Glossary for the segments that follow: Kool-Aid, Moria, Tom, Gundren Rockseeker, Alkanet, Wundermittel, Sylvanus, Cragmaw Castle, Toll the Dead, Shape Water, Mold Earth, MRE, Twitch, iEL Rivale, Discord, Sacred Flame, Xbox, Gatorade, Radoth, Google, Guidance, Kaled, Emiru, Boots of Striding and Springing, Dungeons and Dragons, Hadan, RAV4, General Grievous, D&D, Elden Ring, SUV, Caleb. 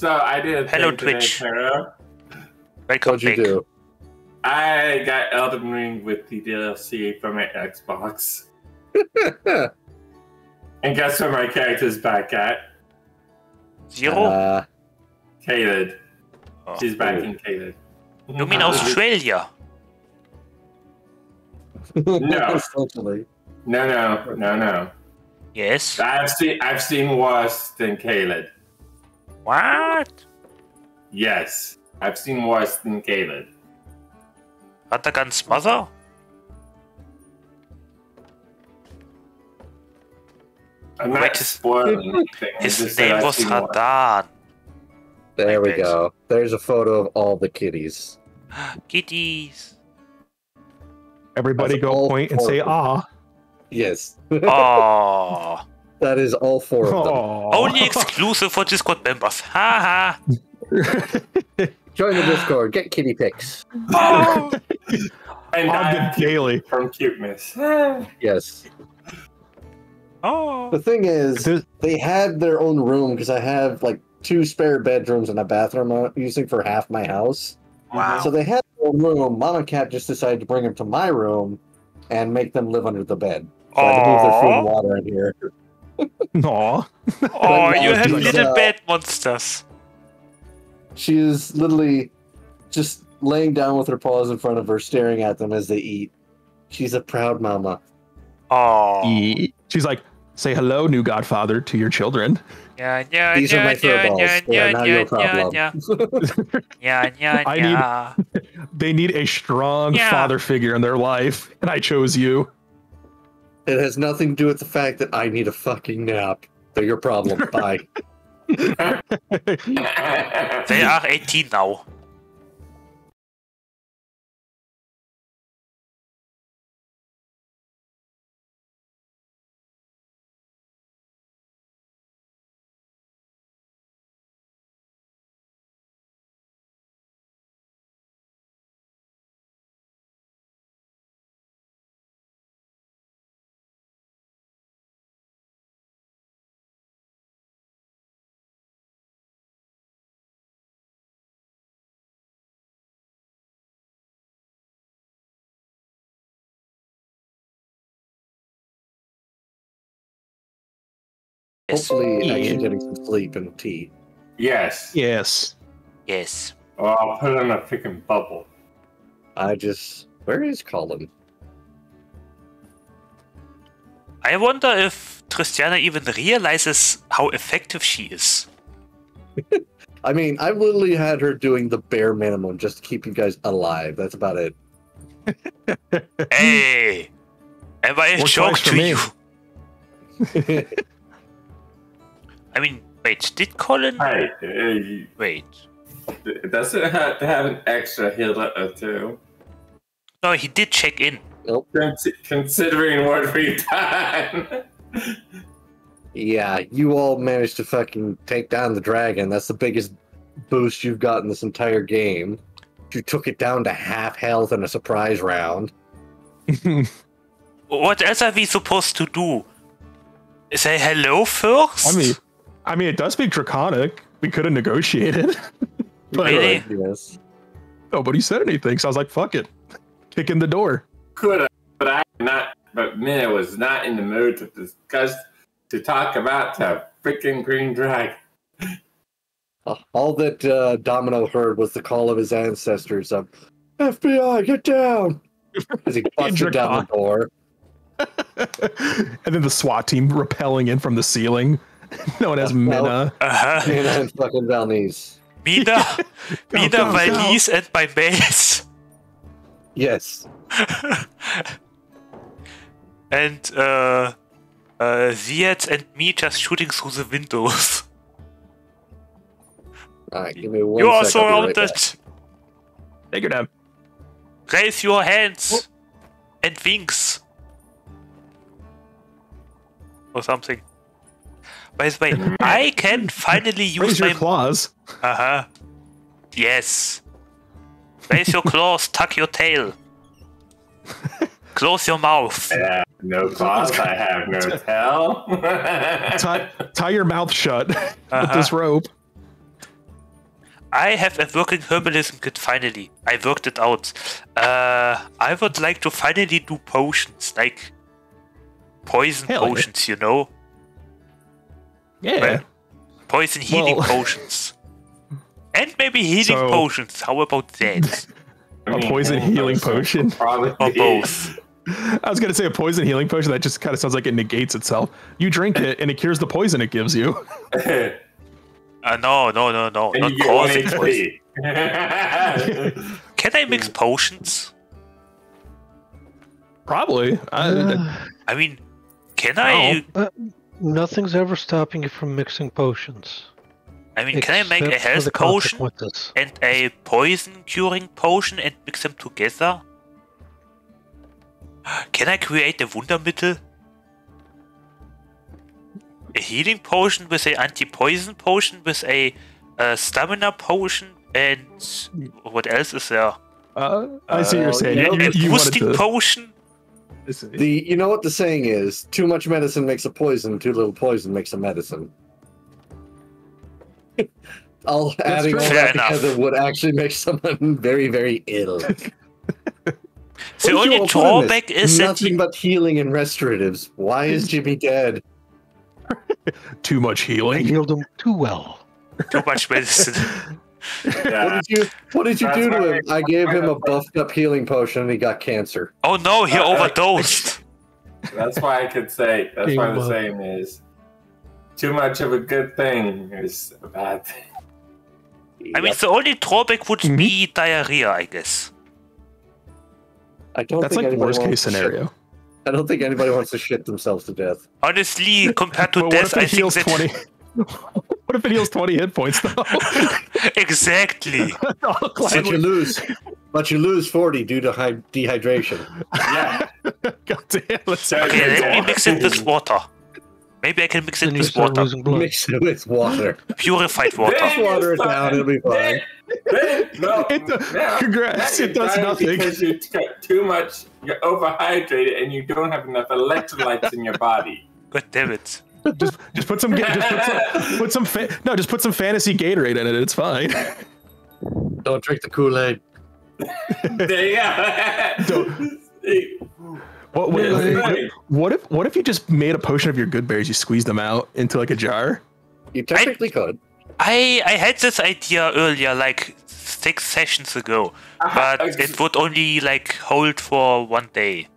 So I did a thing Hello, today, Twitch. Tara. What'd you do? I got Elden Ring with the DLC from my Xbox. And guess where my character's back at? Zero? Kaled. Oh. She's back in Kaled. You mean Australia? No. No. Yes. I've seen worse than Caleb. What? Yes. I've seen worse than Caleb. Atakan's mother? I'm not spoiling anything. His name was Hadan. There we go. There's a photo of all the kitties. Kitties. Everybody go point and say, ah. Yes. Ah. That is all four of them. Aww. Only exclusive for Discord members. Ha ha. Join the Discord. Get kitty pics. Oh. And I'm daily from cuteness. Yes. Oh. The thing is, they had their own room because I have like 2 spare bedrooms and a bathroom I'm using for half my house. Wow. So they had their own room. Mom and Cat just decided to bring them to my room and make them live under the bed. So I can leave their food and water in here. No. Oh, you have little bed monsters. She is literally just laying down with her paws in front of her, staring at them as they eat. She's a proud mama. Oh. She's like, say hello, new godfather, to your children. Yeah, yeah, these are my fur balls. Yeah, now you're a problem. Yeah. They need a strong father figure in their life, and I chose you. It has nothing to do with the fact that I need a fucking nap. They're your problem. Bye. They are 18 now. Hopefully, actually getting some sleep and tea. Yes. Yes. Yes. Oh, I'll put it in a freaking bubble. Where is Colin? I wonder if Tristiana even realizes how effective she is. I mean, I literally had her doing the bare minimum just to keep you guys alive. That's about it. Hey! Am I a joke to you? I mean, wait, did Colin... Hi, wait. Does it have an extra healer or two? No, he did check in. Nope. Considering what we've done. Yeah, you all managed to fucking take down the dragon. That's the biggest boost you've gotten this entire game. You took it down to half health in a surprise round. What else are we supposed to do? Say hello first? I mean, it does speak Draconic. We could have negotiated. But, really? Yes. Nobody said anything, so I was like, fuck it. Kick in the door. Could have, but I was not in the mood to discuss, to talk about the freaking green dragon. All that Domino heard was the call of his ancestors of, FBI, get down! As he busted down the door. And then the SWAT team rappelling in from the ceiling. No one has Mina. Mina and fucking Valnese. Mina, Valnese, and my mates. Yes. And Ziet and me just shooting through the windows. Alright, give me one. You are surrounded. Right, take your time. Raise your hands and wings. Or something. By the way, I can finally use my claws. Uh-huh. Yes. Raise your claws, tuck your tail. Close your mouth. No claws, I have no tail. Tie your mouth shut with this rope. I have a working herbalism kit finally. I worked it out. I would like to finally do potions, like poison potions, you know? Yeah. Well, poison healing potions. And maybe healing potions. How about that? A poison healing potion? Or both. I was going to say a poison healing potion. That just kind of sounds like it negates itself. You drink it and it cures the poison it gives you. No. And not causing poison. Can I mix potions? Probably. I mean, can I? Nothing's ever stopping you from mixing potions. I mean, can I make a health potion and a poison curing potion and mix them together? Can I create a Wundermittel? A healing potion with an anti-poison potion with a stamina potion and what else is there? I see what you're saying. A boosting potion? You know what the saying is? Too much medicine makes a poison, too little poison makes a medicine. I'll adding all that because it would actually make someone very, very ill. The only drawback is nothing but healing and restoratives. Why is Jimmy dead? Too much healing. I healed him too well. Too much medicine. Yeah. What did you do to him? I gave him a buffed up healing potion and he got cancer. Oh no, he overdosed. That's why I could say, that's why the saying is, too much of a good thing is a bad thing. I mean, the only drawback would be diarrhea, I guess. I don't That's think like the worst case scenario. I don't think anybody wants to shit themselves to death. Honestly, compared to death, I think that... 20? What if it heals 20 hit points, though? Exactly. But you lose 40 due to dehydration. Yeah. God damn, okay, let me mix it with water. Maybe I can mix it with water. Mix it with water. Purified water. Water it down, it'll be fine. No, congrats, it does nothing. Because you got too much, you're overhydrated, and you don't have enough electrolytes in your body. God damn it. Just put some fantasy Gatorade in it, it's fine. Don't drink the Kool-Aid. There you go. Don't. What if you just made a potion of your good berries? You squeezed them out into like a jar. You technically could. I had this idea earlier, like 6 sessions ago, but it would only like hold for 1 day.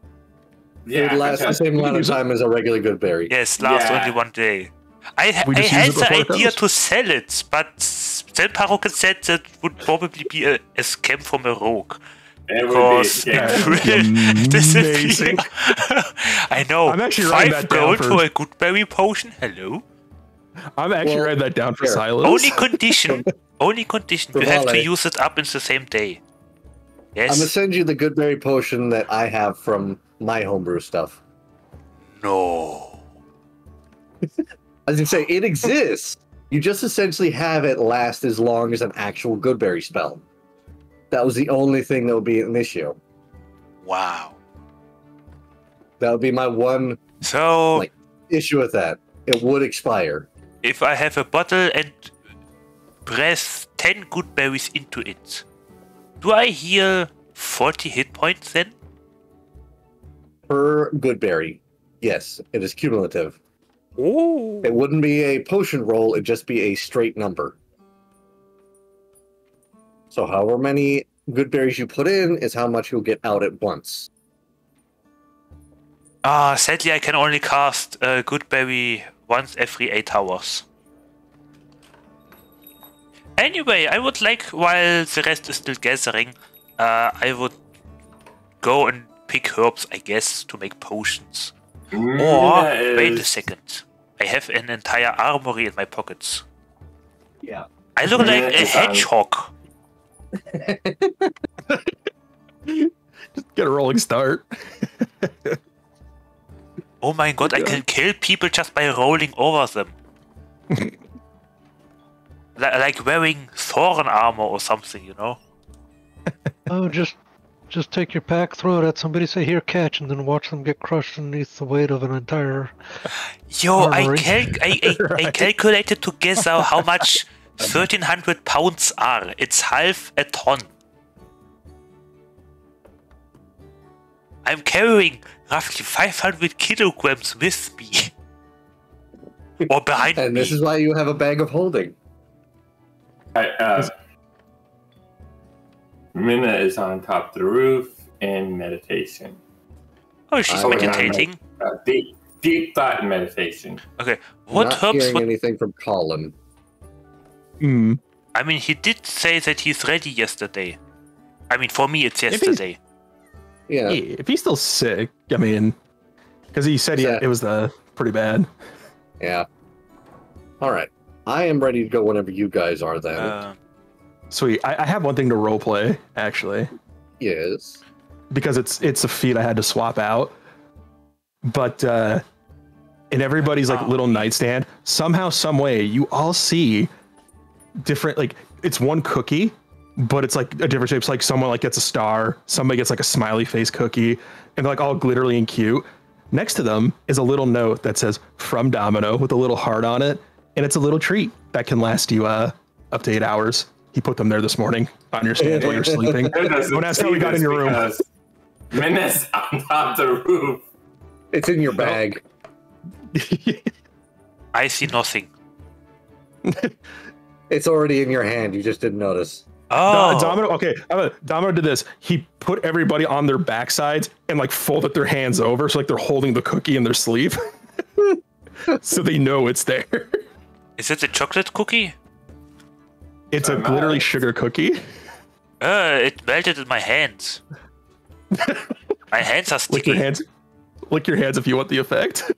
Yeah, it lasts the same amount of time as a regular good berry. Yes, lasts only 1 day. I had the idea to sell it, but then Parocket said that would probably be a scam from a rogue. It would be amazing. I know. I'm actually writing that down for a Goodberry potion. Hello. I'm actually writing that down for Silas. Only condition. You have to use it up in the same day. Yes. I'm gonna send you the Goodberry potion that I have from my homebrew stuff. No. As you say, it exists. You just essentially have it last as long as an actual Goodberry spell. That was the only thing that would be an issue. Wow. That would be my one issue with that. It would expire. If I have a bottle and press 10 good berries into it, do I heal 40 hit points then? Per good berry. Yes, it is cumulative. Ooh. It wouldn't be a potion roll, it'd just be a straight number. So however many good berries you put in is how much you'll get out at once. Sadly I can only cast good berry once every 8 hours. Anyway, I would like, while the rest is still gathering, I would go and pick herbs, I guess, to make potions. Yes. Or, wait a second. I have an entire armory in my pockets. Yeah. I look like a hedgehog. Just get a rolling start. Oh my god, I can kill people just by rolling over them. Like wearing thorn armor or something, you know? Oh, just take your pack, throw it at somebody, say, here, catch, and then watch them get crushed underneath the weight of an entire armory. I calculated to guess how much 1,300 pounds are. It's half a ton. I'm carrying roughly 500 kilograms with me. Or behind me. And this is why you have a bag of holding. Minna is on top of the roof in meditation. Oh, she's meditating. Deep thought and meditation. Okay, what helps? Not hearing anything from Colin. Mm. I mean, he did say that he's ready yesterday. I mean, for me, it's yesterday. Yeah. If he's still sick, I mean, because he said it was pretty bad. Yeah. All right. I am ready to go whenever you guys are then. Sweet. I have one thing to roleplay, actually. Yes. Because it's a feat I had to swap out. But in everybody's like little nightstand, somehow, some way, you all see different, like, it's one cookie, but it's like a different shape. It's like someone like gets a star, somebody gets like a smiley face cookie, and they're like all glittery and cute. Next to them is a little note that says "From Domino" with a little heart on it, and it's a little treat that can last you up to 8 hours. He put them there this morning on your stand while you're sleeping. Don't ask how we got in your room. Menace on top of the roof. It's in your bag. I see nothing. It's already in your hand. You just didn't notice. Oh, no, Domino. Okay, Domino did this. He put everybody on their backsides and like folded their hands over, so like they're holding the cookie in their sleeve, so they know it's there. Is it a chocolate cookie? It's a glittery sugar cookie. It melted in my hands. My hands are sticky. Lick your hands if you want the effect.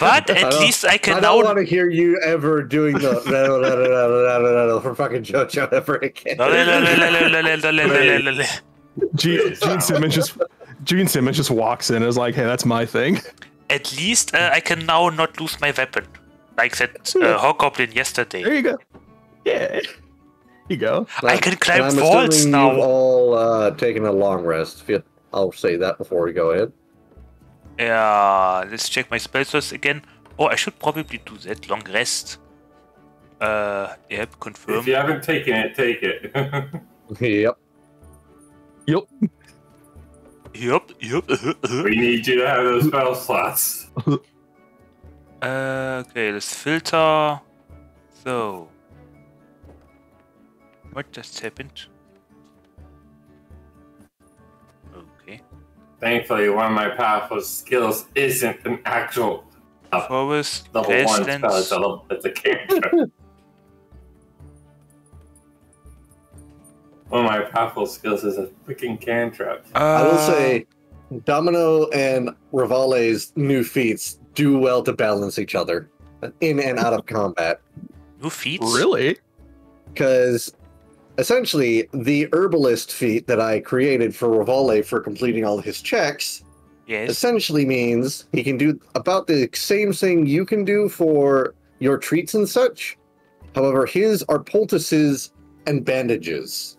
But at least I can. I don't want to hear you ever doing the for fucking JoJo ever again. Gene Simmons just walks in and is like, "Hey, that's my thing." At least I can now not lose my weapon, like that Hobgoblin yesterday. There you go. Yeah. You go. I can climb walls now. You've all taken a long rest. I'll say that before we go ahead. Yeah, let's check my spell source again. Oh, I should probably do that. Long rest. Yep, confirm. If you haven't taken it, take it. Yep. Yep. Yep. Yep. We need you to have those spell slots. Okay, let's filter. So, what just happened? Okay. Thankfully, one of my powerful skills isn't an actual forest level distance. 1 spell. It's a character. One of my powerful skills is a freaking cantrip. I will say, Domino and Rivale's new feats do well to balance each other in and out of combat. New feats? Really? Because essentially, the herbalist feat that I created for Rivale for completing all his checks essentially means he can do about the same thing you can do for your treats and such. However, his are poultices and bandages.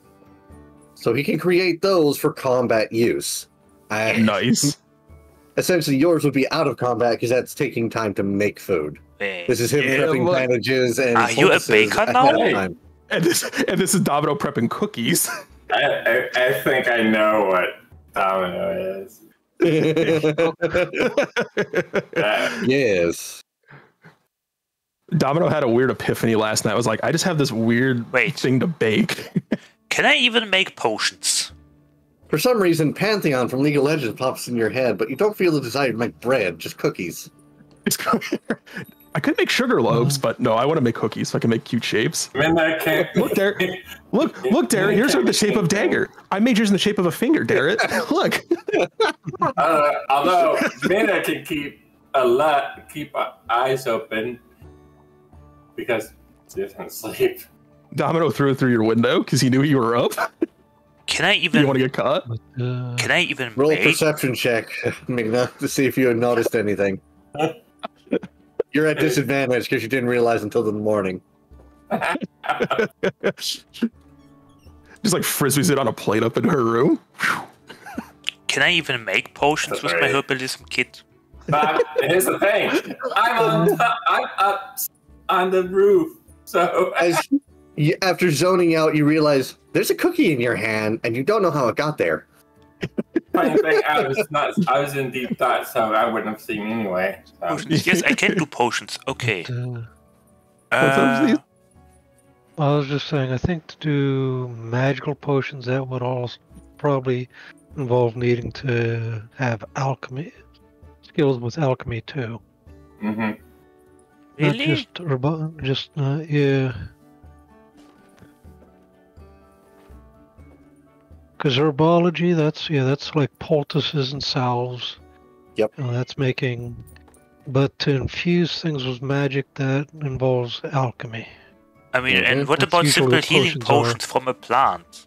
So he can create those for combat use. Nice. Essentially, yours would be out of combat because that's taking time to make food. Wait, this is him prepping bandages and are you a baker now? And this is Domino prepping cookies. I think I know what Domino is. Yes. Domino had a weird epiphany last night. I was like, I just have this weird thing to bake. Can I even make potions? For some reason, Pantheon from League of Legends pops in your head, but you don't feel the desire to make bread, just cookies. I could make sugar loaves, but no, I want to make cookies so I can make cute shapes. Look, Derek. Look, Derek. Here's the shape of dagger. I made yours in the shape of a finger, Derek. Look. Although Minna can keep her eyes open because she doesn't sleep. Domino threw it through your window because he knew you were up. Can I even? You want to get caught? Can I even roll a perception check, Minna, to see if you had noticed anything? You're at disadvantage because you didn't realize until the morning. Just like frisbees it on a plate up in her room. Can I even make potions with my herbalism kit? But here's the thing. I'm up on the roof. So after zoning out, you realize there's a cookie in your hand, and you don't know how it got there. I was in deep thought, so I wouldn't have seen anyway. Yes, I can do potions. Okay. I was just saying, I think to do magical potions, that would all probably involve needing to have alchemy skills with alchemy too. Mm-hmm. Really? Just yeah. Because herbology, that's like poultices and salves. Yep. You know, that's making, but to infuse things with magic, that involves alchemy. I mean, and what about simple healing potions from a plant?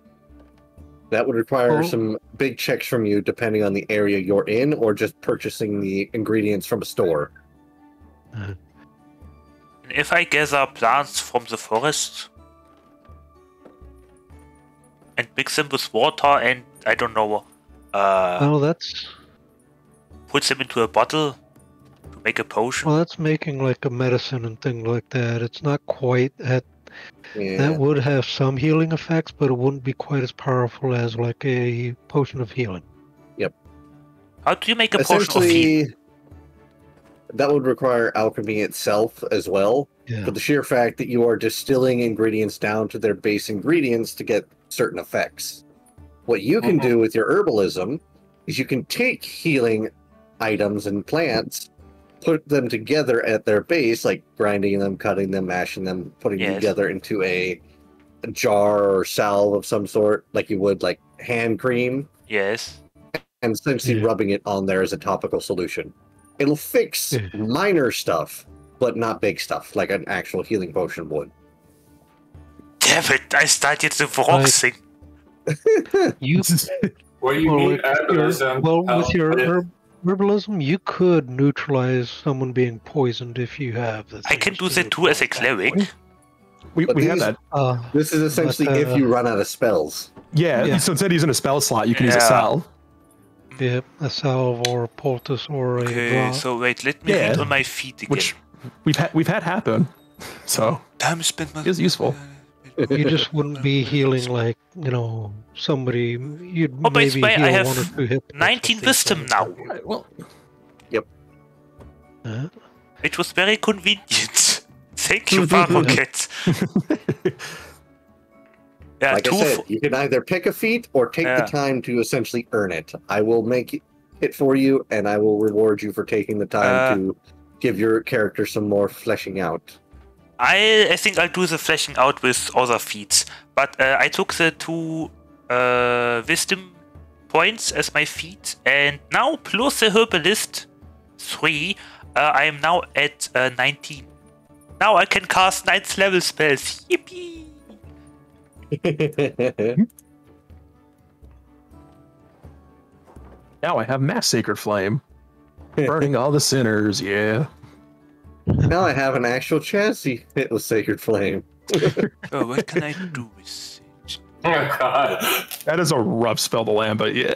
That would require some big checks from you, depending on the area you're in, or just purchasing the ingredients from a store. If I gather plants from the forest and mix them with water and, I don't know, put them into a bottle to make a potion. Well, that's making like a medicine and things like that. It's not quite at... Yeah. That would have some healing effects, but it wouldn't be quite as powerful as like a potion of healing. Yep. How do you make a potion of healing? That would require alchemy itself as well. Yeah. For the sheer fact that you are distilling ingredients down to their base ingredients to get certain effects. What you can do with your herbalism is you can take healing items and plants, put them together at their base, like grinding them, cutting them, mashing them, putting them together into a jar or salve of some sort, like you would like hand cream. Yes. And essentially rubbing it on there as a topical solution. It'll fix minor stuff, but not big stuff, like an actual healing potion would. Damn it, I started the wrong thing. What do you mean herbalism? Well, with your herbalism, you could neutralize someone being poisoned if you have this. I can do that too as a cleric. We have that. This is essentially if you run out of spells. Yeah, so instead of using a spell slot, you can use a salve. Yeah, a salve or a poultice or a... Okay, so wait, let me get on my feet again. Which we've had happen, so... Time spent my... It's useful. You just wouldn't be healing like, you know, somebody... You'd maybe heal one or two hit points. 19 wisdom now. Right, well... Yep. It was very convenient. Thank you, Parocket. Yeah, like I said, you can either pick a feat or take the time to essentially earn it. I will make it for you, and I will reward you for taking the time to give your character some more fleshing out. I think I'll do the fleshing out with other feats, but I took the 2 wisdom points as my feat, and now plus the herbalist 3, I am now at 19. Now I can cast 9th level spells. Yippee! Now I have mass sacred flame, burning all the sinners. Yeah. Now I have an actual chassis hit with sacred flame. Oh, what can I do with it? Oh God, that is a rough spell to land, but yeah.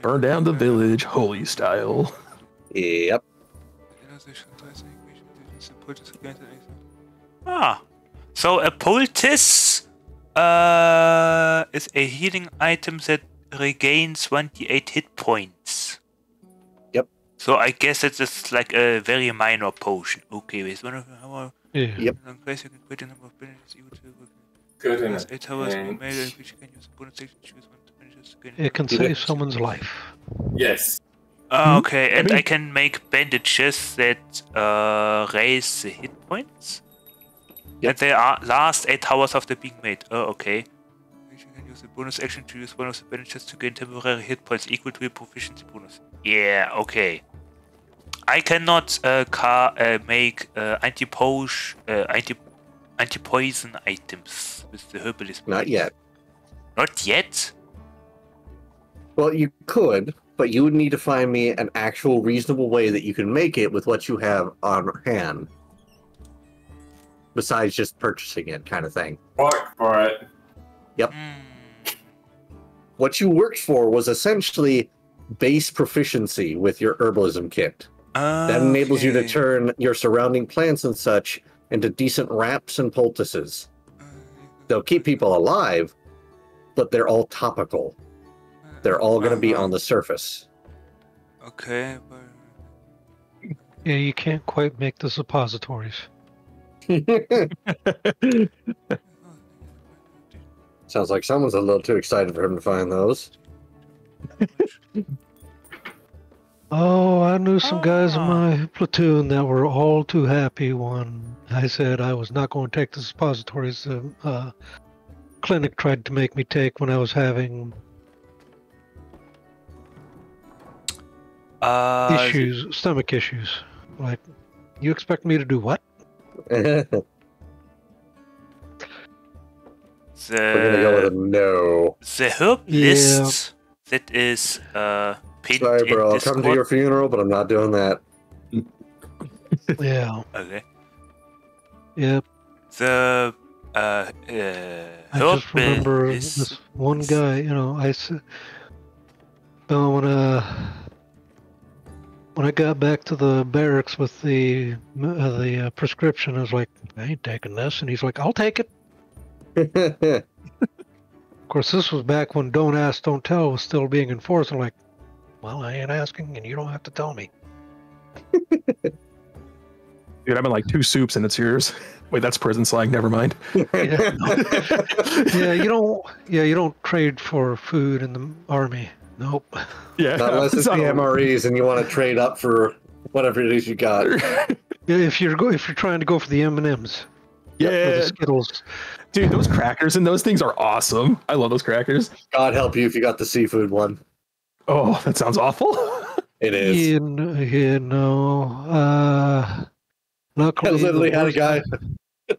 Burn down the village, holy style. Yep. Ah. So a poultice is a healing item that regains 28 hit points. Yep. So I guess it's just like a very minor potion. Okay, with one of our yep. Good enough. It can save someone's life. Yes. Okay, and I can make bandages that raise the hit points. And they are last 8 hours after being made. Oh, okay. You can use a bonus action to use one of the bandages to gain temporary hit points equal to your proficiency bonus. Yeah, okay. I cannot make anti-poison items with the herbalist. Not yet. Not yet? Well, you could, but you would need to find me an actual reasonable way that you can make it with what you have on hand. Besides just purchasing it, kind of thing. Work for it. Yep. What you worked for was essentially base proficiency with your herbalism kit. Okay. That enables you to turn your surrounding plants and such into decent wraps and poultices. They'll keep people alive, but they're all topical. They're all going to be on the surface. Okay, but... yeah, you can't quite make the suppositories. Sounds like someone's a little too excited for him to find those. Oh, I knew some guys in my platoon that were all too happy when I said I was not going to take the suppositories the clinic tried to make me take when I was having issues, stomach issues. Like, you expect me to do what? We're gonna go with a no. The herb list that is sorry, bro. I'll come to your funeral, but I'm not doing that. Yeah. Okay. Yep. The I just remember this one guy. You know, I said, when I got back to the barracks with the prescription, I was like, I ain't taking this, and he's like, I'll take it. Of course, this was back when "Don't Ask, Don't Tell" was still being enforced. I'm like, well, I ain't asking, and you don't have to tell me. Dude, I've been like 2 soups, and it's yours. Wait, that's prison slang. Never mind. Yeah, no. Yeah, you don't. Yeah, you don't trade for food in the army. Nope. Yeah, not unless it's the MREs, and you want to trade up for whatever it is you got. Yeah, if you're trying to go for the M&Ms. Yeah, the Skittles. Dude, those crackers and those things are awesome. I love those crackers. God help you if you got the seafood one. Oh, that sounds awful. It is. You know, luckily, I literally had a guy.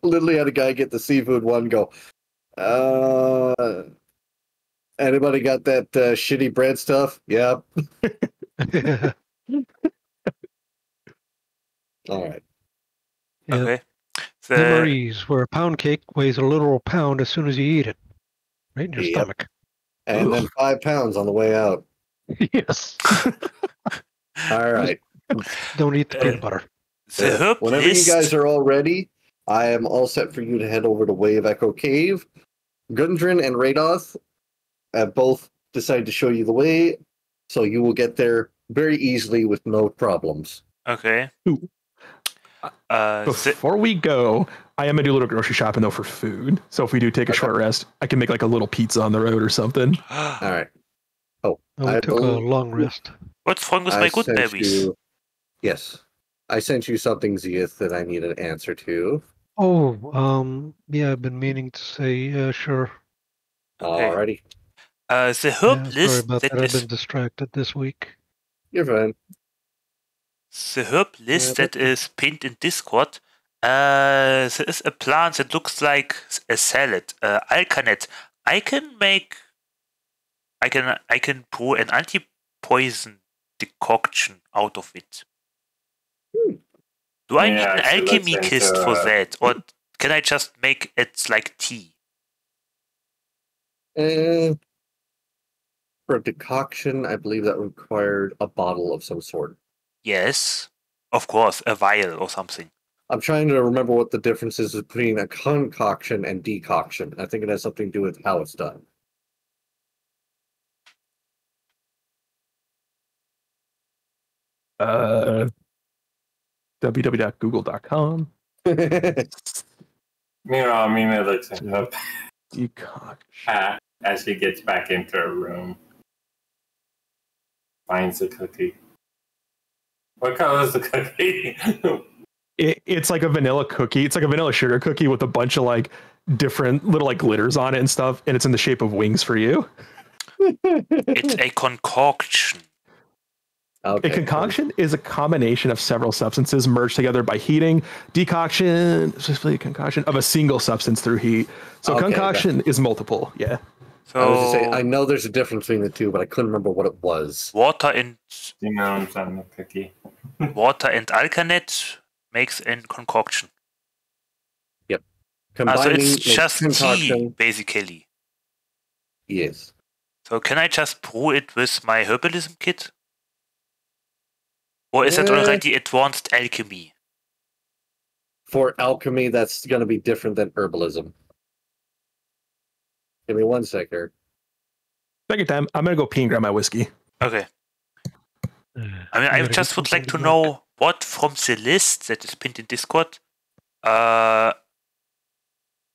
Literally had a guy get the seafood one. And go. Anybody got that shitty bread stuff? Yep. Yeah. All right. Yep. Okay. The MREs, where a pound cake weighs a literal pound as soon as you eat it, right in your stomach, and then 5 pounds on the way out. Yes. All right. Don't eat the peanut butter. Whenever you guys are all ready, I am all set for you to head over to Wave Echo Cave. Gundren and Radoth have both decided to show you the way, so you will get there very easily with no problems. Okay. Ooh. Before we go, I am gonna do a little grocery shopping though for food. So if we do take a short rest, I can make like a little pizza on the road or something. All right. Oh, I took a long rest. What's wrong with my Goodberries? Yes, I sent you something, Zeath, that I need an answer to. Oh, yeah, I've been meaning to say, sure. Okay. Alrighty. The herb list. Sorry about that. I've been distracted this week. You're fine. The herb list that is pinned in Discord. There is a plant that looks like a salad. Alkanet. I can brew an anti-poison decoction out of it. Hmm. Do I need an alchemy kist for that, or can I just make it like tea? For decoction, I believe that required a bottle of some sort. Yes, of course, a vial or something. I'm trying to remember what the difference is between a concoction and decoction. I think it has something to do with how it's done. www.google.com. Mira looks up. Decoction. As she gets back into her room, finds the cookie. What color is the cookie? It's like a vanilla cookie. It's like a vanilla sugar cookie with a bunch of like different little like glitters on it and stuff, and it's in the shape of wings for you. It's a concoction. Okay. A concoction is a combination of several substances merged together by heating. Decoction, specifically a concoction of a single substance through heat. So concoction is multiple. Yeah. So I was just saying, I know there's a difference between the two, but I couldn't remember what it was. Water and water and alkanet makes a concoction. Yep. Combining, so it's just tea, basically. Yes. So can I just brew it with my herbalism kit? Or is that already advanced alchemy? For alchemy, that's going to be different than herbalism. Give me one sec here. Second time, I'm going to go pee and grab my whiskey. Okay. I mean, I just would like to know what from the list that is pinned in Discord, what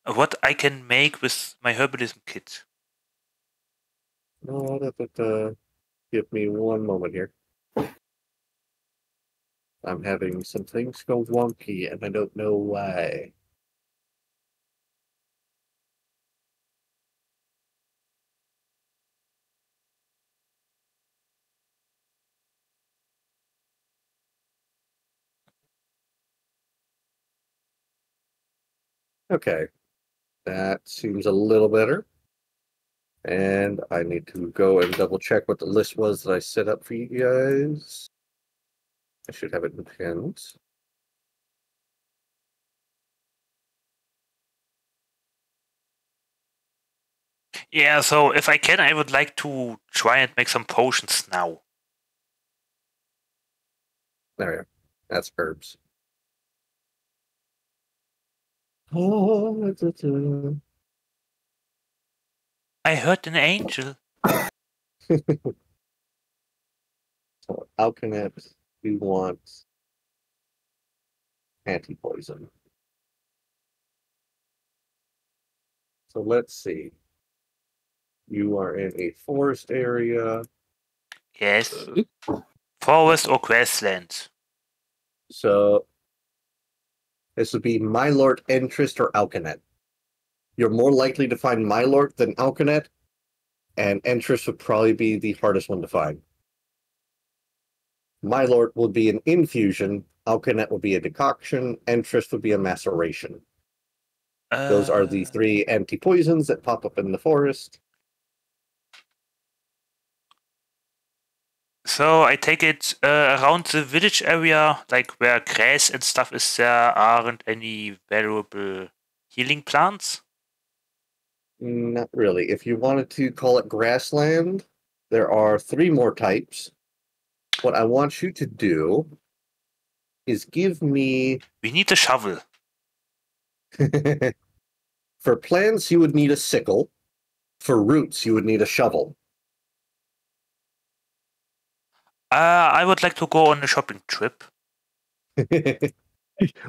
I can make with my herbalism kit. No, give me one moment here. I'm having some things go wonky, and I don't know why. Okay, that seems a little better. And I need to go and double check what the list was that I set up for you guys. I should have it in hand. Yeah, so if I can, I would like to try and make some potions now. There we go. That's herbs. Oh, I heard an angel. So how can it we want anti-poison? So let's see. You are in a forest area. Yes. Forest or grassland. So this would be Mylort, Entrist, or Alkanet. You're more likely to find Mylort than Alkanet, and Entrist would probably be the hardest one to find. Mylort will be an infusion, Alkanet will be a decoction, Entrist will be a maceration. Those are the three anti-poisons that pop up in the forest. So I take it around the village area, like where grass and stuff is, there aren't any valuable healing plants? Not really. If you wanted to call it grassland, there are three more types. What I want you to do is give me... We need a shovel. For plants, you would need a sickle. For roots, you would need a shovel. I would like to go on a shopping trip.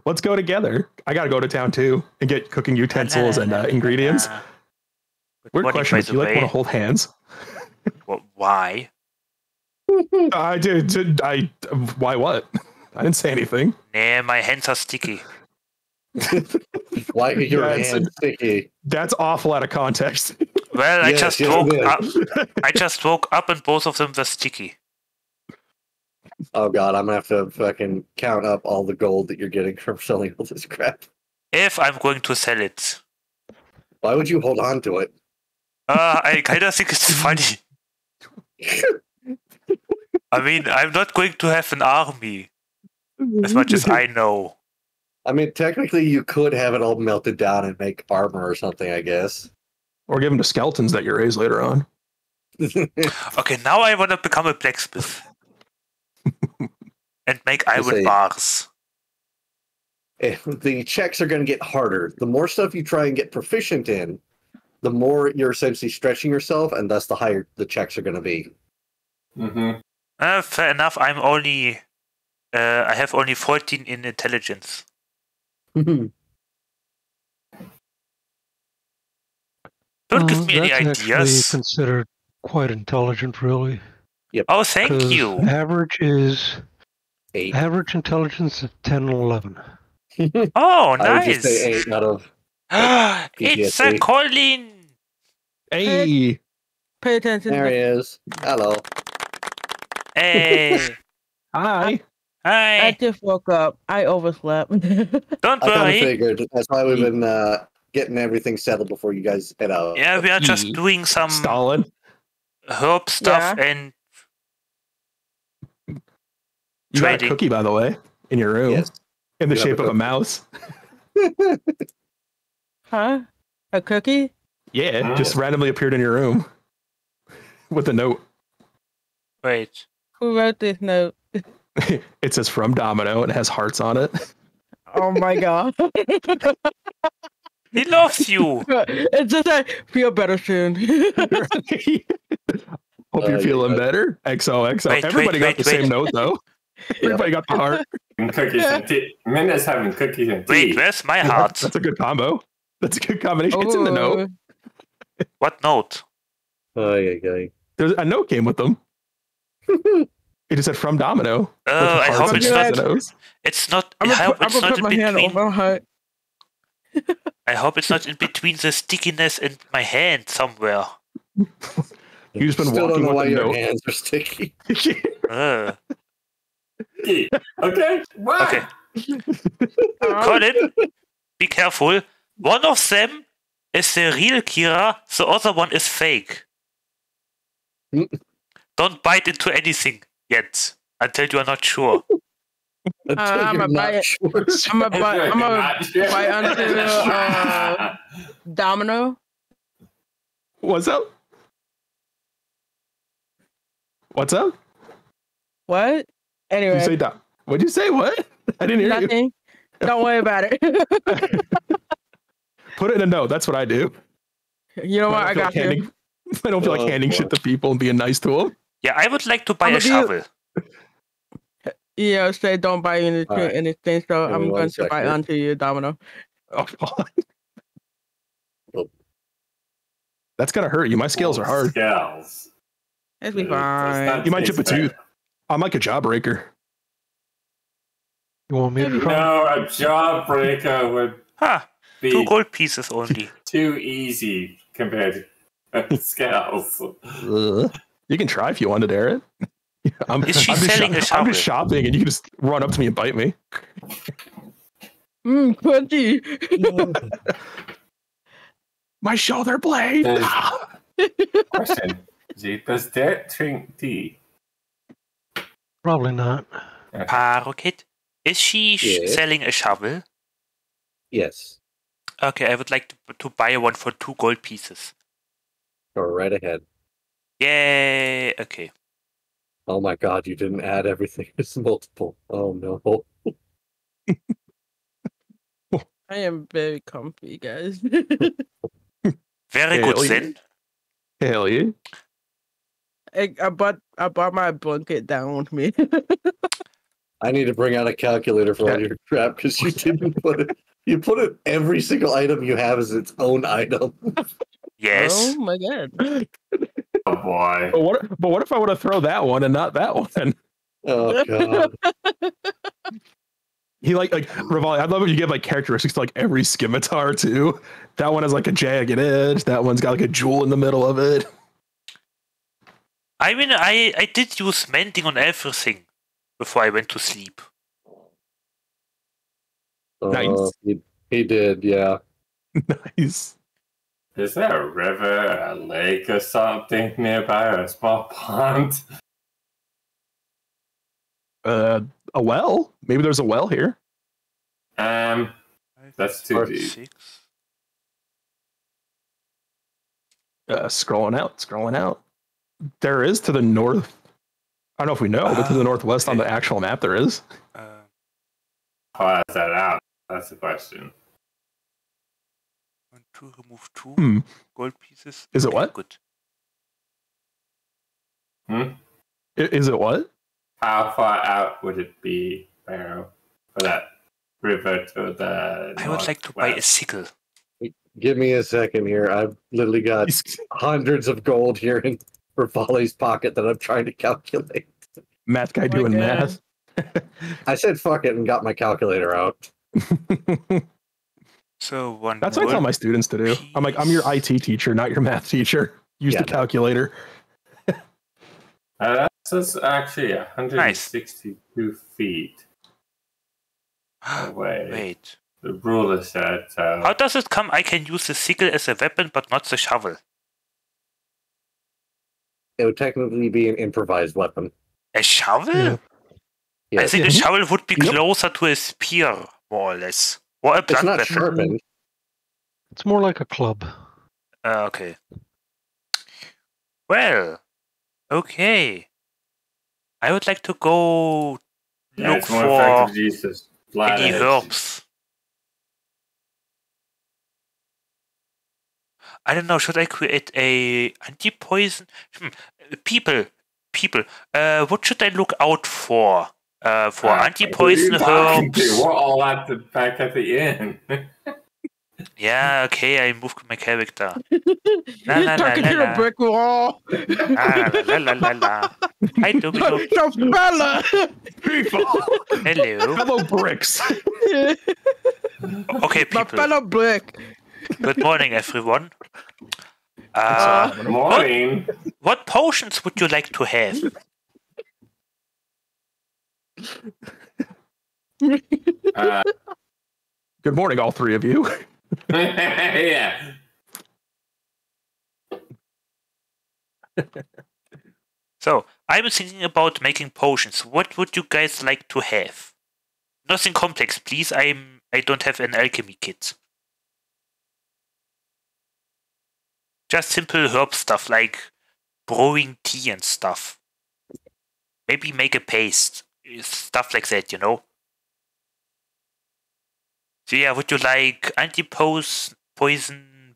Let's go together. I gotta go to town too and get cooking utensils and ingredients. Weird question. Do you like want to hold hands? Well, why? I did. Why what? I didn't say anything. Nah, my hands are sticky. Why are your hands sticky? That's awful out of context. Well, yes, I just woke up and both of them were sticky. Oh god, I'm gonna have to fucking count up all the gold that you're getting from selling all this crap. If I'm going to sell it. Why would you hold on to it? I kinda think it's funny. I mean, I'm not going to have an army. As much as I know. I mean, technically you could have it all melted down and make armor or something, I guess. Or give them to skeletons that you raise later on. Okay, now I wanna become a blacksmith. And make iron bars. The checks are going to get harder. The more stuff you try and get proficient in, the more you're essentially stretching yourself, and thus the higher the checks are going to be. Mm-hmm. Fair enough. I'm only, I have only 14 in intelligence. Don't give me any ideas. Considered quite intelligent, really. Yep. Oh, thank you. Average is 8. Average intelligence of 10 and 11. Oh, nice. I would just say 8 out of. It's a Colin. Hey, pay attention. There he is. Hello. Hey. Hi. Hi. I just woke up. I overslept. Don't worry. I figured. That's why we've been getting everything settled before you guys head out. Yeah, we are just doing some Stalin herb stuff and. You got a cookie, by the way, in your room. Yes. In the shape of a mouse. Huh? A cookie? Yeah, it just randomly appeared in your room. with a note. Wait. Who wrote this note? It says from Domino and it has hearts on it. Oh my god. He loves you. It's just I feel better soon. Right. Hope you're feeling better. XOXO. Everybody got the same note though. Yeah. Everybody got the heart. And cookies and tea. Minna's having cookies and tea. Wait, where's my heart? That's a good combo. That's a good combination. Oh. It's in the note. What note? Oh, yeah, yeah. There's a note came with them. It is said from Domino. Oh, I hope it's not. It's not. I hope it's not in between the stickiness and my hand somewhere. You've been still walking don't know with why your note. Hands are sticky. Okay. Wow. Okay. Colin, be careful. One of them is the real Kira. The other one is fake. Don't bite into anything yet until you are not sure. I'm gonna buy Domino. What's up? What's up? What? Anyway, you say Dom. What'd you say? What? I didn't hear Nothing. You. Don't worry about it. Put it in a note. That's what I do. You know what? I got you. I don't feel like handing shit to people and being nice to them. Yeah, I would like to buy a shovel. Yeah, say don't buy anything, so I'm going to buy onto you, Domino. Oh, that's going to hurt you. My scales are hard. Scales. It'll be fine. You might chip a tooth. I'm like a jawbreaker. You want me to try? No, a jawbreaker would be 2 gold pieces only. Too easy compared to scales. You can try if you wanted, Aaron. I'm just shopping, and you can just run up to me and bite me. Crunchy. My shoulder blade. Question: does that drink tea? Probably not. Okay. Parocket, is she selling a shovel? Yes. Okay, I would like to buy one for 2 gold pieces. Go right ahead. Yay! Okay. Oh my god, you didn't add everything. It's multiple. Oh no. I am very comfy, guys. Very good then. Hell yeah. I brought my blanket down with me. I need to bring out a calculator for all your crap because you didn't put it. You put it every single item you have as its own item. Yes. Oh my god. Oh boy. But what if I were to throw that one and not that one? Oh god. He like Rivale. I'd love if you give like characteristics to like every scimitar too. That one has like a jagged edge. That one's got like a jewel in the middle of it. I mean, I did use mending on everything before I went to sleep. Nice. He did, yeah. Nice. Is there a river, a lake, or something nearby, or a small pond? A well. Maybe there's a well here. That's too deep. Scrolling out. There is to the north. I don't know if we know, but to the northwest on the actual map, there is. How is that out? That's the question. To remove 2 gold pieces. Is it what? Good. Is it what? How far out would it be, Pharaoh, for that river to the north? I would like to buy a sickle. Give me a second here. I've literally got hundreds of gold here in Rivale's pocket that I'm trying to calculate. Math guy doing math. I said fuck it and got my calculator out. So one. That's what I tell my students to do. I'm like, I'm your IT teacher, not your math teacher. Use the calculator. That's actually 162 feet away. Wait. The ruler said. How does it come? I can use the sickle as a weapon, but not the shovel. It would technically be an improvised weapon. A shovel? Yeah. Yes. I think the shovel would be closer to a spear, more or less. What a it's not weapon. Sharpened. It's more like a club. Okay. Well, Okay. I would like to go look for any herbs. I don't know, should I create a anti-poison? What should I look out for? For anti-poison herbs? We're all at the back at the end. Yeah, okay, I moved my character. You're talking to a brick wall. Hi, people. Hello. Fellow bricks. Okay, people. My fellow brick. Good morning, everyone. Good morning. What potions would you like to have? Good morning, all three of you. Yeah. So, I was thinking about making potions. What would you guys like to have? Nothing complex, please. I don't have an alchemy kit. Just simple herb stuff like brewing tea and stuff. Maybe make a paste. Stuff like that, you know? So yeah, would you like anti-poison,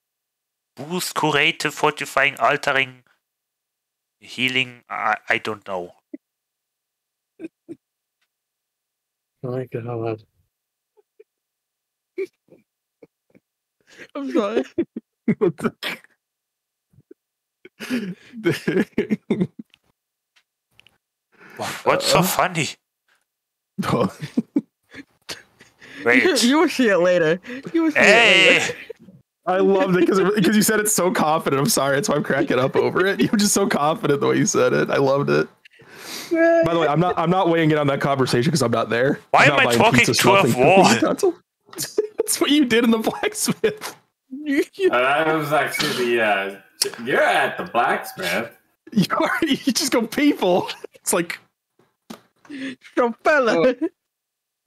boost, curative, fortifying, altering, healing? I don't know. My God. I'm sorry. What the... What's so funny? Wait. You will see it later. You will see it later. I love it because you said it so confident. I'm sorry, that's why I'm cracking up over it. You were just so confident the way you said it. I loved it. By the way, I'm not weighing in on that conversation because I'm not there. Why am I talking to a wall? That's what you did in the blacksmith. That was actually the. You're at the blacksmith. You just go people. It's like fella.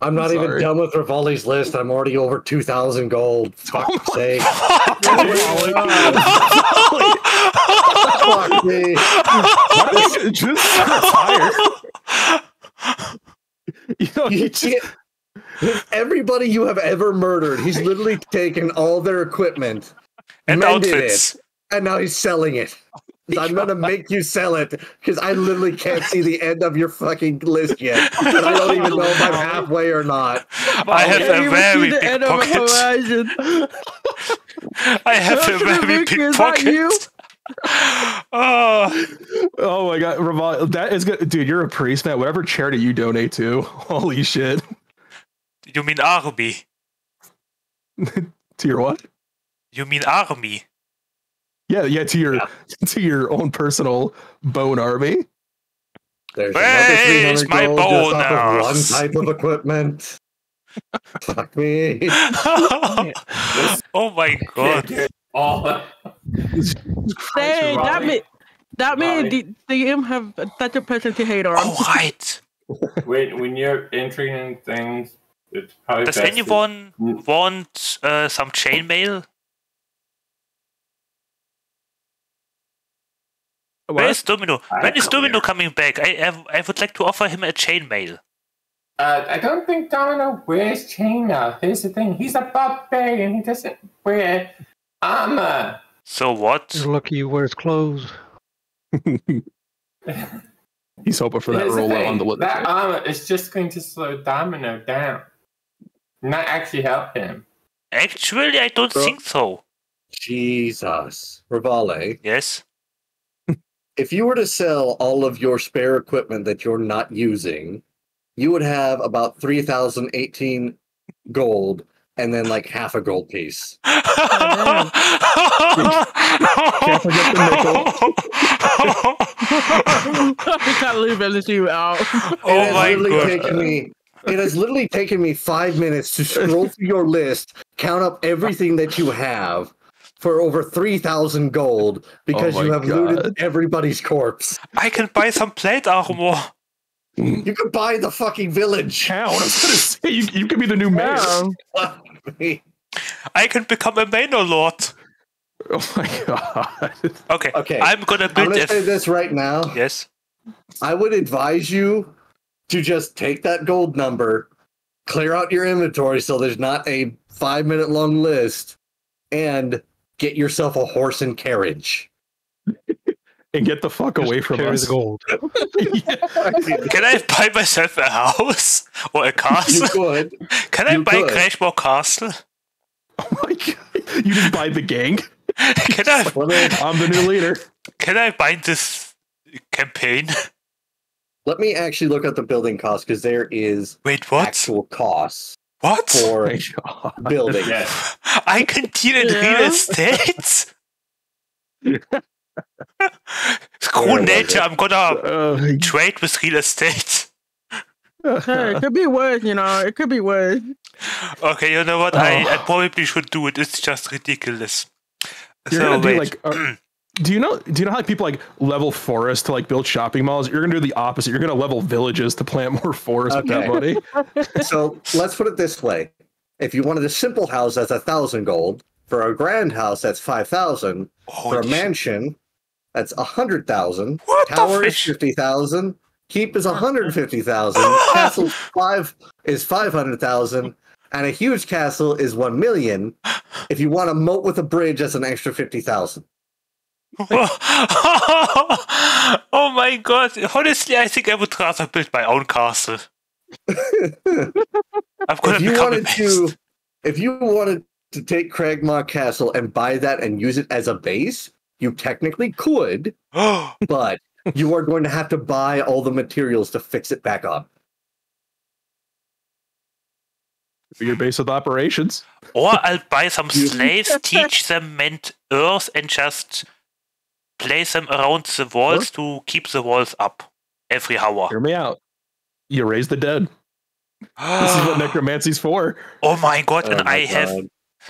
I'm not even done with Rivali's list. I'm already over 2,000 gold. Fuck's sake. Fuck me. Just retire. You just... Everybody you have ever murdered, he's literally taken all their equipment and outfits. And now he's selling it. I'm going to make you sell it because I literally can't see the end of your fucking list yet. And I don't even know if I'm halfway or not. I have a very big pocket. I have a very big pocket. Oh my God. Rivale, that is good. Dude, you're a priest, man. Whatever charity you donate to. Holy shit. You mean Army? To your what? You mean Army? Yeah, yeah, to your own personal bone army. There's another 300 gold just off of one type of equipment. Fuck me. Oh my God. Hey, that means DM have such a person to hate on. Oh, right. Wait, when you're entering things, it's probably does anyone want some chainmail? What? Where is Domino? When is Domino coming back? I would like to offer him a chainmail. I don't think Domino wears chainmail. Here's the thing. He's a barbarian. He doesn't wear armor. So what? He's lucky he wears clothes. He's hoping for that roll on the list. That armor is just going to slow Domino down. Not actually help him. Actually, I don't think so. Jesus. Rivale. Yes? If you were to sell all of your spare equipment that you're not using, you would have about 3,018 gold and then like half a gold piece. Can't forget the nickel. I can't leave anything out. Oh my God. It has literally taken me 5 minutes to scroll through your list, count up everything that you have. For over 3,000 gold because you have looted everybody's corpse. I can buy some plate armor. You can buy the fucking village. Town. You can be the new mayor. I can become a manor lord. Oh my god. Okay. Okay. I'm gonna build say this right now. Yes. I would advise you to just take that gold number, clear out your inventory so there's not a 5-minute long list, and get yourself a horse and carriage. And get the fuck away from us. Gold. Yeah. Can I buy myself a house or a castle? You could. Can I buy Crashmore Castle? Oh my god! You just buy the gang. Can I? I'm the new leader. Can I buy this campaign? Let me actually look at the building cost because there is actual costs. What for building? I can deal in real estate. Screw nature, I'm gonna trade with real estate. Hey, it could be worse, you know, it could be worse. Okay, you know what, I probably should do it, it's just ridiculous. You're so gonna do, like, do you know how people like level forests to like build shopping malls? You're gonna do the opposite, you're gonna level villages to plant more forests with that money. So let's put it this way. If you wanted a simple house, that's 1,000 gold. For a grand house, that's 5,000. For a mansion, that's 100,000. Tower is 50,000. Keep is 150,000. Castle 5 is 500,000. And a huge castle is 1 million. If you want a moat with a bridge, that's an extra 50,000. Oh my god. Honestly, I think I would rather build my own castle. I'm gonna become a beast. If you wanted to take Cragmaw Castle and buy that and use it as a base, you technically could, but you are going to have to buy all the materials to fix it back up. For your base of operations. Or I'll buy some slaves, teach them Mend Earth, and just place them around the walls to keep the walls up every hour. Hear me out. You raise the dead. This is what necromancy's for. Oh my god, and I have...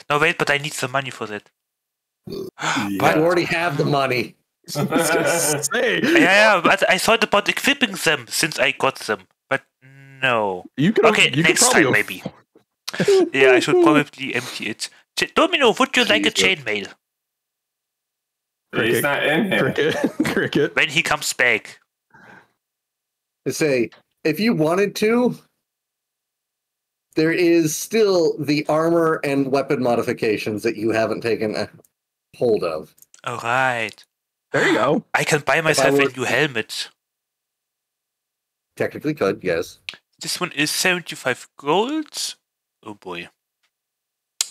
No, wait, but I need some money for that. Yeah. But I already have the money. Yeah, but I thought about equipping them since I got them. But no. You can next time, maybe. Yeah, I should probably empty it. Domino, would you like a chainmail? He's not in here. Cricket. When he comes back. Say, if you wanted to... There is still the armor and weapon modifications that you haven't taken a hold of. All right. There you go. I can buy myself a new helmet. Technically could, yes. This one is 75 gold. Oh boy.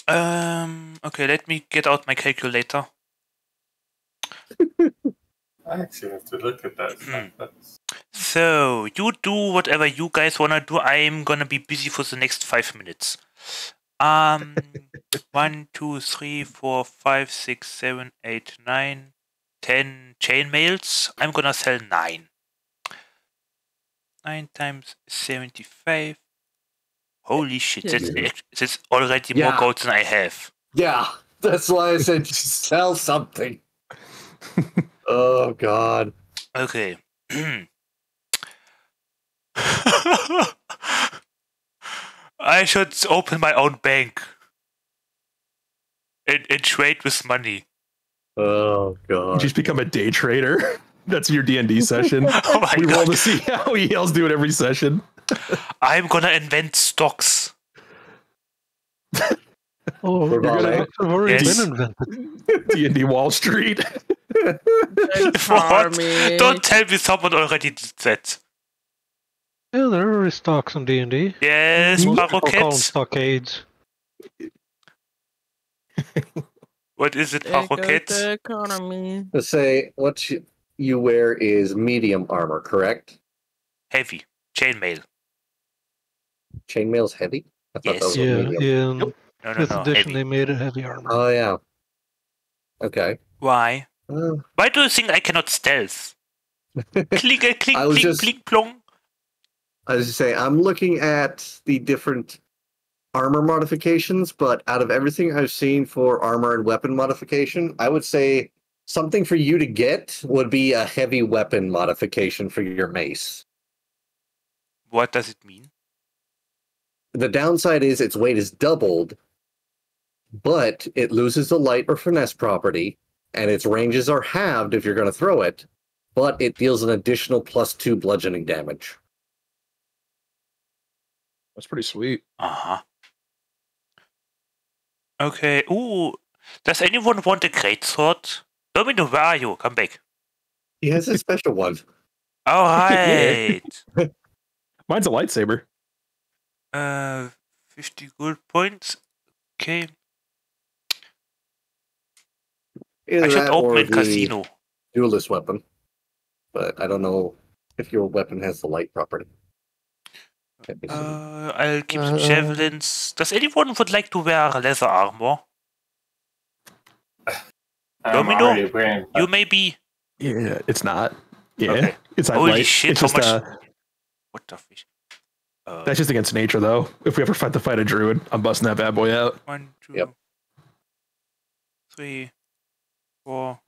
Okay, let me get out my calculator. I actually have to look at that. So, you do whatever you guys want to do. I'm going to be busy for the next 5 minutes. 1, 2, 3, 4, 5, 6, 7, 8, 9, 10 chainmails. I'm going to sell 9. 9 times 75. Holy shit, that's already more gold than I have. Yeah, that's why I said sell something. Oh god. Okay. I should open my own bank and trade with money. Oh god. You just become a day trader. That's your D&D session. Oh we roll to see how ELs do it every session. I'm gonna invent stocks. Oh, we're already been invented. D&D Wall Street. Don't tell me someone already did that. Yeah, there are stocks on D&D. Yes, Parocket. Stockades. What is it, Parocket? Let's say what you wear is medium armor, correct? Heavy. Chainmail. Chainmail's heavy? I thought that was medium. Nope. No, no, edition, they made it heavy armor. Oh, yeah. Okay. Why? Why do you think I cannot stealth? click, plong. I was just saying, I'm looking at the different armor modifications, but out of everything I've seen for armor and weapon modification, I would say something for you to get would be a heavy weapon modification for your mace. What does it mean? The downside is its weight is doubled. but it loses the light or finesse property, and its ranges are halved if you're going to throw it, but it deals an additional +2 bludgeoning damage. That's pretty sweet. Uh-huh. Okay, ooh. Does anyone want a greatsword? Domino, where are you? Come back. He has a special one. All right. Mine's a lightsaber. 50 gold points. Okay. Either I should open in casino. Duelist weapon. But I don't know if your weapon has the light property. I'll keep javelins. Does anyone would like to wear leather armor? Domino, wearing... you may be. Yeah, it's not. Yeah, okay. It's not. Holy light. Shit! It's just, how much? What the fish? That's just against nature, though. If we ever fight a druid, I'm busting that bad boy out. 1, 2, 3, 4,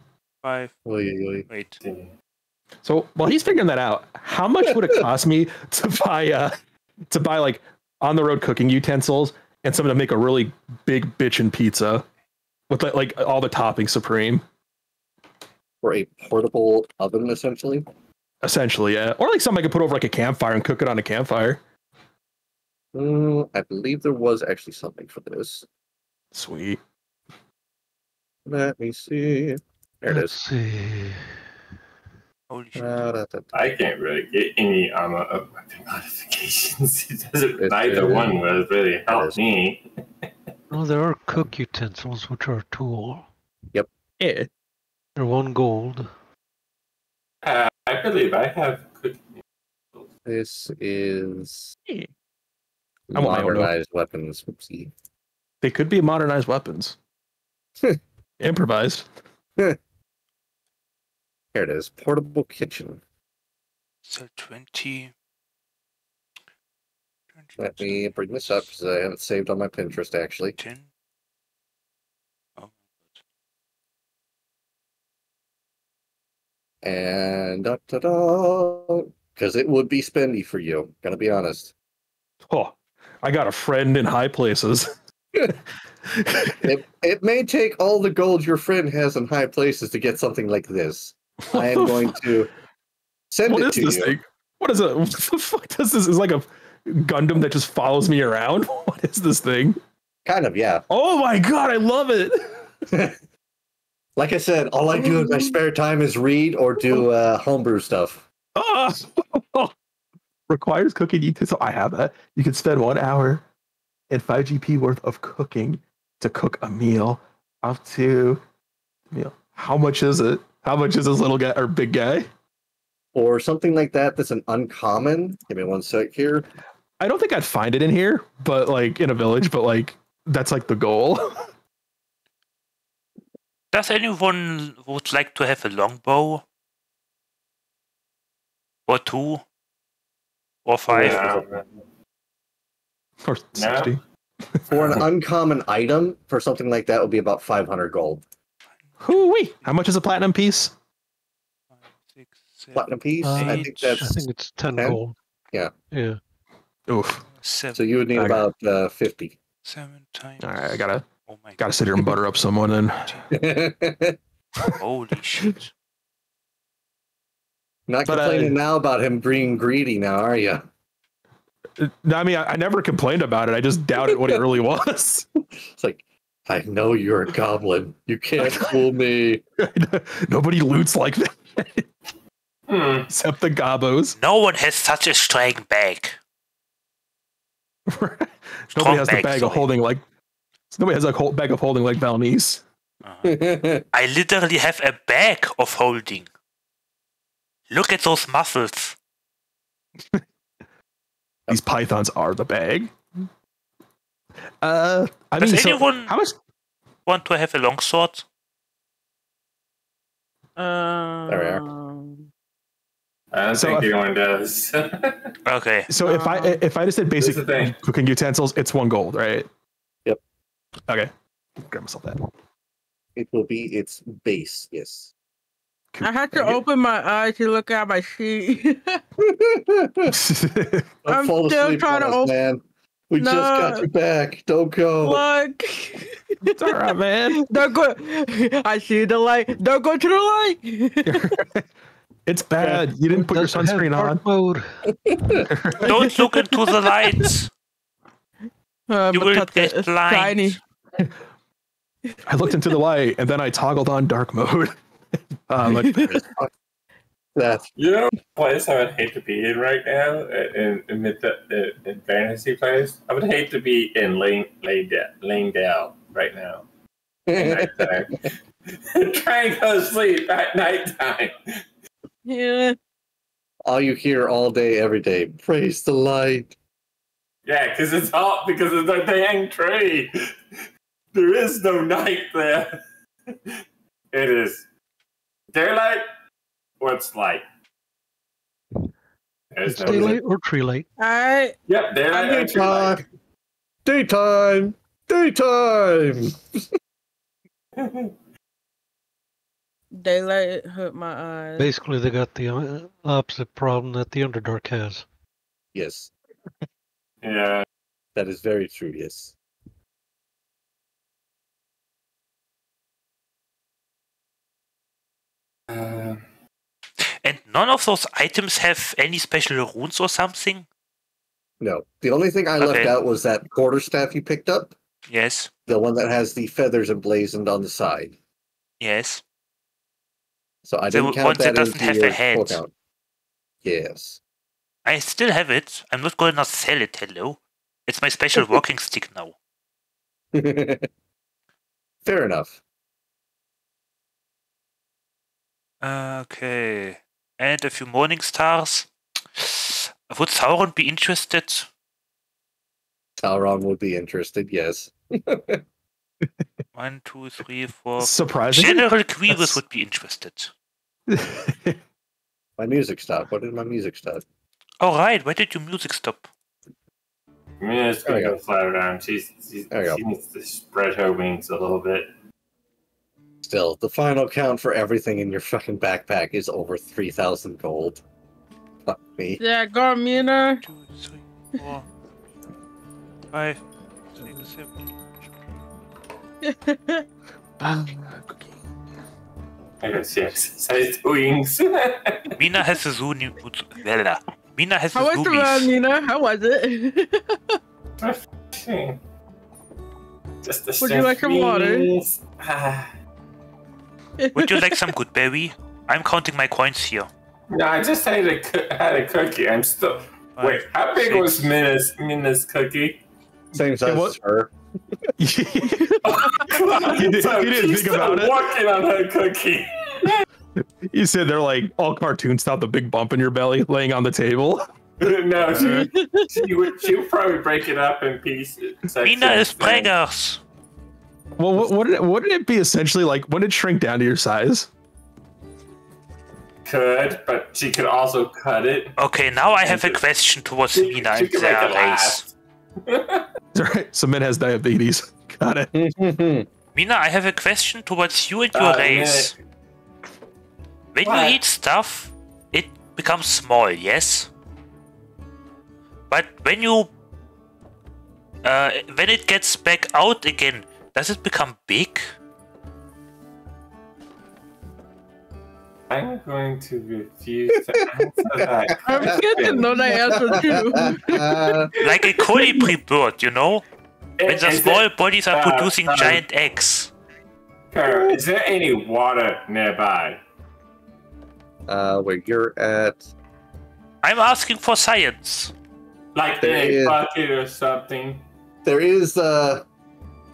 5. Wait. So while he's figuring that out, how much would it cost me to buy like on the road cooking utensils and something to make a really big bitchin' pizza with like all the toppings supreme? Or a portable oven, essentially? Essentially, yeah. Or like something I could put over like a campfire and cook it on a campfire. I believe there was actually something for this. Sweet. Let me see. There it is. Let's see. Holy shit. I can't really get any armor up modifications. It doesn't, neither one will really help me. No, there are cook utensils, which are tool. Yep. Yeah. They're 1 gold. I believe I have cook utensils. This is... Yeah. Modernized weapons. Oopsie. They could be modernized weapons. Improvised. Here it is. Portable kitchen. So 20... Let me bring this up because I have it saved on my Pinterest actually. 10. Oh. And because it would be spendy for you. Gonna be honest. Oh, I got a friend in high places. It may take all the gold your friend has in high places to get something like this. I am going to send it to you. What is this thing? What is it? What the fuck does this? It's like a Gundam that just follows me around. What is this thing? Kind of, yeah. Oh my god, I love it. Like I said, all I do in my spare time is read or do homebrew stuff. Requires cooking utensils. So I have that. You can spend 1 hour and 5 GP worth of cooking to cook a meal up to meal. How much is it? How much is this little guy or big guy? Or something like that that's an uncommon. Give me 1 sec here. I don't think I'd find it in here, but like in a village, but like that's like the goal. Does anyone would like to have a longbow? Or 2? Or 5? Yeah. Or 60? No. For an uncommon item, for something like that would be about 500 gold. Hoo-wee! How much is a platinum piece? Platinum piece? I think that's... I think it's 10 gold. Yeah. Yeah. Oof. 7. So you would need about 50. 7 times. All right, I gotta, gotta sit here and butter up someone then. Holy shit. Not complaining now about him being greedy now, are you? I mean, I never complained about it. I just doubted what it really was. It's like, I know you're a goblin. You can't fool me. Nobody loots like that. Except the gobbos. No one has such a strong bag. Nobody has a whole bag of holding like Valnese. I literally have a bag of holding. Look at those muscles. These pythons are the bag. Does anyone want to have a long sword? There we are. I don't think anyone does. Okay. So if I just said basic cooking utensils, it's 1 gold, right? Yep. Okay. Grab myself that. It will be its base, yes. I had to open my eye to look at my sheet. I'm still trying to open. Man. We just got you back. Don't go. Look. It's all right, man. Don't go. I see the light. Don't go to the light. It's bad. You didn't put your sunscreen on. Mode. Don't look into the lights. You will get blind. I looked into the light and then I toggled on dark mode. Like, that's, you know, place I would hate to be in right now in fantasy place. I would hate to be in laying down right now. Trying to go to sleep at nighttime. Yeah. All you hear all day, every day. Praise the light. Yeah, because it's hot because of the dang tree. There is no night there. It is daylight. What's light? It's no daylight or tree light. All right. Yep, daylight or tree light. Daytime. Daytime. Daylight hurt my eyes. Basically, they got the opposite problem that the Underdark has. Yes. Yeah. That is very true, yes. And none of those items have any special runes or something? No. The only thing I left out was that quarterstaff you picked up. Yes. The one that has the feathers emblazoned on the side. Yes. So I didn't count that as the head. Yes. I still have it. I'm not going to sell it, hello. It's my special walking stick now. Fair enough. Okay. And a few morning stars. Would Sauron be interested? Sauron would be interested, yes. 1, 2, 3, 4. Surprising. General Grievous would be interested. My music stopped. What did my music stop? Oh, right. Where did your music stop? I mean, it's going to go flat around. She needs to spread her wings a little bit. Still, the final count for everything in your fucking backpack is over 3,000 gold. Fuck me. Yeah, go, Mina. 2, 3, 4, 5, 6, 7. I got 6 wings. Mina has a zoo new Vella. Mina has a zoo. How was it? Just the would you like some water? Would you like some Goodberry? I'm counting my coins here. No, I just had a cookie. I'm still. Wait, how big was Mina's cookie? Same size as her. you didn't think about it. Walking on her cookie. You said they're like all cartoon style, the big bump in your belly, laying on the table. No, she would probably break it up in pieces. Mina is preggers. Well, wouldn't it be essentially like when it shrink down to your size? Could, but she could also cut it. Okay, now I have a question towards Mina and their race. Alright, so Min has diabetes. Got it. Mina, I have a question towards you and your race. When you eat stuff, it becomes small, yes? But when you... when it gets back out again, does it become big? I'm going to refuse to answer that. I'm scared to know that answer too. Like a colibri bird, you know? When the small bodies are producing giant eggs. Kara, is there any water nearby? Where you're at? I'm asking for science. Like a bucket or something. There is the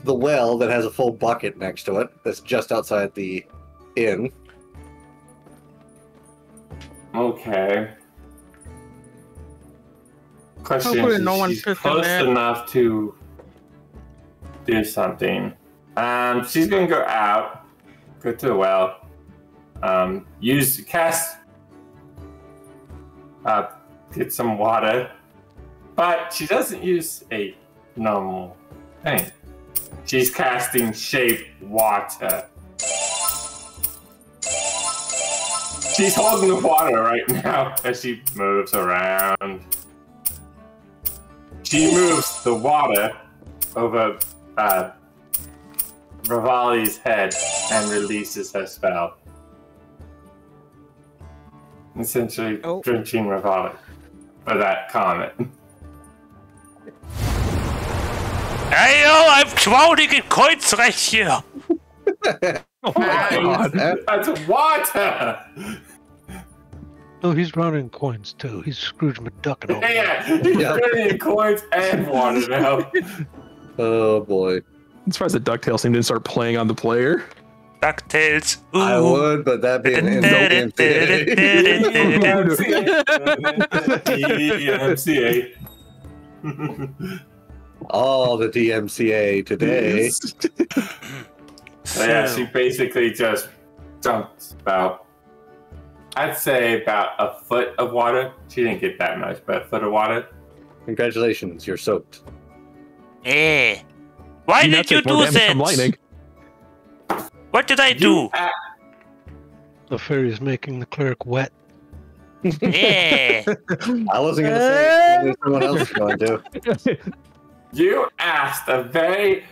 well that has a full bucket next to it. That's just outside the inn. Okay. Question is, no she's close enough to do something. She's gonna go out, go to the well, get some water, but she doesn't use a normal thing. She's casting Shape Water. She's holding the water right now as she moves around. She moves the water over Rivali's head and releases her spell. Essentially drenching Rivali for that comment. Hey, yo, I'm drowning in coins right here! Oh my God. That's water! No, he's drowning in coins too. He's Scrooge McDuck and all. Yeah, he's drowning in coins and water now. Oh boy. I'm surprised that DuckTales seemed to start playing on the player. DuckTales. Ooh. I would, but that'd be an end DMCA. All the DMCA today. So yeah, she basically just dumped about, I'd say about a foot of water. She didn't get that much, but a foot of water. Congratulations, you're soaked. Eh. Why did you do that? What did I do? The fairy's making the cleric wet. Yeah. I wasn't going to say it. Someone else is going to. You asked a very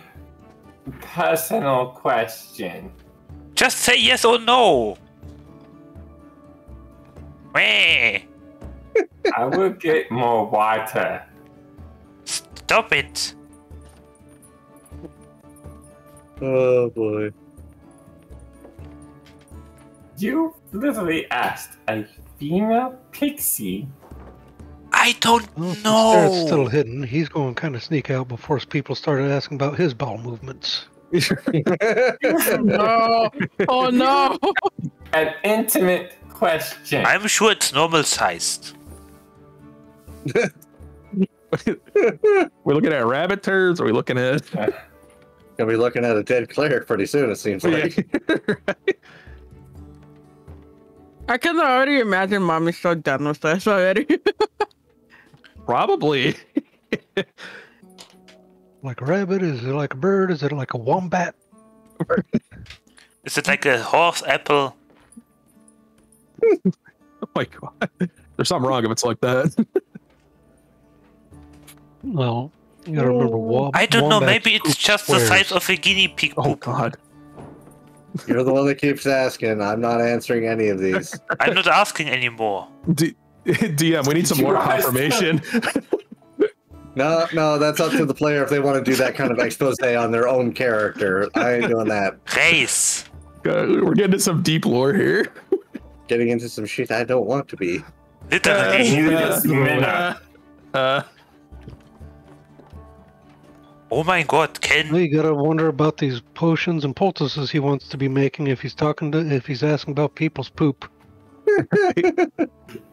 personal question. Just say yes or no. I will get more water. Stop it. Oh boy. You literally asked a female pixie. I don't know. His spirit's still hidden. He's going to kind of sneak out before people started asking about his bowel movements. No. Oh no. An intimate question. I'm sure it's normal sized. We're looking at rabbit turds? Are we looking at... Gonna be looking at a dead cleric pretty soon, it seems like. Right. I can already imagine mommy's so done with this already. Probably. Like a rabbit? Is it like a bird? Is it like a wombat? Is it like a horse apple? Oh my God. There's something wrong if it's like that. No. You gotta remember, I don't know, maybe it's just the size of a guinea pig. Oh God. You're the one that keeps asking. I'm not answering any of these. I'm not asking anymore. DM, we need some more confirmation. No, no, that's up to the player if they want to do that kind of expose on their own character. I ain't doing that. Race. We're getting into some deep lore here. Getting into some shit I don't want to be. Oh my God, Ken! You gotta wonder about these potions and poultices he wants to be making if he's talking to, if he's asking about people's poop.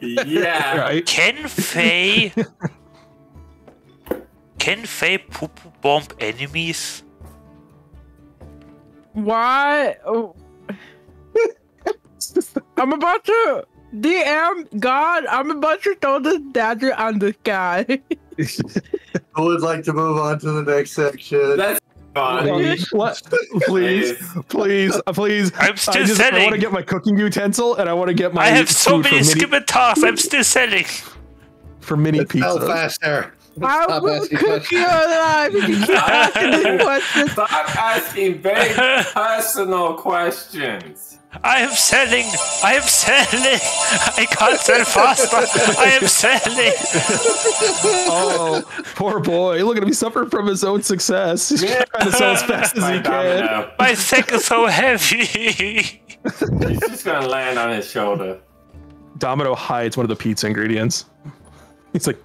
Yeah, right. Can Faye poop bomb enemies? Why? Oh. I'm about to DM God. I'm about to throw this dagger on this guy. I would like to move on to the next section. That's fine. Please. I'm still selling. I want to get my cooking utensil, and I want to get my. I have so many scimitar's. I'm still selling. For mini pizza. Faster. I will cook you alive. Stop asking very personal questions. I am selling. I can't sell faster. I am selling. Oh, poor boy. Look at him. He's suffering from his own success. He's trying to sell as fast as he can. My sack is so heavy. He's just going to land on his shoulder. Domino hides one of the pizza ingredients. He's like,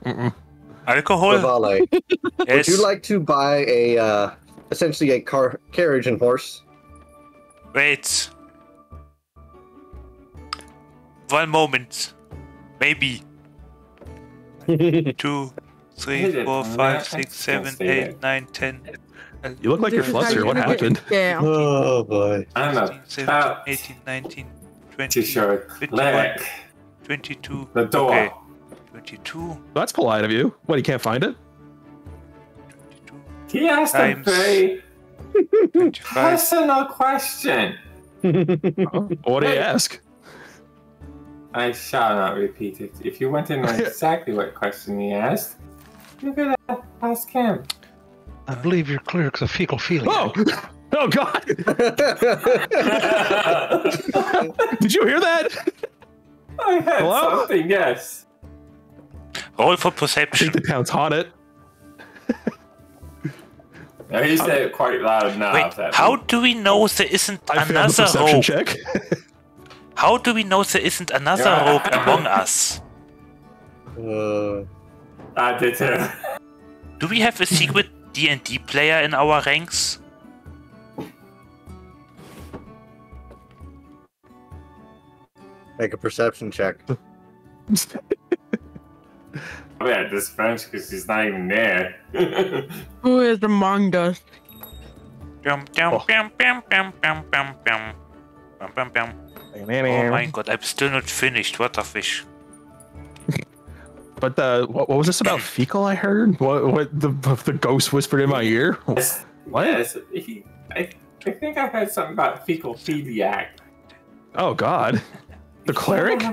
alcohol? Rivale, yes. Would you like to buy a, essentially a carriage and horse? Wait. 1 moment. Maybe. 2, 3, 4, 5, 6, 7, 8, 9, 10. You look like you're flustered. What happened? Oh, boy. I don't know. 17, 18, 19, 20, 21, 22. The door. Okay. 22. That's polite of you. What, he can't find it? 22. He asked a very personal question. What did he ask? I shall not repeat it. If you want to know exactly what question he asked, you're gonna ask him. I believe your cleric's a fecal feeling. Oh! Oh God! Did you hear that? I had something. Yes. Roll for perception. I think the town's haunted. No, he said it quite loud now. Wait, how do we know there isn't another rogue? Check. How do we know there isn't another rogue among us? I did too. Do we have a secret D&D player in our ranks? Make a perception check. Oh yeah, this French because he's not even there. Who is among us? Oh my God, I'm still not finished. What a fish! But what was this about fecal? I heard what the ghost whispered in my ear. What? Yes, I think I heard something about fecal philiac. Oh God, the cleric.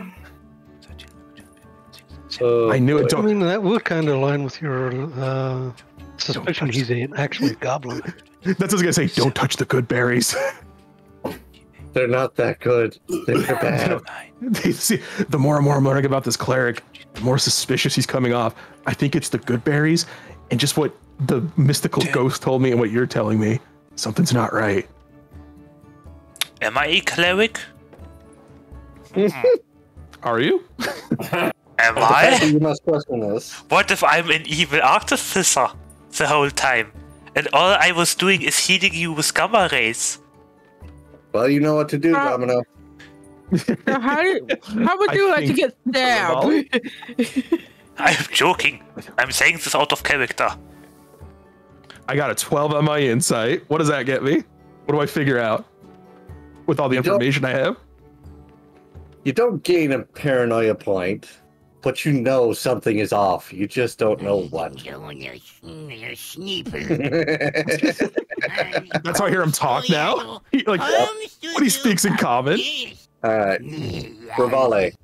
I knew it. I mean, that would kind of align with your suspicion he's actually a goblin. That's what I was going to say. Don't touch the good berries. They're not that good. They're bad. See, the more and more I'm learning about this cleric, the more suspicious he's coming off. I think it's the good berries and just what the mystical ghost told me and what you're telling me. Something's not right. Am I a cleric? Are you? Am I? You must question this. What if I'm an evil artificer the whole time, and all I was doing is healing you with gamma rays? Well, you know what to do, Domino. Now, how would you like to get stabbed? I'm joking. I'm saying this out of character. I got a 12 on my insight. What does that get me? What do I figure out with all the information I have? You don't gain a paranoia point. But you know something is off. You just don't know what. That's how I hear him talk now. He, like, when he speaks in common. All right. Rivale.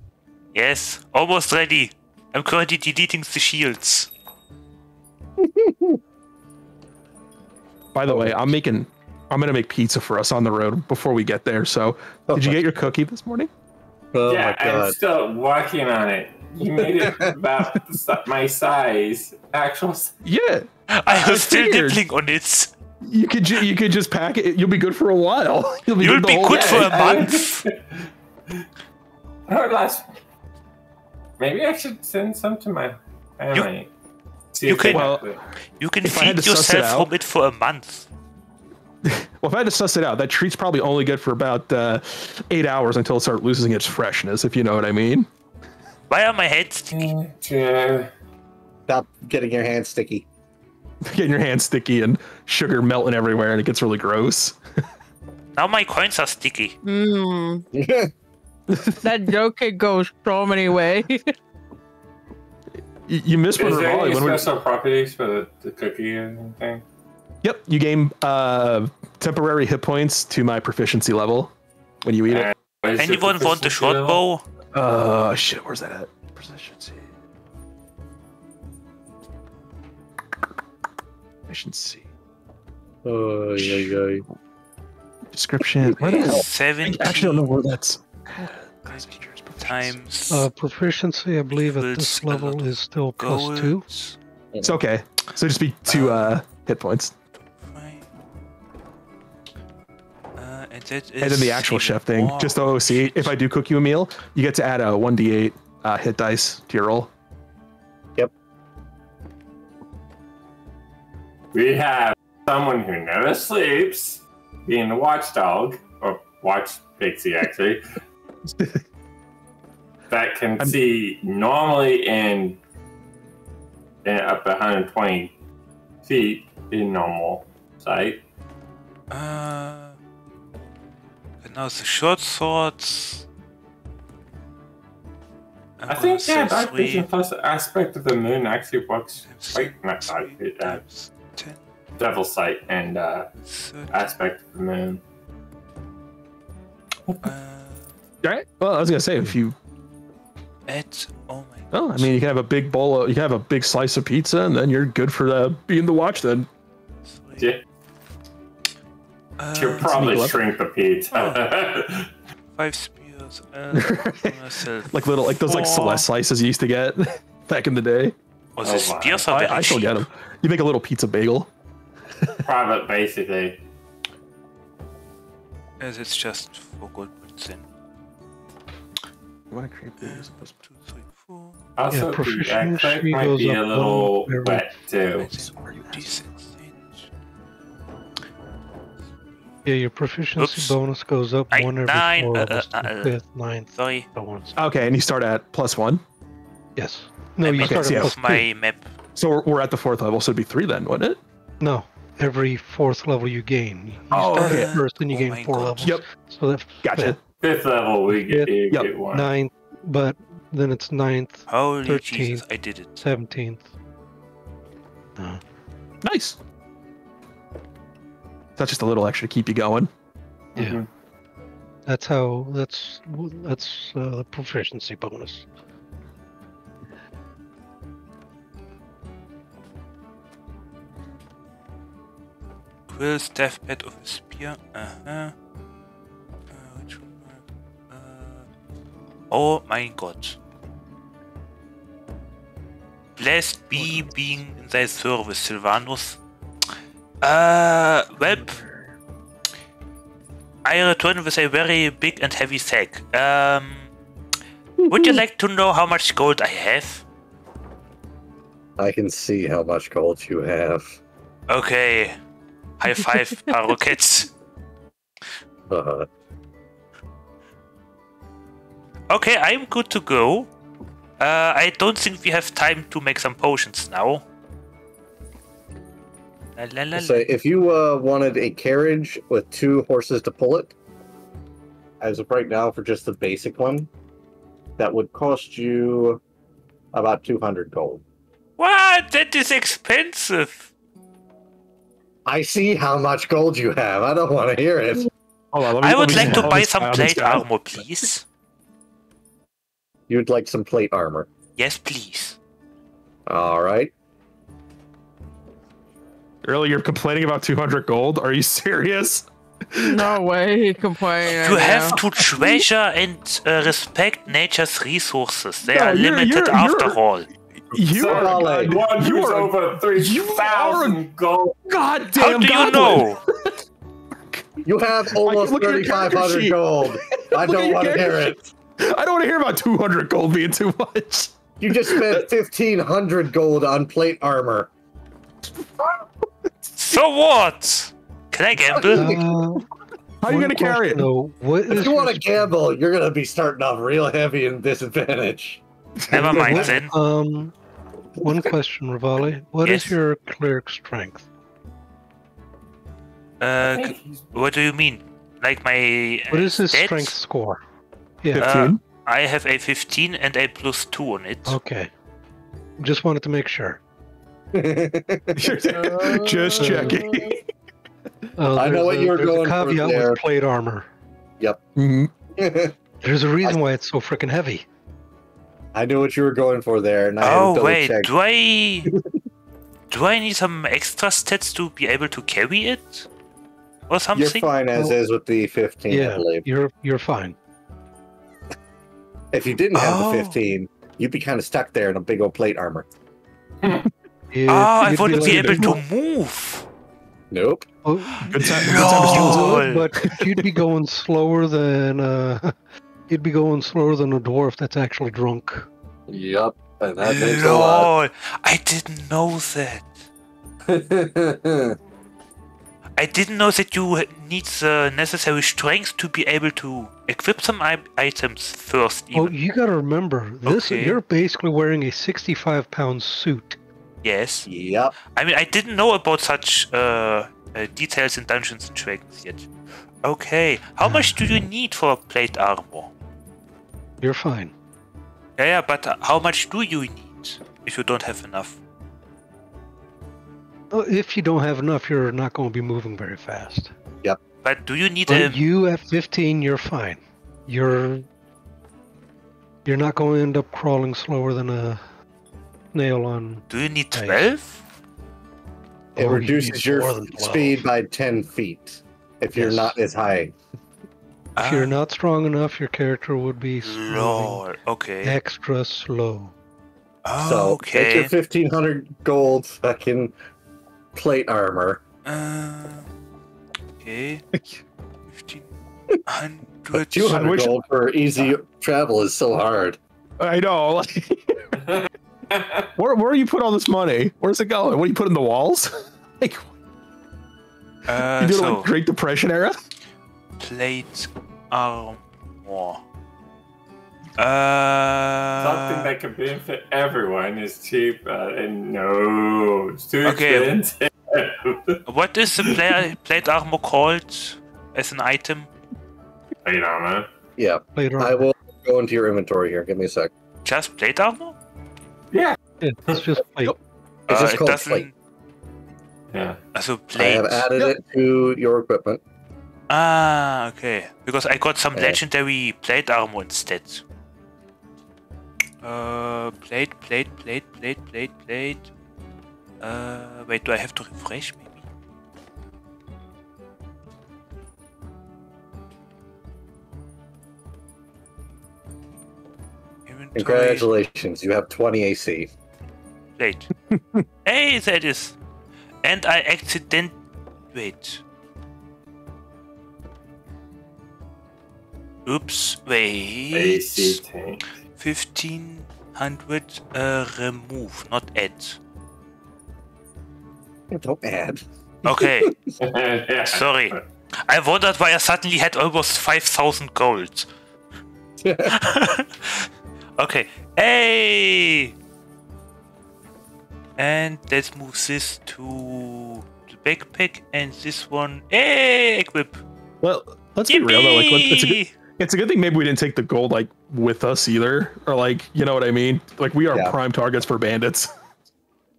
Yes, almost ready. I'm currently deleting the shields. By the way, I'm gonna make pizza for us on the road before we get there. So, did you get your cookie this morning? Oh yeah, my God. I'm still working on it. You made it about my size, actual size. Yeah, I was still dipping on it. You could just pack it. You'll be good for a while. You'll be good for a month. Maybe I should send some to my family. You can feed yourself from it for a month. Well, if I had to suss it out, that treat's probably only good for about 8 hours until it starts losing its freshness, if you know what I mean. Why are my hands sticky? Stop getting your hands sticky. Getting your hands sticky and sugar melting everywhere, and it gets really gross. Now my coins are sticky. Mm. That joke could go so many ways. You missed one. Is there any special properties for the cookie and anything? Yep, you gain temporary hit points to my proficiency level when you eat it. Anyone want the short bow? Shit, where's that at? Proficiency. Proficiency. Oh, yeah. Description. What is 70? I actually don't know where that's. Times. Proficiency, I believe, at this level is still +2. It's okay. So just be 2 hit points. And then the actual chef thing, just the OC. If I do cook you a meal, you get to add a 1d8 hit dice to your roll. Yep. We have someone who never sleeps, being a watchdog, or watch pixie actually, that can see normally in up to 120 feet in normal sight. Now the short swords. I think dark vision plus the aspect of the moon actually works quite nicely. Devil sight and aspect of the moon. Right. Well, I was gonna say if you. Oh, I mean, you can have a big bowl. You can have a big slice of pizza, and then you're good for being the watch. Then. Yeah. You'll probably shrink the Pete. Oh. 5 spears. Like little, like those like Celeste slices you used to get back in the day. Was it spears? I still get them. You make a little pizza bagel. Private, basically. As it's just for good reason. You want to create these? 1, 2, 3, 4. Also, the aspect might be a little wet too. Are you decent? Yeah, your proficiency bonus goes up 1 every 4, 5th, 9th. Sorry. Okay, and you start at +1? Yes. No, you start at +2. So we're at the 4th level, so it'd be 3 then, wouldn't it? No, every 4th level you gain. You start at first, then you gain 4 levels. Yep. So that's gotcha. 5th level we get 1. 9th, but then it's 9th, 13th, I did it. 17th. Nice. That's just a little extra to keep you going. Yeah, that's how. That's the proficiency bonus. Quill staff pet of a spear. Which one? Oh my God! Blessed be being in thy service, Sylvanus. Well, I return with a very big and heavy sack. Would you like to know how much gold I have? I can see how much gold you have. Okay. High five, Parocket. Okay, I'm good to go. I don't think we have time to make some potions now. So if you wanted a carriage with 2 horses to pull it, as of right now for just the basic one, that would cost you about 200 gold. What? That is expensive. I see how much gold you have. I don't want to hear it. Hold on, I would like to buy some plate armor, please. You would like some plate armor? Yes, please. All right. Really, you're complaining about 200 gold? Are you serious? No way he complained. You have to treasure and respect nature's resources. They are limited after all. You are over 3,000 gold. God damn. How do you know? You have almost 3,500 gold. I don't want to hear it. I don't want to hear about 200 gold being too much. You just spent 1,500 gold on plate armor. So what? Can I gamble? How are you going to carry it? If you want to gamble, you're going to be starting off real heavy and disadvantage. Never mind then. One question, Rivale. What is your cleric strength? What do you mean? Like my... what is his strength score? Yeah. I have a 15 and a +2 on it. Okay. Just wanted to make sure. Just checking. I know what you're going for there. With plate armor. Yep. Mm-hmm. There's a reason why it's so freaking heavy. I knew what you were going for there. And I double checked. Do I need some extra stats to be able to carry it, or something? You're fine as is with the 15. Yeah, I believe. You're fine. If you didn't have the 15, you'd be kind of stuck there in a big old plate armor. I wouldn't be able to move. Nope. But you'd be going slower than a dwarf that's actually drunk. Yep, and that makes a lot. I didn't know that. I didn't know that you need the necessary strength to be able to equip some items first. Even. Oh, you gotta remember this: you're basically wearing a 65-pound suit. Yes. Yep. I mean, I didn't know about such details in Dungeons and Dragons yet. Okay. How much do you need for plate armor? You're fine. Yeah, but how much do you need if you don't have enough? If you don't have enough, you're not going to be moving very fast. Yep. But do you need a... you have 15, you're fine. You're not going to end up crawling slower than a... nail on. Do you need 12? It reduces your speed by 10 feet. If you're not as high. If you're not strong enough, your character would be slow. Okay. Extra slow. Oh, so okay. Take your 1,500 gold fucking plate armor. Okay. 1,500. 200 gold for easy travel is so hard. I know. Where do you put all this money? Where's it going? What do you put in the walls? Like, you doing like Great Depression era? Plate armor. Something that could benefit everyone is cheap, and no, it's too expensive. What is the plate armor called as an item? Plate armor. Yeah. Plate armor. I will go into your inventory here. Give me a sec. Just plate armor? Yeah. It's just plate. It's just called plate. Yeah. So plate. I have added it to your equipment. Ah, okay. Because I got some legendary plate armor instead. Plate. Wait, do I have to refresh maybe? Inventory. Congratulations, you have 20 AC. Wait. Hey, that is. And I accident. Wait. Oops, wait. AC tank. 1,500 remove, not add. Don't add. Okay. Sorry. I wondered why I suddenly had almost 5,000 gold. Okay. Hey! And let's move this to the backpack and this one. Hey! Equip! Well, let's be real though. Like, it's a good thing maybe we didn't take the gold like with us either. Or like, you know what I mean? Like, we are prime targets for bandits.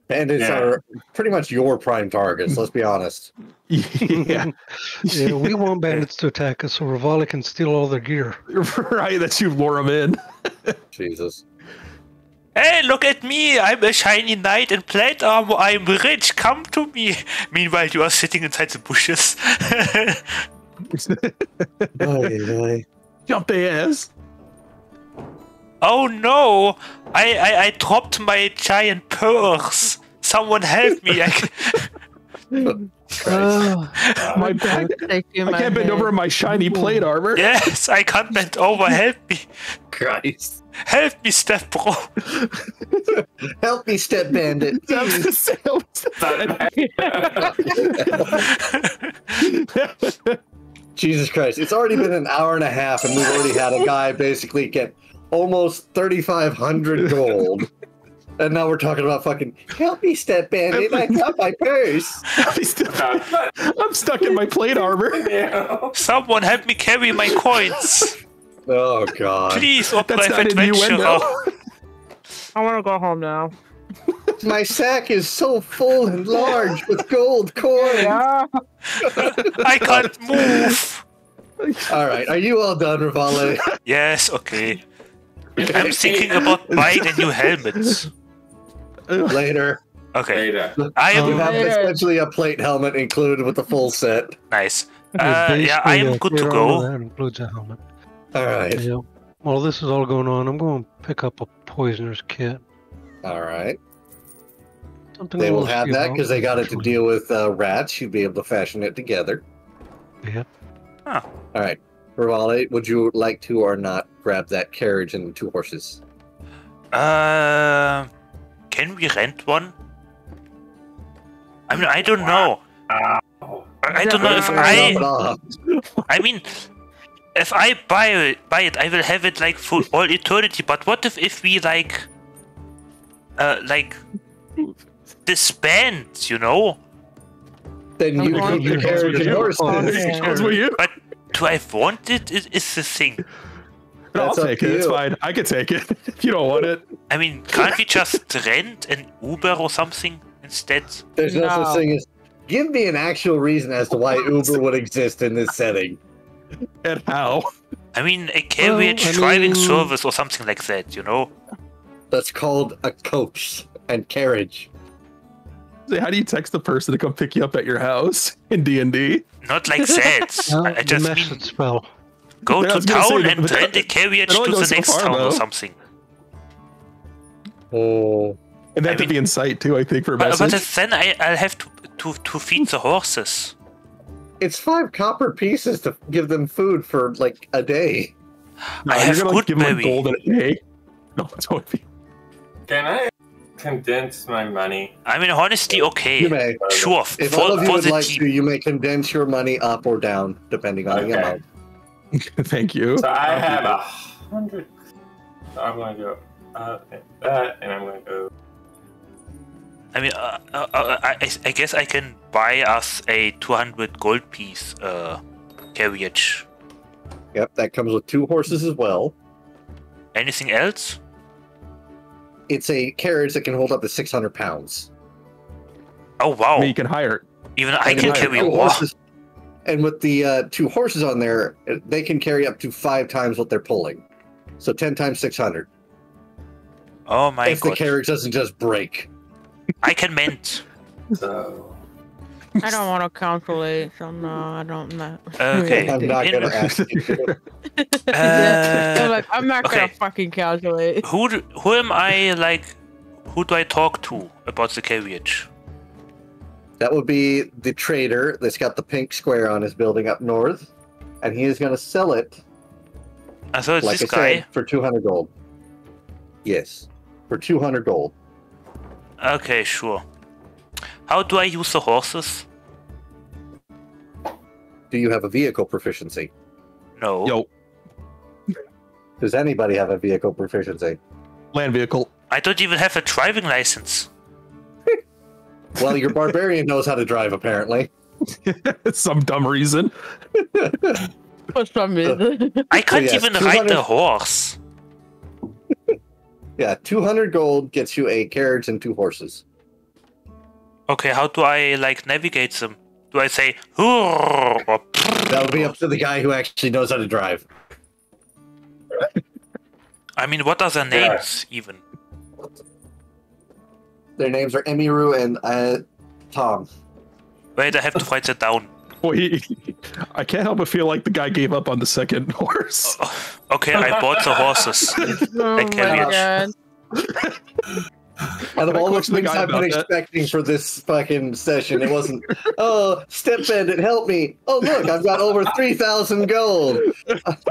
Bandits are pretty much your prime targets, let's be honest. Yeah, we want bandits to attack us so Rivale can steal all their gear. Right, that you lure them in. Jesus. Hey, look at me! I'm a shiny knight in plate armor. I'm rich. Come to me. Meanwhile, you are sitting inside the bushes. Oy. Jump the ass. Oh no! I dropped my giant purse. Someone help me! My back. I can't bend over my shiny plate armor. Yes, I can't bend over. Help me! Christ! Help me, step bro! Help me, step bandit! Jesus Christ! It's already been an hour and a half, and we've already had a guy basically get almost 3,500 gold. And now we're talking about fucking, help me step bandit, I got my purse. I'm stuck in my plate armor. Someone help me carry my coins. Oh god. Please, open my adventure. I want to go home now. My sack is so full and large with gold coins. Yeah. I can't move. Alright, are you all done, Rivale? Yes, okay. I'm thinking about buying a new helmet. Later. Okay. Later. You have essentially a plate helmet included with the full set. Nice. Yeah, I am good to go. That includes a helmet. All right. Yeah. While this is all going on, I'm going to pick up a poisoner's kit. All right. They will have that because they got it to deal with rats. You'd be able to fashion it together. Yeah. Huh. All right. Rivale, would you like to or not grab that carriage and the two horses? Can we rent one? I mean, I don't know. I don't know if I mean, if I buy it, I will have it like for all eternity. But what if we like disband? You know? Then you keep the carriage and horses. But do I want it? It's the thing. No, I'll take it. It's fine. I can take it. You don't want it. I mean, can't we just rent an Uber or something instead? There's no such thing as. Give me an actual reason as to why Uber would exist in this setting. And how? I mean, a carriage driving service or something like that, you know? That's called a coach and carriage. How do you text the person to come pick you up at your house in D&D? Not like that. I just mean spell. Go to town and turn the carriage to the next town or something. Oh. And that could be in sight too, I think, for a message. But then I'll have to feed the horses. It's 5 copper pieces to give them food for like a day. No, I have like, Goodberry. No, that's what I mean. Can I condense my money? I mean, honestly, okay. You may. Sure. If all of you would like to, you may condense your money up or down, depending on the amount. Thank you. So I have 100. So I'm going to go that, and I'm going to go. I mean, I guess I can buy us a 200 gold piece carriage. Yep, that comes with 2 horses as well. Anything else? It's a carriage that can hold up to 600 pounds. Oh, wow. I mean, you can hire it. Even I can carry horses. And with the 2 horses on there, they can carry up to 5 times what they're pulling. So 10 times 600. Oh, my God. If the carriage doesn't just break. I can mint. So... I don't want to calculate, so no, I don't know. Okay. I'm not going to ask you to. I'm not going to fucking calculate. Who am I, like, who do I talk to about the carriage? That would be the trader that's got the pink square on his building up north, and he is going to sell it, so it's like this guy? For 200 gold. Yes, for 200 gold. Okay, sure. How do I use the horses? Do you have a vehicle proficiency? No. Yo. Does anybody have a vehicle proficiency? Land vehicle. I don't even have a driving license. Well, your barbarian knows how to drive, apparently. Some dumb reason. For some reason. I can't even ride the horse. Yeah, 200 gold gets you a carriage and 2 horses. Okay, how do I, like, navigate them? Do I say, or that would be up to the guy who actually knows how to drive. I mean, what are their names, even? Their names are Emiru and Tom. Wait, I have to write that down. Well, I can't help but feel like the guy gave up on the second horse. Okay, I bought the horses. Out of all the things I've been expecting for this fucking session, it wasn't, oh, stepend and help me. Oh, look, I've got over 3,000 gold.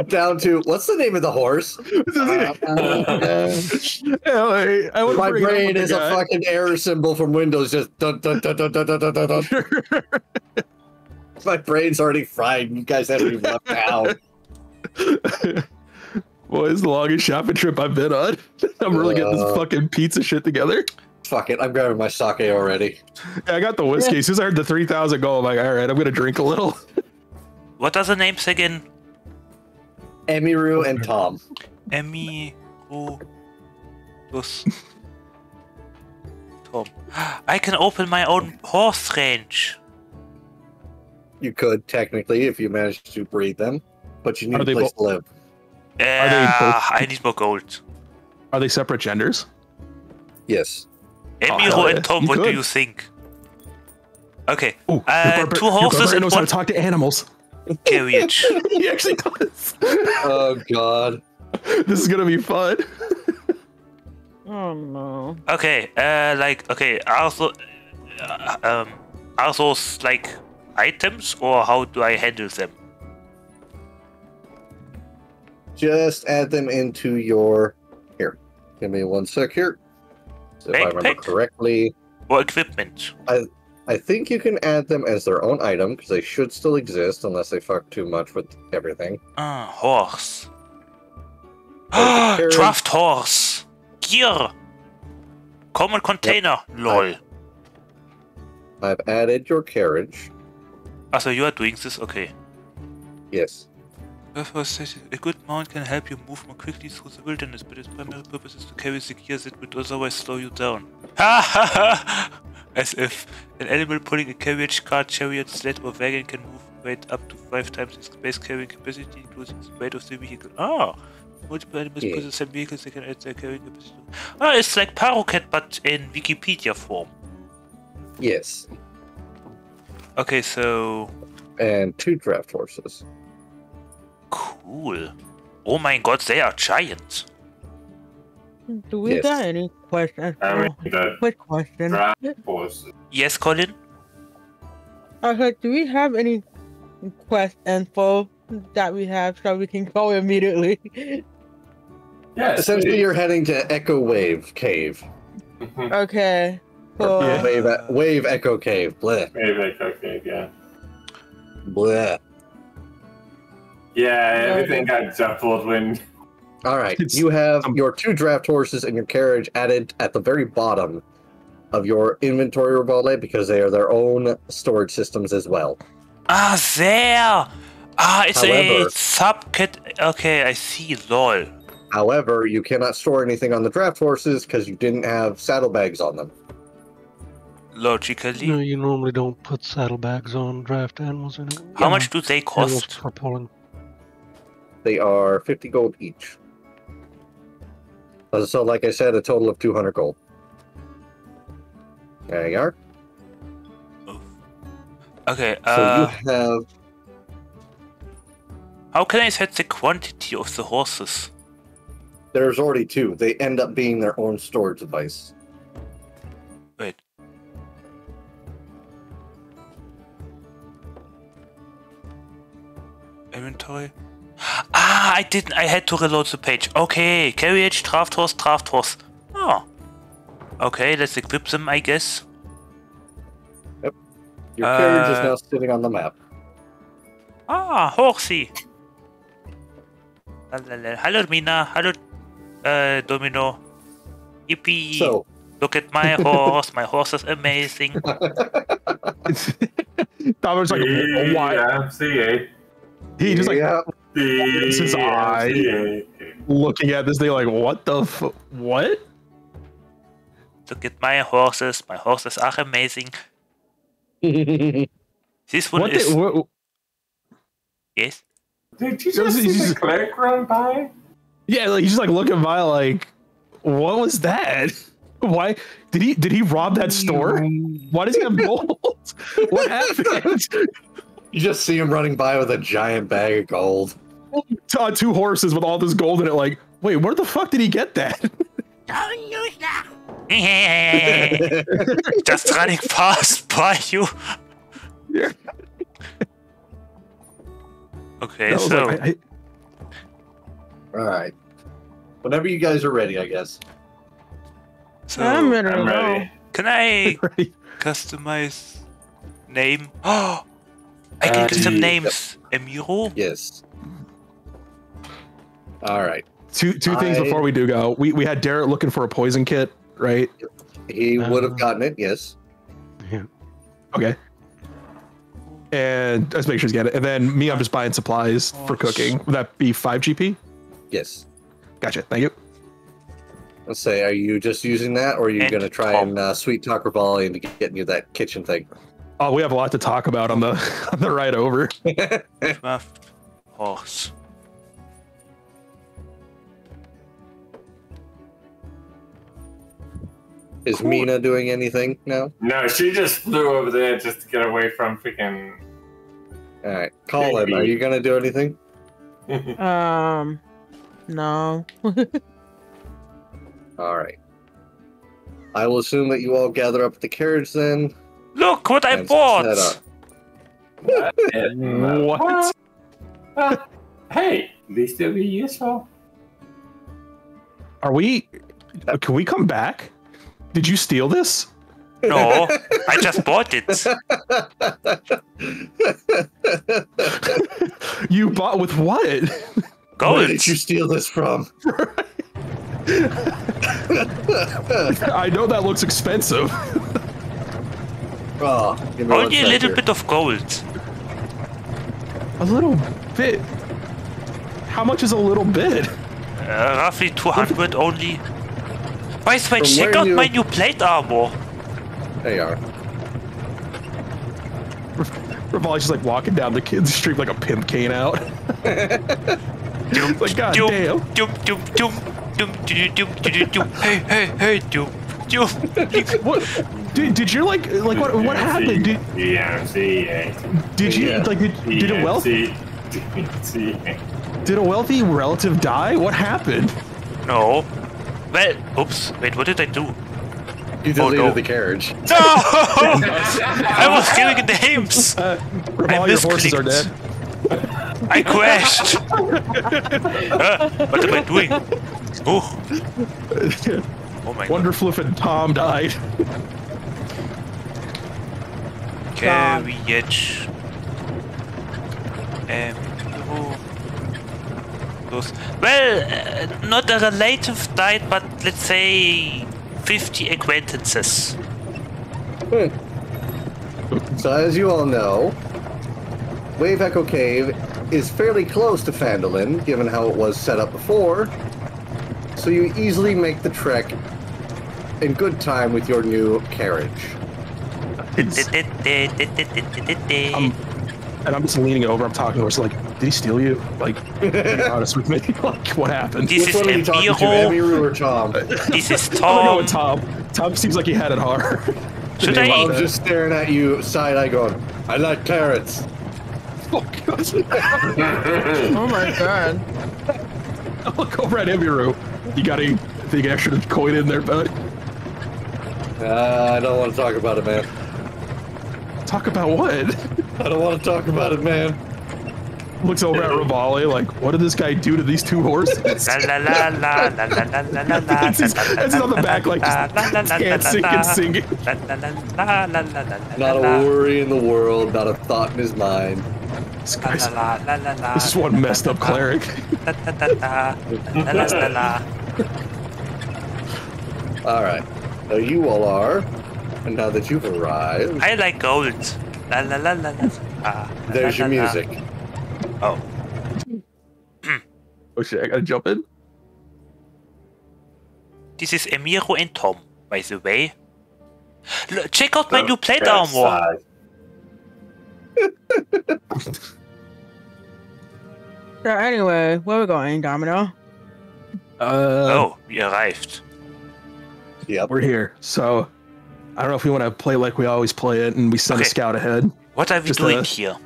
Down to, what's the name of the horse? My brain is a fucking error symbol from Windows. Just dun, dun, dun, dun, dun, dun, dun, dun. My brain's already fried. You guys haven't even left out. Boy, it's the longest shopping trip I've been on. I'm really getting this fucking pizza shit together. Fuck it, I'm grabbing my sake already. Yeah, I got the whiskey. As soon as I heard the 3,000 gold, I'm like, all right, I'm gonna drink a little. What are the names again? Emiru and Tom. Emiru. Tom. I can open my own horse range. You could, technically, if you manage to breed them, but you need a place to live. I need more gold. Are they separate genders? Yes. Emiru and Tom, what do you think? Okay. Ooh, 2 horses and one... talk to animals. Carriage. He actually does. Oh, God. This is going to be fun. Oh, no. Okay. Are those, like, items, or how do I handle them? Just add them into your... Here. Give me 1 sec here. So if I remember correctly... Or equipment. I think you can add them as their own item, because they should still exist, unless they fuck too much with everything. Horse. Draft horse. Gear. Common container. Yep. LOL. I've added your carriage. Ah, so you are doing this? Okay. Yes. A good mount can help you move more quickly through the wilderness, but its primary purpose is to carry the gear that would otherwise slow you down. Ha ha ha! As if an animal pulling a carriage, cart, chariot, sled, or wagon can move weight up to 5 times its base carrying capacity, including the weight of the vehicle. Ah! Multiple animals possess some vehicles that can add their carrying capacity. Ah, it's like Parocket, but in Wikipedia form. Yes. Okay, so... And 2 draft horses. Cool. Oh my god, they are giants. Do we got any questions? Quick question. Yes, Colin? I said, do we have any quest info that we have so we can go immediately? Yeah, essentially, you're heading to Echo Wave Cave. Okay. Cool. Yeah. Wave Echo Cave. Bleh. Wave Echo Cave, yeah. Bleh. Yeah, everything got shuffled when... Alright, you have your 2 draft horses and your carriage added at the very bottom of your inventory Rivale because they are their own storage systems as well. Ah, there! Ah, it's a sub-kit. Okay, I see, lol. However, you cannot store anything on the draft horses because you didn't have saddlebags on them. Logically. No, you normally don't put saddlebags on draft animals anymore. How much do they cost? For pulling. They are 50 gold each. So, like I said, a total of 200 gold. There you are. Oh. Okay, so you have... How can I set the quantity of the horses? There's already 2. They end up being their own storage device. Wait. Inventory? Ah, I didn't. I had to reload the page. Okay, carriage, draft horse, draft horse. Oh. Okay, let's equip them, I guess. Yep. Your carriage is now sitting on the map. Ah, horsey. Hello, Mina. Hello, Domino. Yippee. So. Look at my horse. My horse is amazing. That was like a wild CA. He just like opens his eye, looking at this thing like, what the f- what? Look at my horses. My horses are amazing. This one is... Yes? Did you just see the cleric run by? Yeah, like, he's just like looking by like, what was that? Why did he rob that store? Why does he have gold? What happened? You just see him running by with a giant bag of gold. 2 horses with all this gold in it, like, wait, where the fuck did he get that? Don't use that! Just running fast by you. Yeah. Okay, so... Like, Alright. Whenever you guys are ready, I guess. So, I'm ready. Can I customize name? Oh! I can get some names. Emiru? Yes. All right. Two things before we do go. We had Derek looking for a poison kit, right? He would have gotten it, yes. Yeah. Okay. And let's make sure he's got it. And then me, I'm just buying supplies for cooking. Would that be 5 GP? Yes. Gotcha. Thank you. Let's say, are you just using that, or are you going to try and sweet talk Rivale into getting you that kitchen thing? Oh, we have a lot to talk about on the ride over. Horse. Is Mina doing anything now? No, she just flew over there just to get away from freaking. All right, Colin, are you gonna do anything? No. All right. I will assume that you all gather up the carriage then. Look what I bought! What? Hey, these still be useful. Are we... Can we come back? Did you steal this? No, I just bought it. You bought with what? Gold. Where did you steal this from? I know that looks expensive. Oh, only a little bit of gold. A little bit? How much is a little bit? Roughly 200 only. By the way, check out my new plate armor. There you are. Rivale's just like walking down the kid's street like a pimp cane out. Like, God damn. Hey, hey, hey, doom. Doom. What? Did you like what happened? Did you like did a wealthy relative die? What happened? No. Well, oops. Wait, what did I do? You deleted the carriage. No! I was killing names. All your horses are dead. I crashed. What am I doing? Oh my God. Wonderfloof and Tom died. Carriage. Well, not a relative died, but let's say 50 acquaintances. So as you all know, Wave Echo Cave is fairly close to Phandalin, given how it was set up before, so you easily make the trek in good time with your new carriage. And I'm just leaning over, I'm talking to her, so like, did he steal you? Like, be honest with me, like, what happened? This is Emiru or Tom? This is Tom. I don't know what Tom. Tom seems like he had it hard. I'm just staring at you, side-eye going, I like carrots. Oh, oh my God. I look over at Emiru. You got anything extra to coin in there, bud? I don't want to talk about it, man. Talk about what? I don't want to talk about it, man. Looks over at Rivale, like, what did this guy do to these two horses? That's on the back, like, dancing and singing. Not a worry in the world, not a thought in his mind. This is one messed up cleric. Alright, now you all are, and now that you've arrived... I like gold. There's your music. Oh. Oh shit, I gotta jump in? This is Emiru and Tom, by the way. Look, check out my new plate armor! So anyway, where are we going, Domino? Oh, we arrived. Yep. We're here, so... I don't know if we want to play like we always play it, and we send a scout ahead. What are we doing here?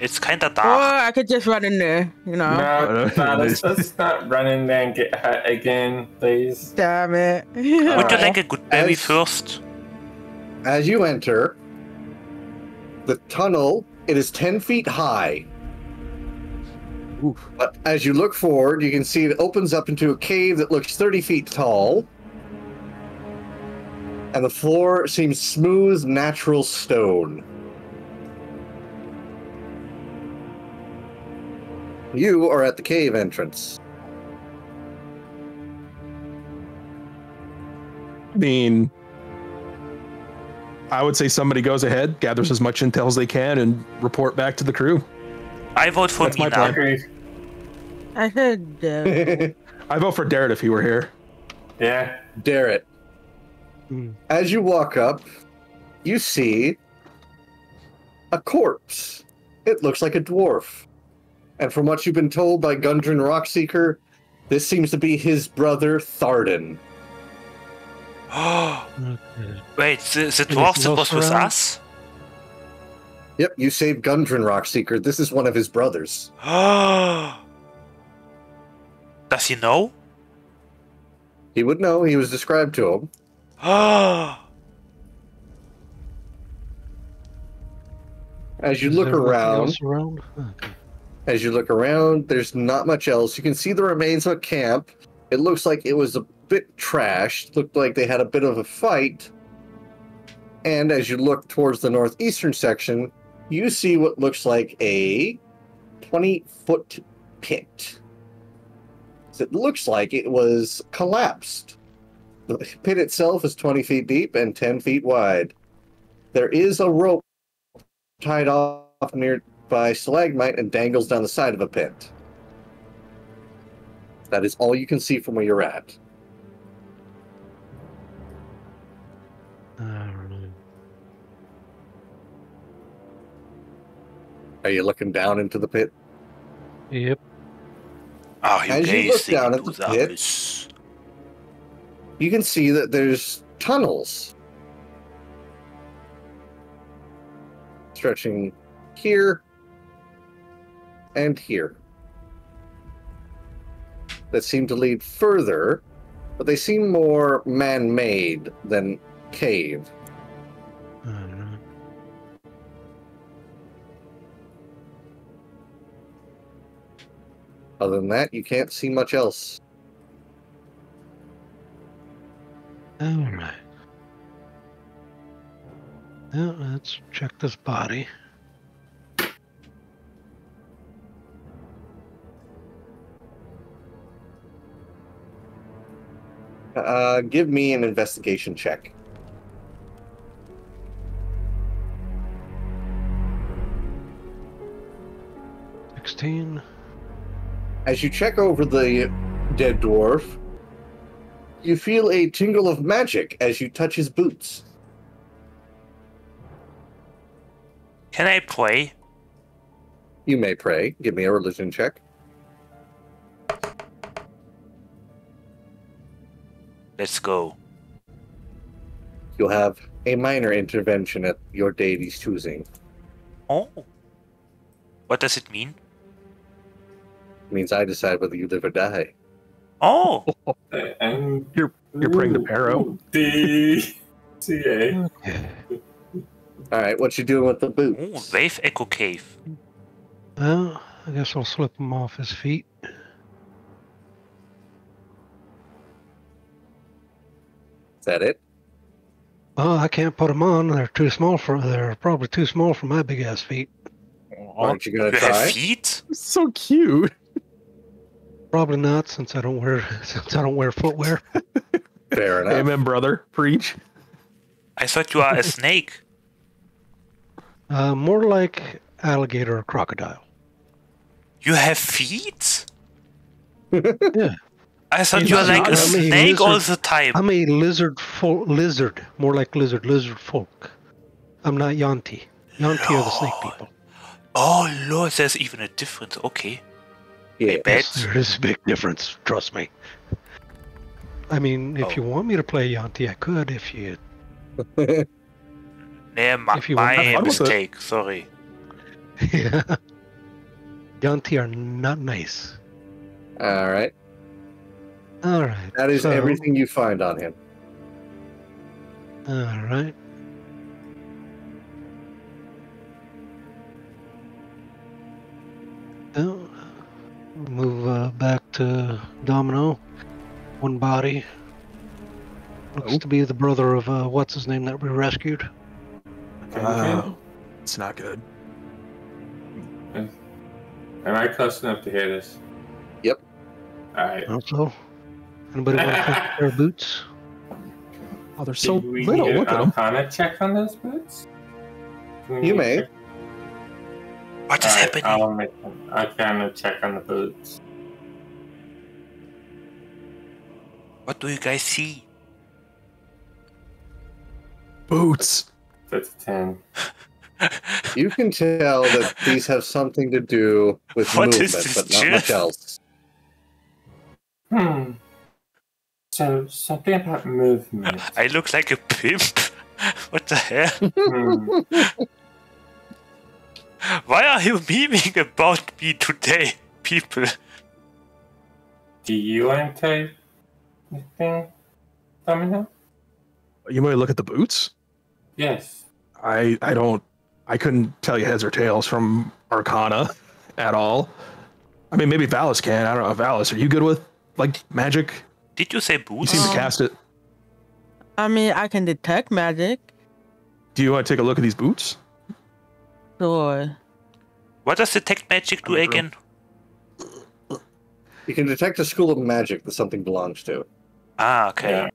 It's kind of dark. Or I could just run in there, you know. No, let's not run in there and get hurt again, please. Damn it. Would you like a Goodberry first? As you enter the tunnel, it is 10 feet high. Oof. But as you look forward, you can see it opens up into a cave that looks 30 feet tall. And the floor seems smooth, natural stone. You are at the cave entrance. I mean, I would say somebody goes ahead, gathers as much intel as they can, and report back to the crew. I vote for Mina. I heard Derrit. I vote for Derrit if he were here. Yeah, Derrit. As you walk up, you see a corpse. It looks like a dwarf. And from what you've been told by Gundren Rockseeker, this seems to be his brother, Tharden. Oh! Wait, the dwarf that was with us? Yep, you saved Gundren Rockseeker. This is one of his brothers. Oh! Does he know? He would know. He was described to him. Oh! As you look around... As you look around, there's not much else. You can see the remains of a camp. It looks like it was a bit trashed. Looked like they had a bit of a fight. And as you look towards the northeastern section, you see what looks like a 20-foot pit. It looks like it was collapsed. The pit itself is 20 feet deep and 10 feet wide. There is a rope tied off near... by stalagmite and dangles down the side of a pit. That is all you can see from where you're at. Are you looking down into the pit? Yep. As you look down at the pit, you can see that there's tunnels. stretching here and here that seem to lead further, but they seem more man-made than cave. Other than that, you can't see much else. Alright. Well, let's check this body. Give me an investigation check. As you check over the dead dwarf, you feel a tingle of magic as you touch his boots. Can I pray? You may pray. Give me a religion check. Let's go. You'll have a minor intervention at your deity's choosing. Oh. What does it mean? It means I decide whether you live or die. Oh! You're praying the Paro. DCA. Alright, what you doing with the boots? Ooh, Wave Echo Cave. Well, I guess I'll slip him off his feet. Is that it? Oh, I can't put them on. They're too small for. They're probably too small for my big ass feet. Aren't you gonna try? Feet? So cute. Probably not, since I don't wear footwear. Fair enough. Amen, brother. Preach. I thought you are a snake. More like alligator or crocodile. You have feet? Yeah. I thought you were like a snake all the time. I'm a lizard folk. Lizard. More like lizard. Lizard folk. I'm not Yanti. Yanti are the snake people. Oh, Lord, there's even a difference. Okay. Yeah, there is a big difference. Trust me. I mean, if you want me to play Yanti, I could. If you... Yeah, my mistake. Sorry. Yeah. Yanti are not nice. All right. All right. That is everything you find on him. All right. Oh, move back to Domino. One body. Looks to be the brother of what's his name that we rescued. It's not good. Am I close enough to hear this? Yep. All right. Also. Anybody want to check their boots? Oh, they're so little. Look at them. Can I check on those boots? You may. What is happening? I'm gonna check on the boots. What do you guys see? Boots. That's a 10. You can tell that these have something to do with movement, but not much else. Hmm. So, something about movement. I look like a pimp? What the hell? Why are you memeing about me today, people? Do you want to tell anything? Domino? You might look at the boots? Yes. I don't... I couldn't tell you heads or tails from Arcana at all. I mean, maybe Valis can. I don't know. Valis, are you good with, like, magic? Did you say boots? You seem to cast it. I mean, I can detect magic. Do you want to take a look at these boots? Sure. What does detect magic do again? You can detect a school of magic that something belongs to. Ah, okay. Yeah.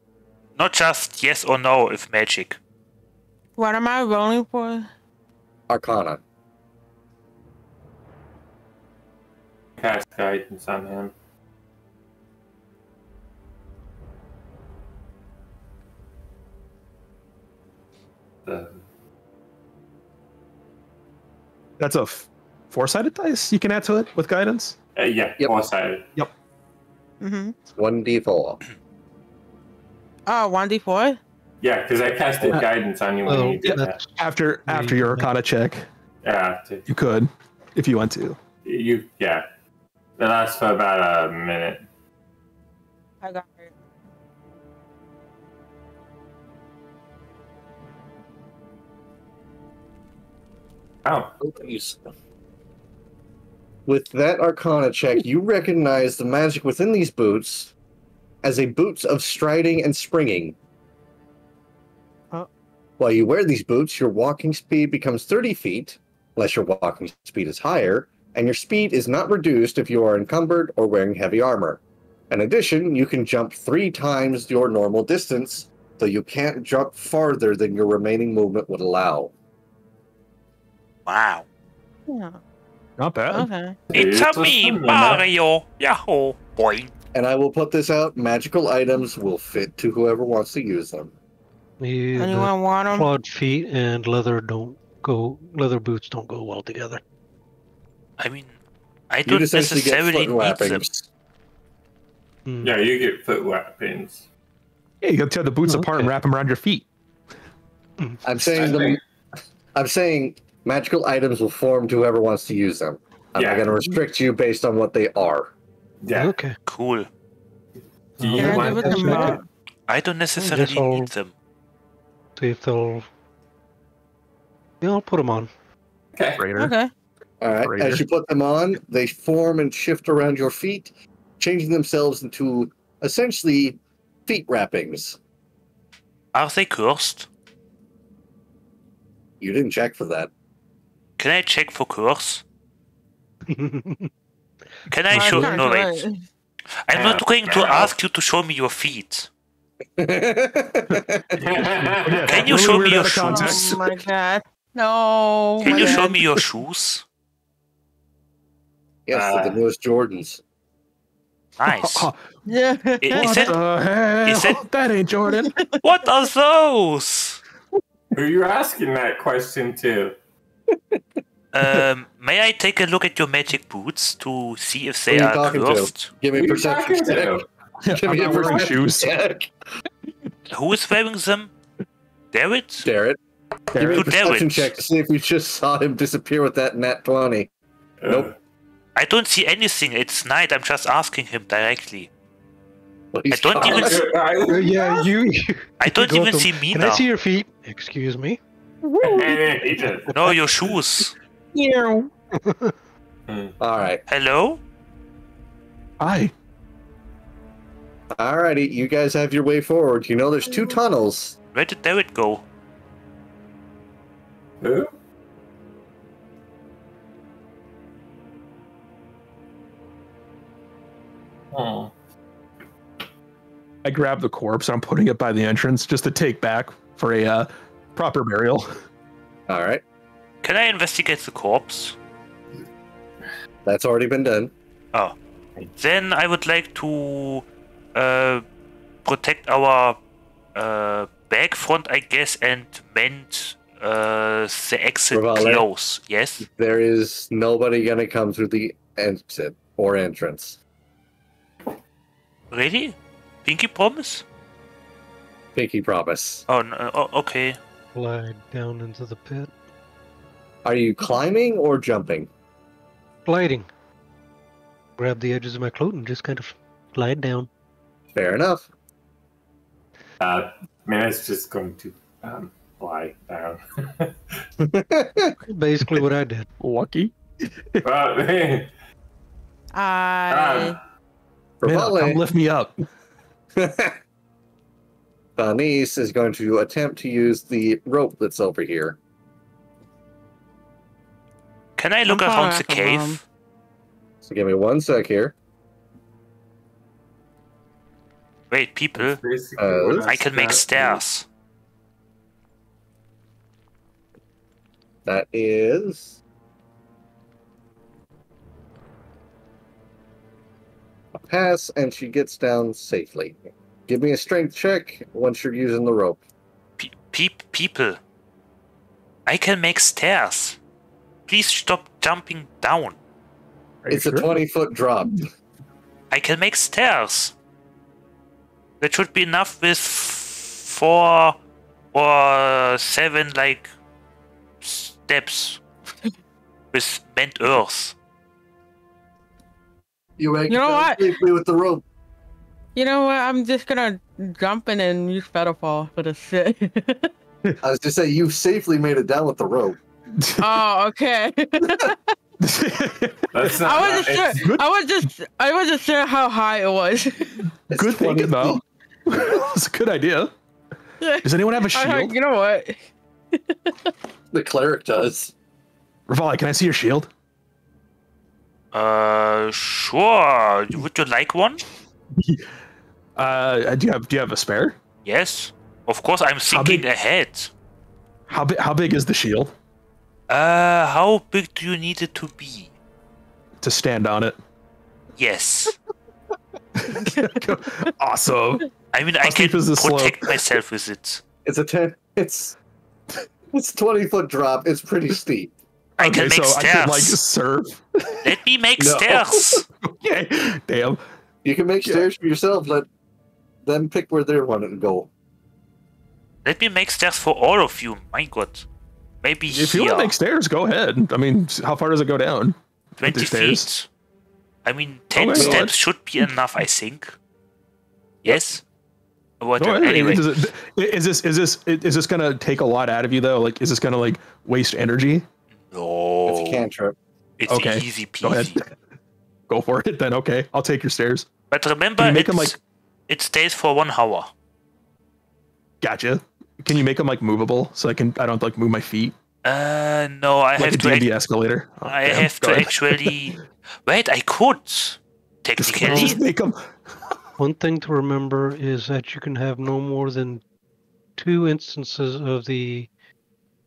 Not just yes or no if magic. What am I rolling for? Arcana. Cast guidance on him. That's a four-sided dice you can add to it with guidance? Yeah, yep. Four-sided. Yep. Mm-hmm. 1d4. Oh, 1d4? Yeah, because I casted guidance on you when you did that. After your Arcana check. Yeah. You could, if you want to. Yeah. It lasts for about a minute. I got it. Wow. With that Arcana check, you recognize the magic within these boots as a Boots of Striding and Springing. Huh? While you wear these boots, your walking speed becomes 30 feet, unless your walking speed is higher, and your speed is not reduced if you are encumbered or wearing heavy armor. In addition, you can jump 3 times your normal distance, so you can't jump farther than your remaining movement would allow. Wow. Yeah. Not bad. Okay. It's a me, Mario. Yahoo, boy. And I will put this out. Magical items will fit to whoever wants to use them. Yeah, anyone want them? Clawed feet and leather don't go. Leather boots don't go well together. I mean, I don't necessarily need them. Mm. Yeah, you get foot wrappings. Yeah, you got to tear the boots apart and wrap them around your feet. I'm saying. Magical items will form to whoever wants to use them. I'm not going to restrict you based on what they are. Yeah. Okay. Cool. Do you want them? I don't necessarily need them. See if they'll... Yeah, I'll put them on. Okay. Okay. All right. Raider. As you put them on, they form and shift around your feet, changing themselves into essentially feet wrappings. Are they cursed? You didn't check for that. Can I check for curse? Can I show? No, wait. I'm not going to ask you to show me your feet. Can you show me your shoes? Oh my god! No. Can you show me your shoes? Yes, the newest Jordans. Nice. Yeah. That ain't Jordan. What are those? Who are you asking that question to? May I take a look at your magic boots to see if they are cursed? Give me a perception check. Give me a perception shoes. Check. Who is wearing them? Derrit? Derrit. Give me a perception check to see if you just saw him disappear with that nat 20. Nope. I don't see anything. It's night. I'm just asking him directly. I don't even see... Yeah, I don't even see me now. Can I see your feet? Excuse me? No, your shoes. Yeah. Alright. Hello? Hi. Alrighty, you guys have your way forward. You know there's 2 tunnels. Where did David go? Who? Oh. I grab the corpse. I'm putting it by the entrance just to take back for a proper burial. All right. Can I investigate the corpse? That's already been done. Oh. Then I would like to protect our back front, I guess, and mend the exit close. Yes? There is nobody going to come through the exit or entrance. Really? Pinky promise? Pinky promise. Oh, no, okay. Slide down into the pit. Are you climbing or jumping? Gliding. Grab the edges of my cloak and just kind of glide down. Fair enough. Man's just going to fly down. Basically what I did. Lucky. Man. Come lift me up. Bernice is going to attempt to use the rope that's over here. Can I look around the cave? So give me 1 sec here. Wait, people. I can make stairs. That is... pass, and she gets down safely. Give me a strength check once you're using the rope. People, I can make stairs. Please stop jumping down. It's a 20-foot drop. I can make stairs. That should be enough with 4 or 7 like steps. with bent earth. You know what? With the rope. You know what? I'm just gonna jump in and use Featherfall for this shit. I was just saying, you safely made it down with the rope. Oh, okay. That's not, I wasn't sure how high it was. Good thinking though. It's a good idea. Does anyone have a shield? You know what? The cleric does. Rivale, can I see your shield? Sure. Would you like one? Do you have a spare? Yes. Of course, I'm thinking ahead. How big is the shield? How big do you need it to be? To stand on it. Yes. Awesome. I mean, I can protect myself with it. It's a 10. It's 20-foot drop. It's pretty steep. I can make stairs. I can, like, serve. Let me make stairs. Okay. Damn. You can make stairs for yourself. Let them pick where they want to go. Let me make stairs for all of you. My God. Maybe if you want to make stairs, go ahead. I mean, how far does it go down? 20 feet. I mean, 10 steps should be enough, I think. Yes. Whatever. Anyway, is this gonna take a lot out of you though? Like, is this gonna like waste energy? No. It's a cantrip. It's easy peasy. Go ahead. Go for it then. Okay, I'll take your stairs. But remember, it stays for 1 hour. Gotcha. Can you make them like movable so I don't like move my feet? No, I have to. Like the escalator. Oh, I have to actually. Wait, I could technically just make them. One thing to remember is that you can have no more than 2 instances of the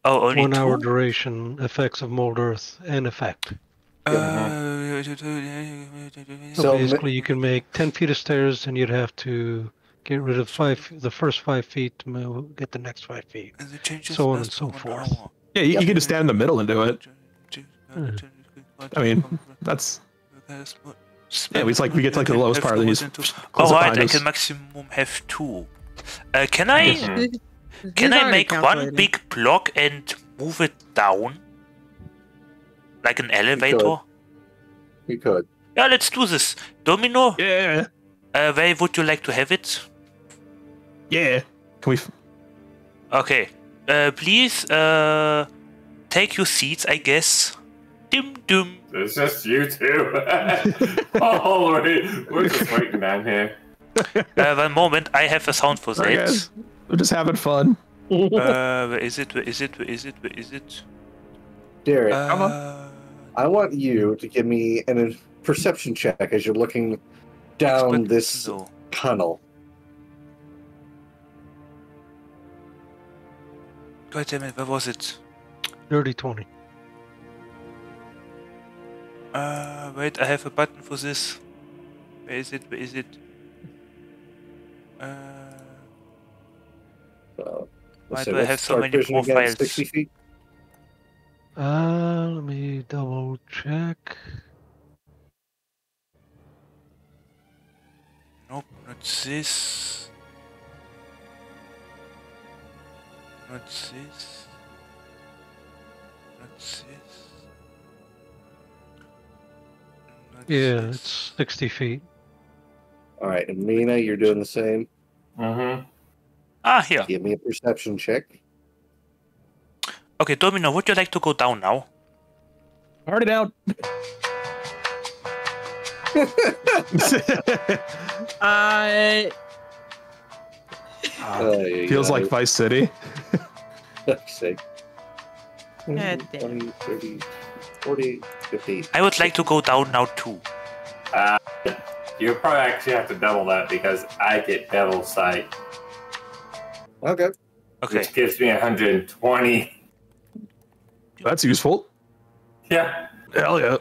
1 hour duration effects of Mold Earth and effect. So basically, you can make 10 feet of stairs, and you'd have to get rid of the first 5 feet to get the next 5 feet, so on and so forth. Yeah, you can just stand in the middle and do it. I mean, that's... Yeah, we get to like the lowest part of these. Oh, right, I can maximum have 2. Can I make one big block and move it down? Like an elevator? We could. Yeah, let's do this. Domino? Yeah. Where would you like to have it? Yeah. Can we? Okay. Please. Take your seats, I guess. Dum. It's just you two. All right, we're just waiting down here. One moment, I have a sound for that. We're just having fun. Where is it? Where is it? Where is it? Where is it? Derek, I want you to give me a perception check as you're looking down this tunnel. God damn it, where was it? Dirty 20. Wait, I have a button for this. Where is it? Where is it? Why do I have so many profiles? 60 feet? Let me double check. Nope, not this. Not this. Not this. Yeah, it's 60 feet. All right, and Mina, you're doing the same. Mm-hmm. Yeah. Give me a perception check. Okay, Domino, would you like to go down now? Already down. Feels like Vice City. That's sick. 20, 30, 40, 50. I would like to go down now too. You probably actually have to double that because I get double sight. Okay. Which gives me 120. That's useful. Yeah. Hell yeah.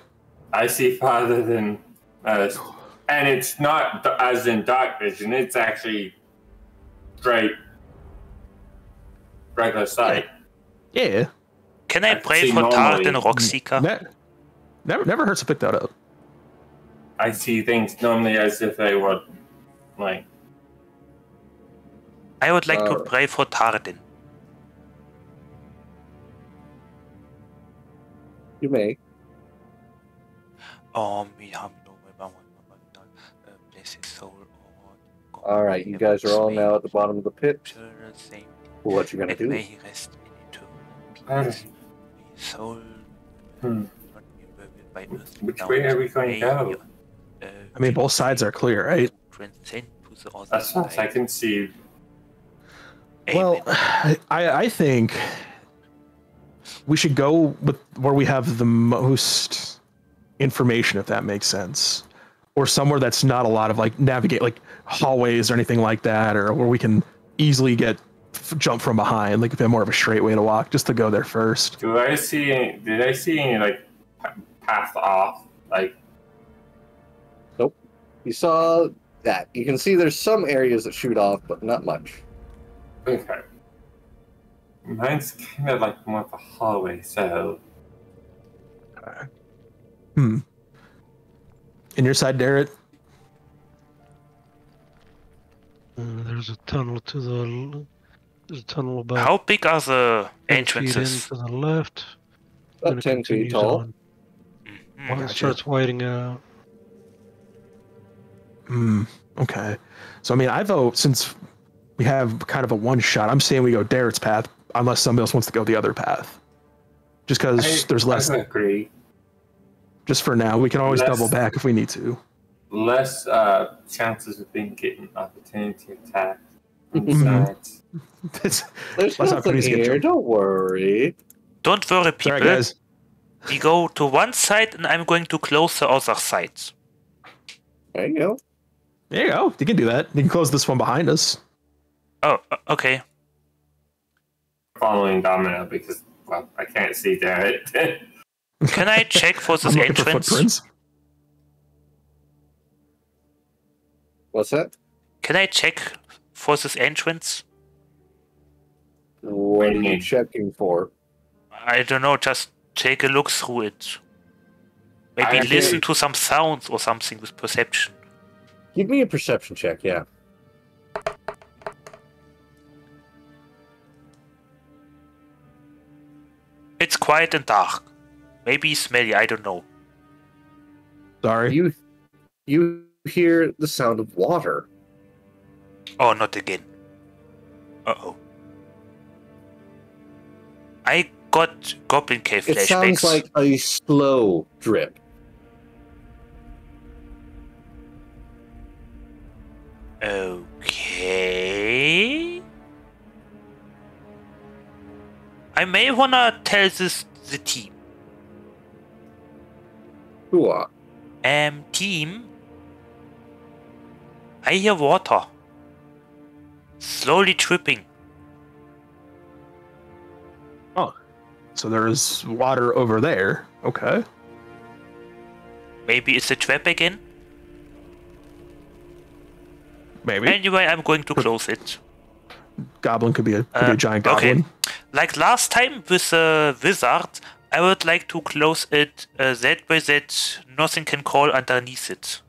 I see farther than others. And it's not as in dark vision. It's actually straight regular sight. Yeah. Can I pray for Tharden Rockseeker? Never hurts to pick that up. I see things normally as if they were like. I would like to pray for Tharden. You may. We have no weapon, blessed soul. All right, you guys are all now at the bottom of the pit. What you gonna do? Which way are we going now? I mean, both sides are clear, right? As far as I can see. Well, I think we should go with where we have the most information, if that makes sense, or somewhere that's not a lot of like navigate like hallways or anything like that, or where we can easily get jump from behind, like a bit more of a straight way to walk, just to go there first. Do I see? Did I see any like path off? Like, nope. You saw that. You can see there's some areas that shoot off, but not much. Okay. Mine's kind of like more of a hallway, so. Hmm. And your side, Derek? There's a tunnel to the. There's a tunnel about. How big are the entrances? To the left. About 10 feet tall. One starts widening out. Hmm. Okay. So I mean, I vote since. We have kind of a one shot. I'm saying we go Derek's path, unless somebody else wants to go the other path. Just because there's less. I agree. Just for now, we can always double back if we need to. Less chances of being getting opportunity attacked. There's nothing here. Don't worry. Don't worry, people. All right, guys. We go to one side, and I'm going to close the other side. There you go. There you go. You can do that. You can close this one behind us. Oh, okay. Following Domino because, well, I can't see Derek. Can I check for this entrance? What's that? Can I check for this entrance? What are you checking for? I don't know, just take a look through it. Maybe listen to some sounds or something with perception. Give me a perception check, yeah. It's quiet and dark. Maybe smelly, I don't know. Sorry. You hear the sound of water. Oh, not again. Uh-oh. I got Goblin Cave flashbacks. It sounds like a slow drip. Okay... I may wanna tell this the team. Who are? Team. I hear water. Slowly dripping. Oh. So there is water over there. Okay. Maybe it's a trap again? Maybe. Anyway, I'm going to close it. Goblin could be a giant goblin. Okay. Like last time with the wizard, I would like to close it that way that nothing can crawl underneath it.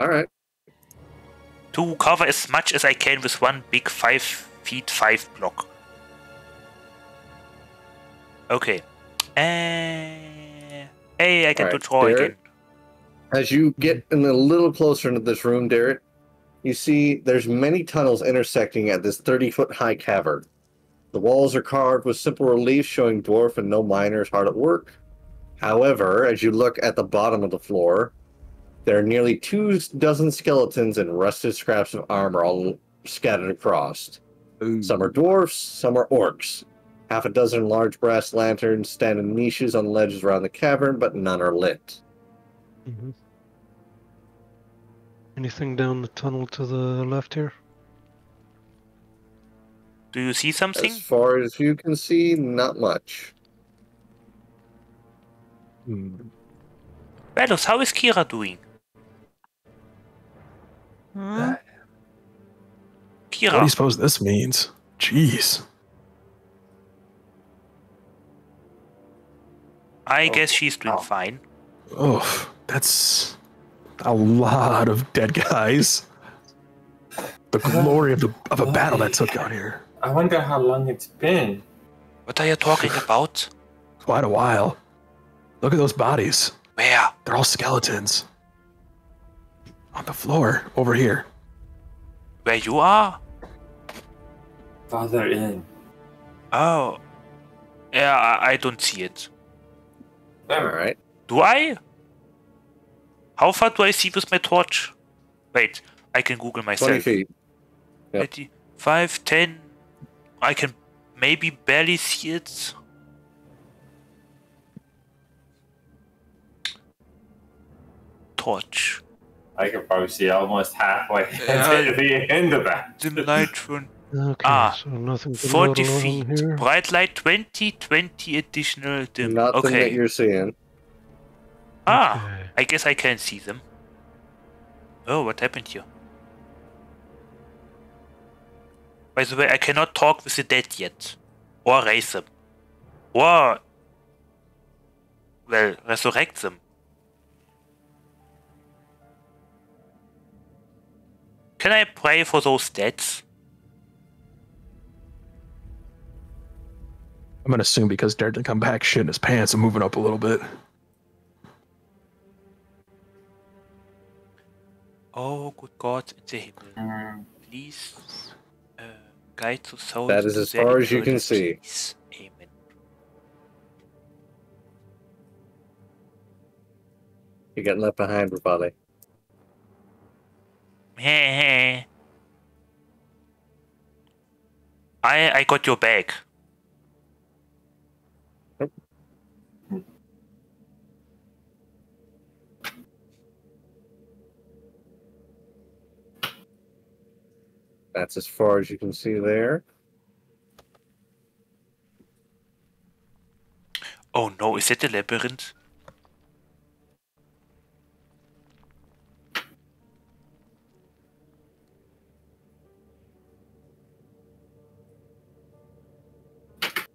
Alright. To cover as much as I can with one big 5'5" block. Okay. Hey, I can draw again. As you get in a little closer into this room, Derek, you see there's many tunnels intersecting at this 30-foot-high cavern. The walls are carved with simple relief showing dwarf and no miners hard at work. However, as you look at the bottom of the floor, there are nearly 2 dozen skeletons and rusted scraps of armor all scattered across. Ooh. Some are dwarfs, some are orcs. Half a dozen large brass lanterns stand in niches on ledges around the cavern, but none are lit. Mm-hmm. Anything down the tunnel to the left here? Do you see something? As far as you can see, not much. Radoth, how is Kira doing? Kira. What do you suppose this means? Jeez. I guess she's doing fine. Oh, that's... a lot of dead guys. The glory of a battle that took out here. I wonder how long it's been. What are you talking about? quite a while. Look at those bodies. Yeah, they're all skeletons. On the floor, over here. Where you are? Farther in. Oh. Yeah, I don't see it. Alright. Do I? How far do I see with my torch? Wait, I can Google myself. 20 feet. Yep. 25, 10. I can maybe barely see it. Torch. I can probably see almost halfway to the end of that. The light run. Okay, so nothing 40 feet. Here. Bright light 20, 20 additional dim. Nothing that you're seeing. Okay. I guess I can see them. Oh, what happened here? By the way, I cannot talk with the dead yet. Or raise them. Or... well, resurrect them. Can I pray for those dead? I'm gonna assume because Derek didn't come back shit in his pants and moving up a little bit. Oh, good God in the himmel. Please guide to souls. That is as far as you can see. Amen. You're getting left behind, Rivale. I got your bag. That's as far as you can see there. Oh no, is it a labyrinth?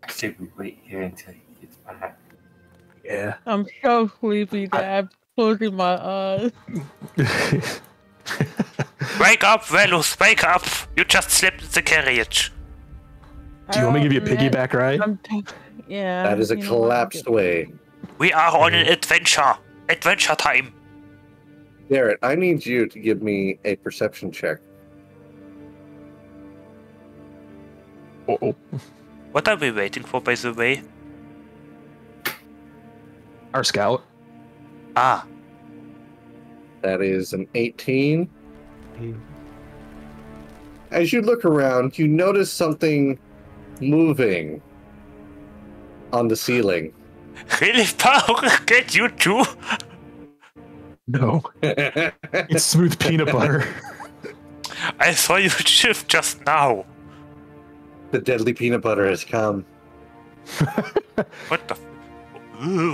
I say we wait here until he gets back. Yeah. I'm so sleepy that I'm closing my eyes. Wake up, Velus, wake up! You just slept in the carriage. Do you want me to give you a piggyback ride? Yeah. That is a collapsed way. We are on an adventure. Adventure time. Derek, I need you to give me a perception check. Uh-oh. What are we waiting for, by the way? Our scout. Ah. That is an 18. As you look around, you notice something moving on the ceiling. Really, Parocket, you too? No. It's smooth peanut butter. I saw you shift just now. The deadly peanut butter has come. What the?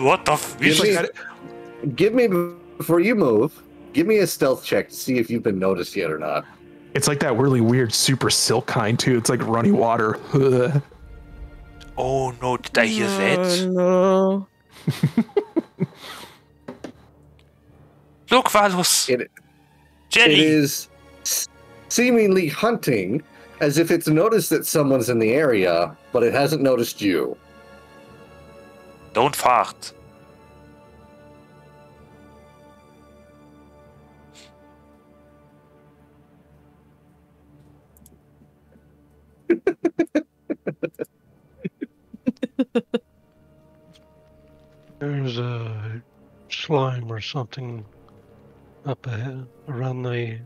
What the? Give me before you move. Give me a stealth check to see if you've been noticed yet or not. It's like that really weird super silk kind too. It's like runny water. Oh no, did I hear that? No. Look, Valus. It is seemingly hunting as if it's noticed that someone's in the area, but it hasn't noticed you. Don't fart. There's a slime or something up ahead around the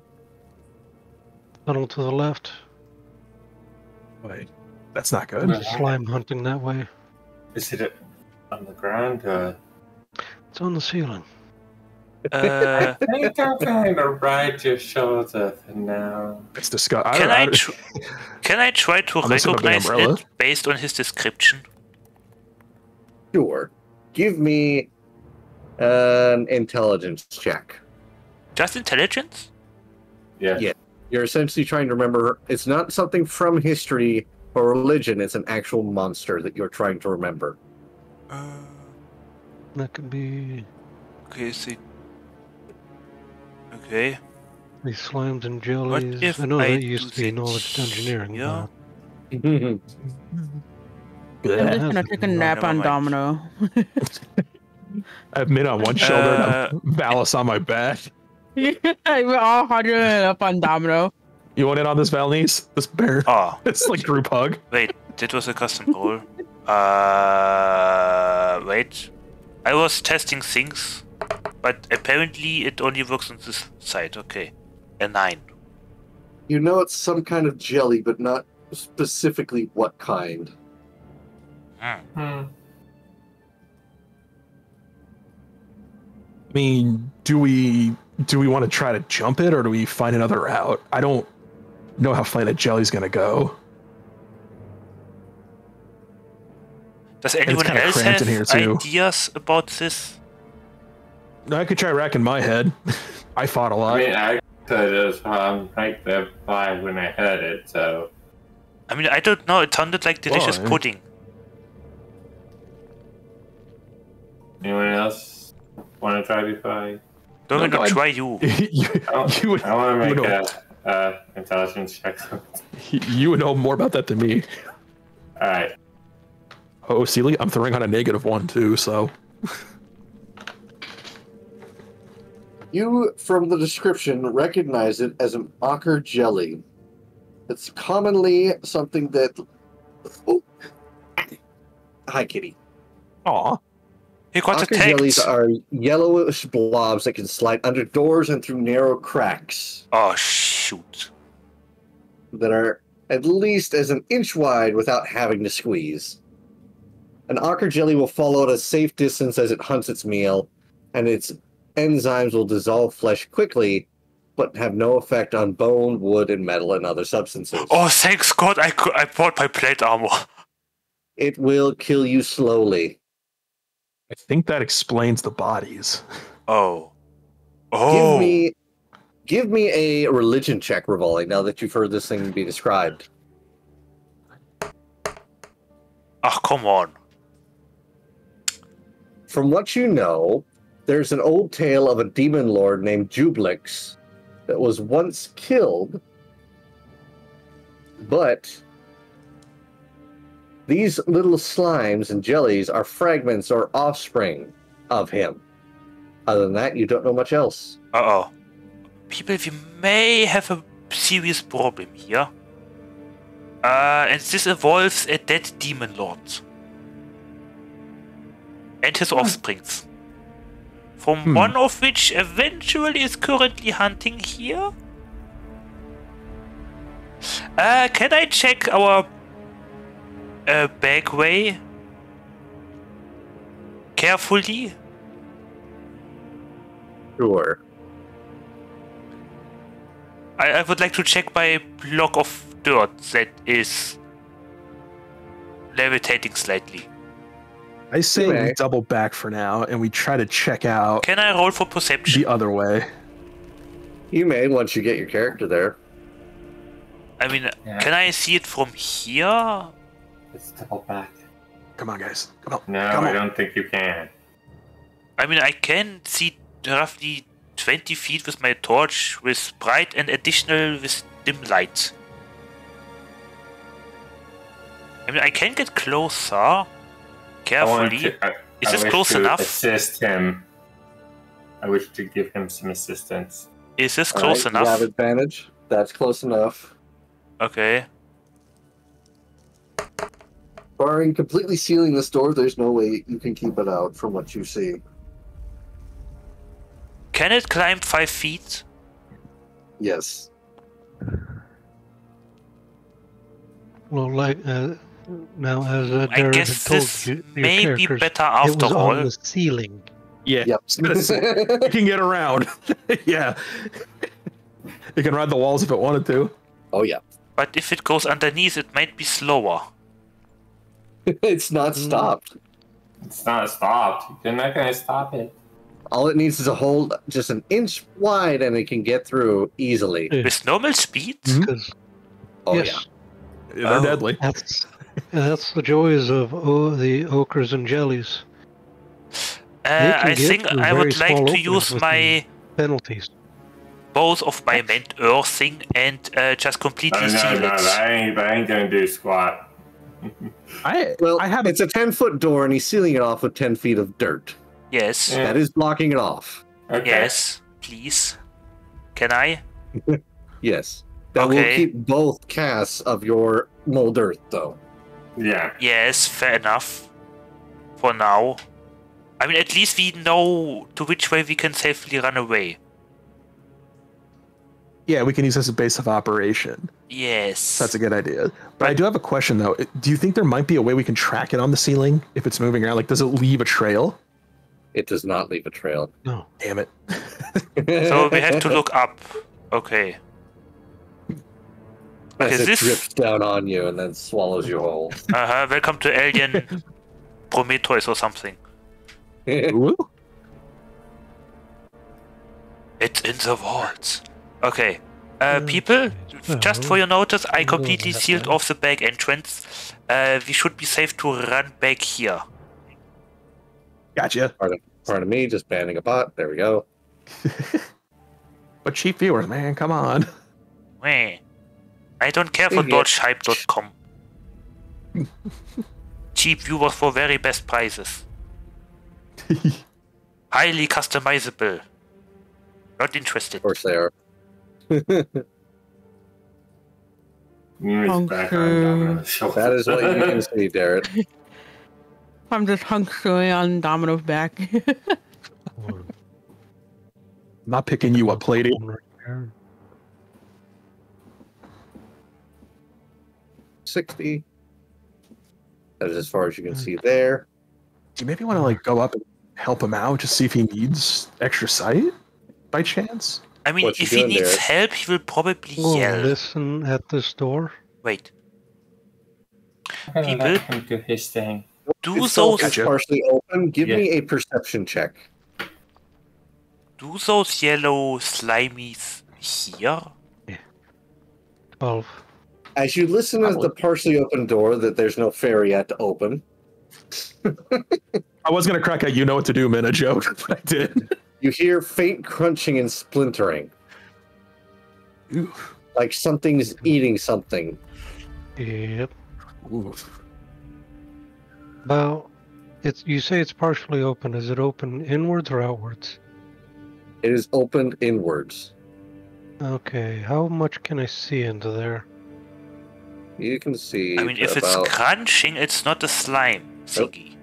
tunnel to the left. Wait, that's not good. There's a slime hunting that way. Is it on the ground? It's on the ceiling. I think I'm going to ride your shoulder for now. It's disgusting. Can I try to recognize it based on his description? Sure. Give me an intelligence check. Just intelligence? Yeah. Yeah. You're essentially trying to remember. It's not something from history or religion. It's an actual monster that you're trying to remember. That could be... okay, see. Okay. These slimes and jellies. I know that used to be knowledge engineering. Yeah. I'm just gonna take a nap on Domino. I have Min on one shoulder and Valis on my back. Yeah, we're all huddling up on Domino. You want in on this, Valnese? This bear? Oh. It's like group hug. Wait, that was a custom goal. Wait. I was testing things, but apparently it only works on this side. Okay. A 9. You know it's some kind of jelly, but not specifically what kind. Hmm. I mean, do we want to try to jump it, or do we find another route? I don't know how Planet Jelly's gonna go. Does anyone else have ideas about this? I could try racking my head. I fought a lot. I mean, I could have racked that 5 when I heard it, so... I mean, I don't know. It sounded like delicious pudding. Anyone else want to try B5? Don't want to try you. I want to make an intelligence check. You would know more about that than me. All right. Oh, Celia, I'm throwing on a -1 too, so. You, from the description, recognize it as an ochre jelly. It's commonly something that... Oh. Hi, kitty. Aw. Ochre jellies are yellowish blobs that can slide under doors and through narrow cracks. Oh, shoot. That are at least as an inch wide without having to squeeze. An ochre jelly will follow at a safe distance as it hunts its meal, and its enzymes will dissolve flesh quickly, but have no effect on bone, wood, and metal and other substances. Oh, thanks God, I bought my plate armor. It will kill you slowly. I think that explains the bodies. Oh. Oh. Give me a religion check, Rivale, now that you've heard this thing be described. Oh, come on. From what you know, there's an old tale of a demon lord named Jublix that was once killed, but these little slimes and jellies are fragments or offspring of him. Other than that, you don't know much else. Uh-oh. People, we may have a serious problem here. And this involves a dead demon lord. And his offsprings, from one of which eventually is currently hunting here. Can I check our back way carefully? Sure. I would like to check my block of dirt that is levitating slightly. I say we double back for now, and we try to check out... Can I roll for perception? ...the other way. You may, once you get your character there. I mean, can I see it from here? Let's double back. Come on, guys. Come on. No, I don't think you can. I mean, I can see roughly 20 feet with my torch, with bright and additional with dim light. I mean, I can get closer. Carefully. Is this close enough? Assist him. I wish to give him some assistance. Is this close enough? You have advantage. That's close enough. Okay. Barring completely sealing this door, there's no way you can keep it out from what you see. Can it climb 5 feet? Yes. Well, like... Now, as I guess this may be better after all. It was on the ceiling. Yeah. Yep. You can get around. Yeah. It can ride the walls if it wanted to. Oh, yeah. But if it goes underneath, it might be slower. It's not stopped. It's not stopped. You're not going to stop it. All it needs is a hole just an inch wide, and it can get through easily. Yeah. With normal speed? Mm-hmm. Oh, yes. Yeah. They're deadly. That's the joys of the ochres and jellies. I think I would like to use my penalties, both of my Mold Earth thing, and just completely seal it. I ain't gonna do squat. Well, it's a 10-foot door, and he's sealing it off with 10 feet of dirt. Yes. Yeah. That is blocking it off. Okay. Yes, please. Can I? Yes. That will keep both casts of your Mold Earth, though. Yeah. Yes, fair enough. For now. I mean, at least we know to which way we can safely run away. Yeah, we can use this as a base of operation. Yes. That's a good idea. But I do have a question, though. Do you think there might be a way we can track it on the ceiling if it's moving around? Like, does it leave a trail? It does not leave a trail. No. Damn it. So we have to look up. Okay. As it drips down on you and then swallows you whole. Uh-huh. Welcome to Alien Prometheus or something. Ooh. It's in the vaults. Okay. People, just for your notice, I completely sealed off the back entrance. We should be safe to run back here. Gotcha. Pardon me, just banning a bot. There we go. But cheap viewers, man, come on. Wait. I don't care for dodgehype.com. Cheap viewers for very best prices. Highly customizable. Not interested. Of course they are. That is what you can see, Derek. I'm just hunksing on Domino's back. Not picking you up, lady. Right 60. That is as far as you can see there. Do you maybe want to like go up and help him out, just see if he needs extra sight by chance? I mean, if he needs help, he will probably yell. Listen at this door. Wait. People, do his thing. Do those partially open? Give me a perception check. Do those yellow slimies here? Yeah. 12. As you listen at the partially open door that there's no fairy yet to open. I was going to crack at you know what to do, man, a joke, but I did. You hear faint crunching and splintering. Ooh. Like something's eating something. Yep. Ooh. Now, you say it's partially open. Is it open inwards or outwards? It is opened inwards. Okay, how much can I see into there? You can see. I mean, if it's crunching, it's not a slime thingy. Nope.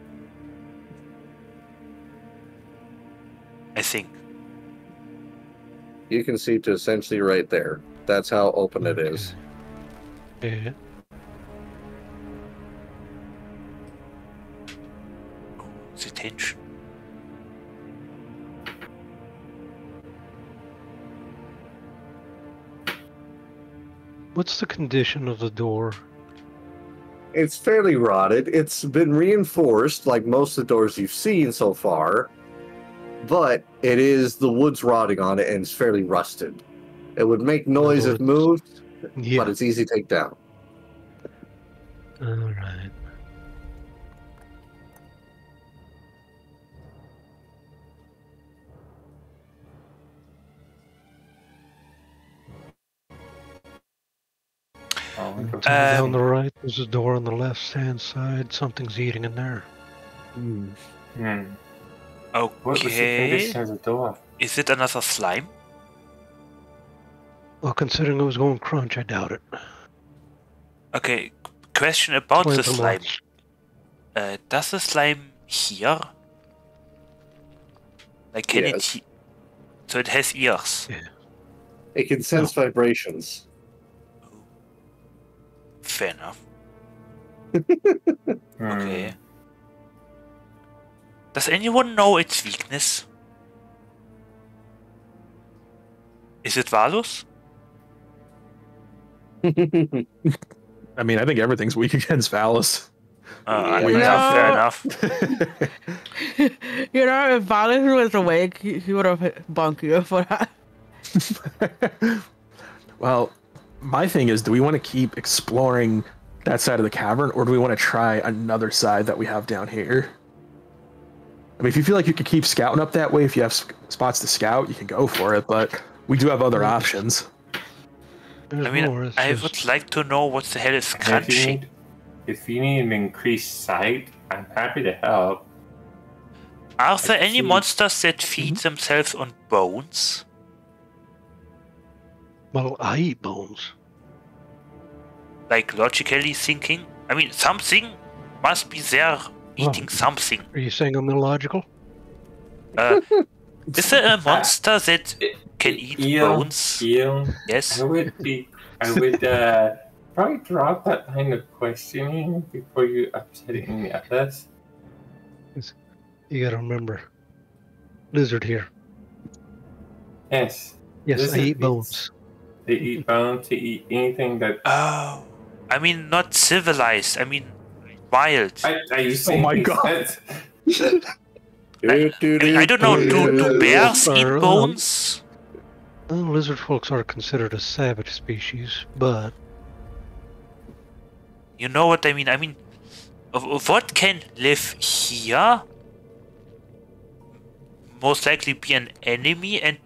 I think. You can see to essentially right there. That's how open it is. Yeah. It's a tension. What's the condition of the door? It's fairly rotted. It's been reinforced like most of the doors you've seen so far. But it is the wood's rotting on it and it's fairly rusted. It would make noise if moved, but it's easy to take down. All right. Down the right, there's a door on the left-hand side. Something's eating in there. Hmm. Mm. Okay. What was the condition of the door? Is it another slime? Well, considering it was going crunch, I doubt it. Okay, question about the slime. Does the slime hear? Like, can it... So it has ears. Yeah. It can sense vibrations. Oh. Fair enough. Okay. Does anyone know its weakness? Is it Valus? I mean, I think everything's weak against Valus. Fair enough. You know, if Valus was awake, he would have bunked you for that. Well, my thing is, do we want to keep exploring that side of the cavern, or do we want to try another side that we have down here? I mean, if you feel like you could keep scouting up that way, if you have spots to scout, you can go for it, but we do have other options. I mean, I would like to know what the hell is crunching. If you need an increased sight, I'm happy to help. Are there any monsters that feed themselves on bones? Well, I eat bones. Like, logically thinking? I mean, something must be there eating something. Are you saying I'm illogical? Is there a monster that can eat bones? Yes. I would probably drop that kind of questioning before you upset any of us. You gotta remember, lizard here. Yes. Yes, they eat bones. They eat bones, they eat anything that... Oh, I mean not civilized, I mean wild. Oh my god. I don't know, do bears eat bones? Well, lizard folks are considered a savage species, but... You know what I mean? I mean, what can live here? Most likely be an enemy and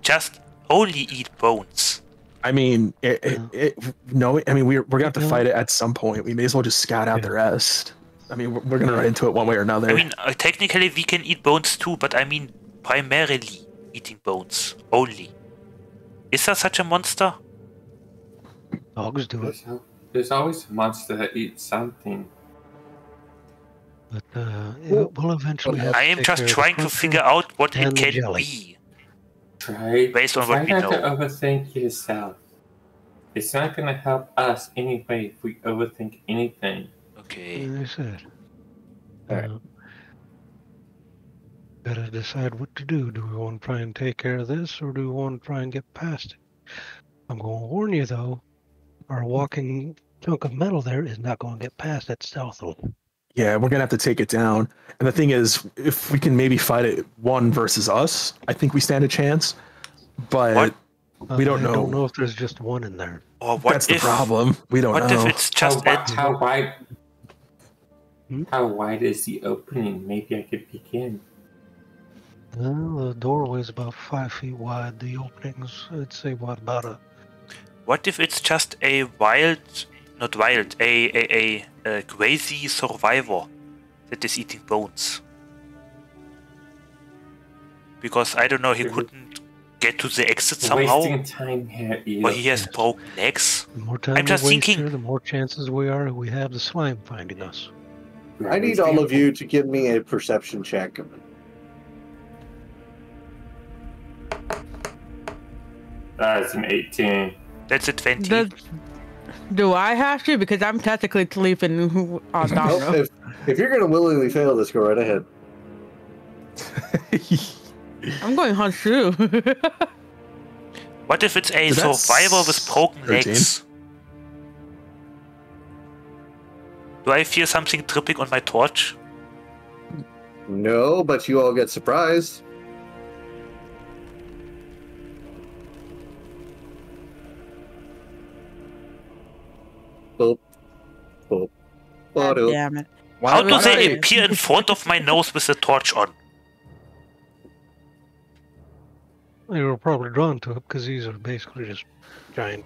just only eat bones. I mean, we're gonna have to fight it at some point. We may as well just scout out the rest. I mean, we're gonna run into it one way or another. I mean, technically we can eat bones too, but I mean, primarily eating bones only. Is there such a monster? Dogs do it. There's always a monster that eats something. But we'll eventually have I am to just trying to figure out what it can be. Right? Based on what we know. Try not to overthink yourself. It's not going to help us anyway if we overthink anything. Okay. That's it. Alright. Gotta decide what to do. Do we want to try and take care of this, or do we want to try and get past it? I'm going to warn you, though, our walking chunk of metal there is not going to get past that stealthily. Yeah, we're going to have to take it down. And the thing is, if we can maybe fight it one versus us, I think we stand a chance. But we don't know. I don't know if there's just one in there. Or what That's if, the problem. We don't know. What if it's just how wide? How wide is the opening? Maybe I could begin. Well, the doorway's about 5 feet wide. The opening's, I'd say, about a... What if it's just a wild... Not wild, a crazy survivor that is eating bones. Because I don't know, he couldn't get to the exit somehow. Wasting time here, or he has broken legs. The more time I'm just thinking, the more chances we have the slime finding us. I need all of you to give me a perception check. That's an 18. That's a 20. Do I have to? Because I'm technically sleeping on Domino. If you're going to willingly fail this, go right ahead. I'm going hunt through. What if it's a survivor with broken legs? Do I feel something dripping on my torch? No, but you all get surprised. Boop. Boop. Oh, damn it. How do they appear in front of my nose with a torch on? They were probably drawn to it because these are basically just giant.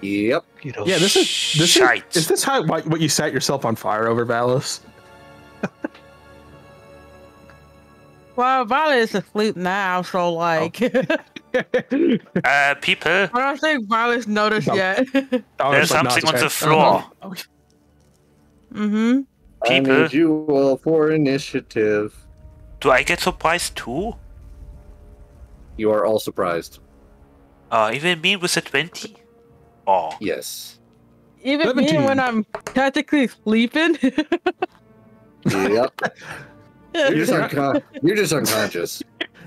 Yep. You know, yeah, is this how what you set yourself on fire over, Valis? Well, Valis is asleep now, so like... Oh. People. I don't think Valis noticed yet. There's something on the floor. Mm-hmm. People. I need you all for initiative. Do I get surprised too? You are all surprised. Even me with a 20? Oh. Yes. Even 17. Me when I'm tactically sleeping? Yep. You're just unconscious.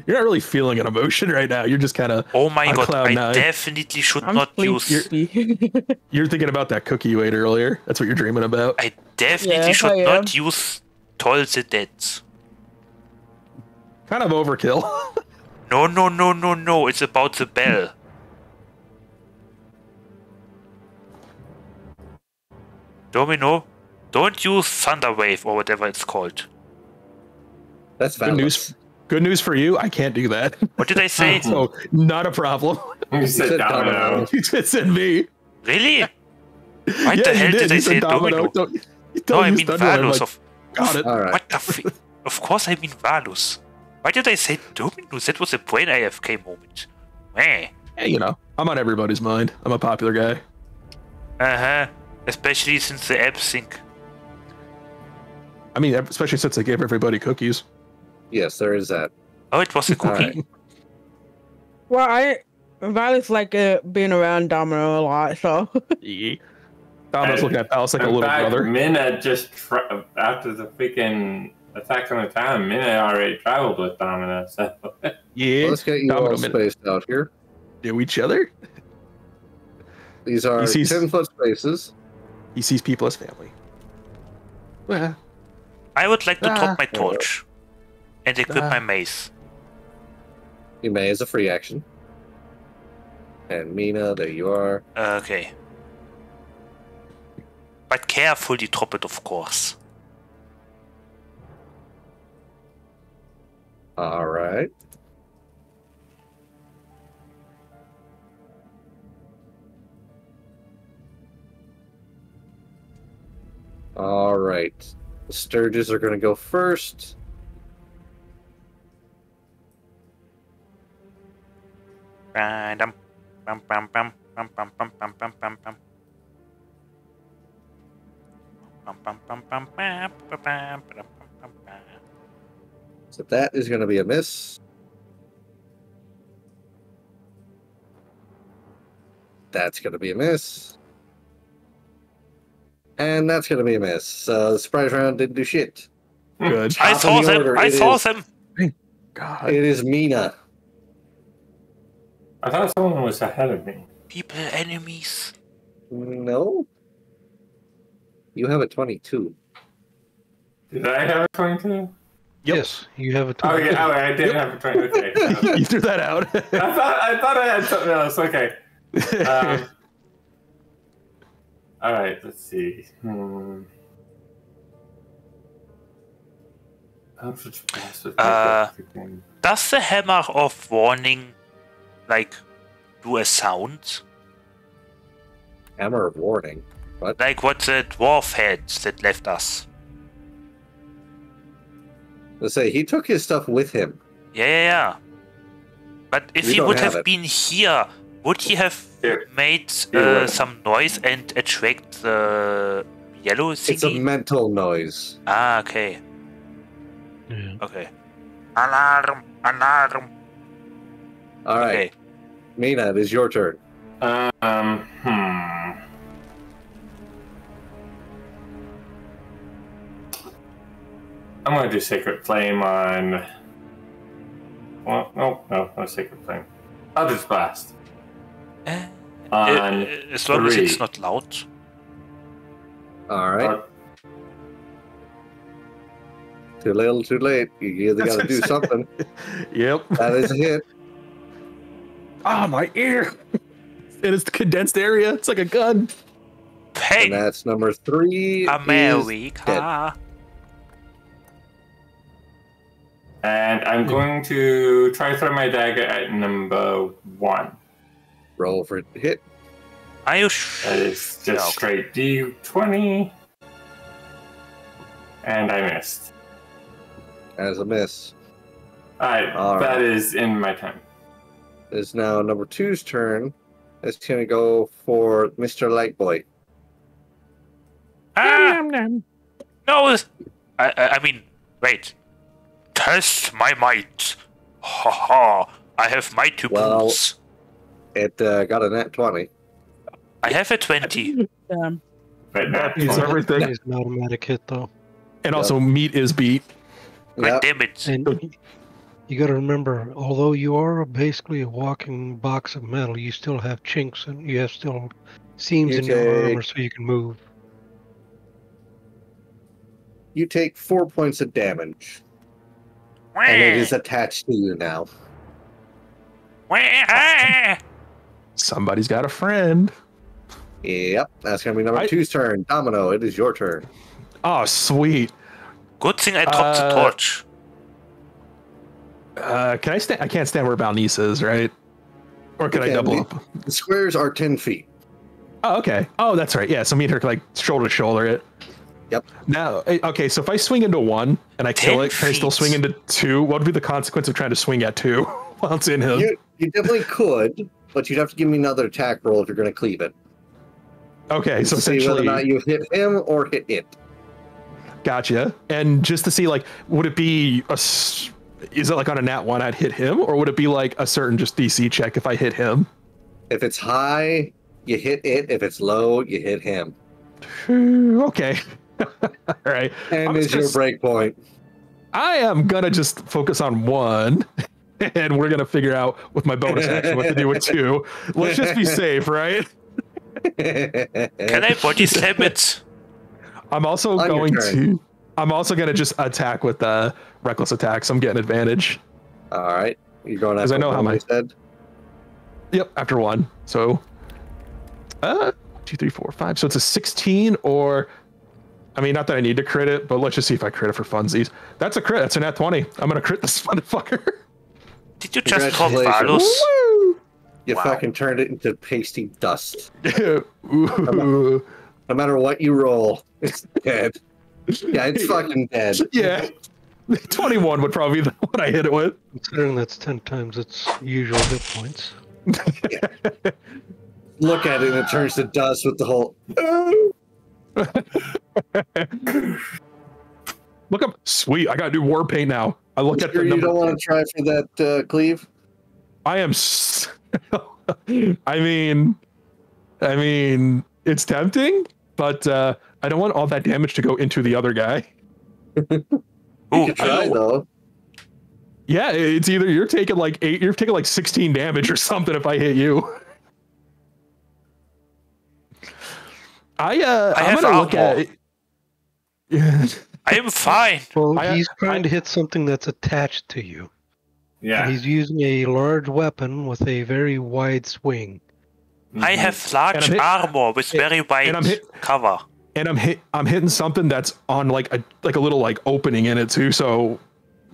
You're not really feeling an emotion right now. You're just kind of oh my god! I definitely should not use. You're thinking about that cookie you ate earlier. That's what you're dreaming about. I definitely should not use Toll the Dead. Kind of overkill. No! It's about the bell. Domino, don't use Thunder Wave or whatever it's called. That's bad news. Good news for you, I can't do that. What did I say? Oh, not a problem. You said Domino. You just said me. Really? Why the hell did I say domino? No, I mean Valus. Like, got it. Right. What the f Of course I mean Valus. Why did I say Dominus? That was a brain AFK moment. Meh. Yeah, you know, I'm on everybody's mind. I'm a popular guy. Uh-huh. Especially since the app sync. I mean, especially since they gave everybody cookies. Yes, there is that. Oh, it was a cookie. Right. Well, Violet's like being around Domino a lot, so. Yeah. Domino's looking at Palace like a little brother. Minna just after the freaking attack on the town, Minna already traveled with Domino. So. Yeah. Well, let's get you Domino all spaced out here. Do each other. These are 10-foot spaces. He sees people as family. Well, I would like to top my torch and equip my mace. Your mace is a free action. And Mina, there you are. Okay. But carefully drop it, of course. All right. All right. The Sturges are going to go first. Random. Bum, bum, bum, bum, bum, bum, bum, bum, bum, bum. So that is going to be a miss. That's going to be a miss. And that's going to be a miss. So the surprise round didn't do shit. Good. I saw them. I saw them. Thank God. It is Mina. I thought someone was ahead of me. People are enemies. No. You have a 22. Did I have a 22? Yes, you have a 22. Oh, yeah, I didn't have a 22. No. You threw that out. I thought I had something else. Okay. All right, let's see. Does the Hammer of Warning like do a sound? Hammer of Warning? What? Like what the dwarf had that left us. Let's say he took his stuff with him. Yeah. But if he would have been here, would he have made some noise and attract the yellow thingy? It's a mental noise. Ah, okay. Yeah. Okay. Alarm! Alarm! All right. Okay. Mina, it is your turn. I'm going to do Sacred Flame on... Well, no, no Sacred Flame. I'll just blast. On as long as it's not loud. All right. Too little, too late. You either got to do something. Yep. That is a hit. Ah, oh, my ear! It is the condensed area. It's like a gun. Hey, and that's number 3. America. And I'm going to try to throw my dagger at number 1. Roll for hit. Are you sure? That is just straight D20. And I missed. That is a miss. Alright, that is in my time. It's now number 2's turn. It's gonna go for Mr. Lightboy. No, I mean, wait. Test my might. Ha ha! I have might to boots. It got a nat 20. I have a 20. That means everything is an automatic hit, though. And also, meat is beat. God damn it! And you got to remember, although you are basically a walking box of metal, you still have chinks and you have still seams in your armor, so you can move. You take 4 points of damage, and it is attached to you now. Somebody's got a friend. Yep, that's gonna be number 2's turn. Domino, it is your turn. Oh, sweet. Good thing I dropped the torch. Can I stand? I can't stand where Balnice is, right? Or can I double up? The squares are 10 feet. Oh, okay. Oh, that's right. Yeah, so me and her like shoulder to shoulder it. Yep. Now, okay, so if I swing into one and I kill it, can I still swing into two? What would be the consequence of trying to swing at two while it's in him? You definitely could, but you'd have to give me another attack roll if you're going to cleave it. Okay, so essentially... whether or not you hit him or hit it. Gotcha. And just to see, like, would it be a... Is it like on a nat one I'd hit him, or would it be like a certain just DC check if I hit him? If it's high, you hit it. If it's low, you hit him. Okay. All right. And is your break point? I am gonna just focus on one, and we're gonna figure out with my bonus action what to do with two. Let's just be safe, right? Can I body slam it? I'm also going to. I'm also gonna just attack with the reckless attack, so I'm getting advantage. All right, you're going after one. Because I know how my head. Yep, after one. So, 2, 3, 4, 5. So it's a 16 or. I mean, not that I need to crit it, but let's just see if I crit it for funsies. That's a crit. That's an at 20. I'm going to crit this motherfucker. Did you just call Varus? You fucking turned it into pasty dust. No matter what you roll, it's dead. Yeah, it's fucking dead. Yeah. 21 would probably be what I hit it with. Considering that's 10 times its usual hit points. Yeah. Look at it and it turns to dust with the whole... Look up, sweet. I gotta do war paint now. I look at the number. You don't want to try for that cleave. I am. I mean, it's tempting, but I don't want all that damage to go into the other guy. You could try though. Yeah, it's either you're taking like 8, you're taking like 16 damage or something if I hit you. I'm gonna look at it. I am fine. Well, he's trying to hit something that's attached to you. Yeah. And he's using a large weapon with a very wide swing. Mm-hmm. I have large armor with very wide cover. And I'm hitting something that's on like a little like opening in it too. So,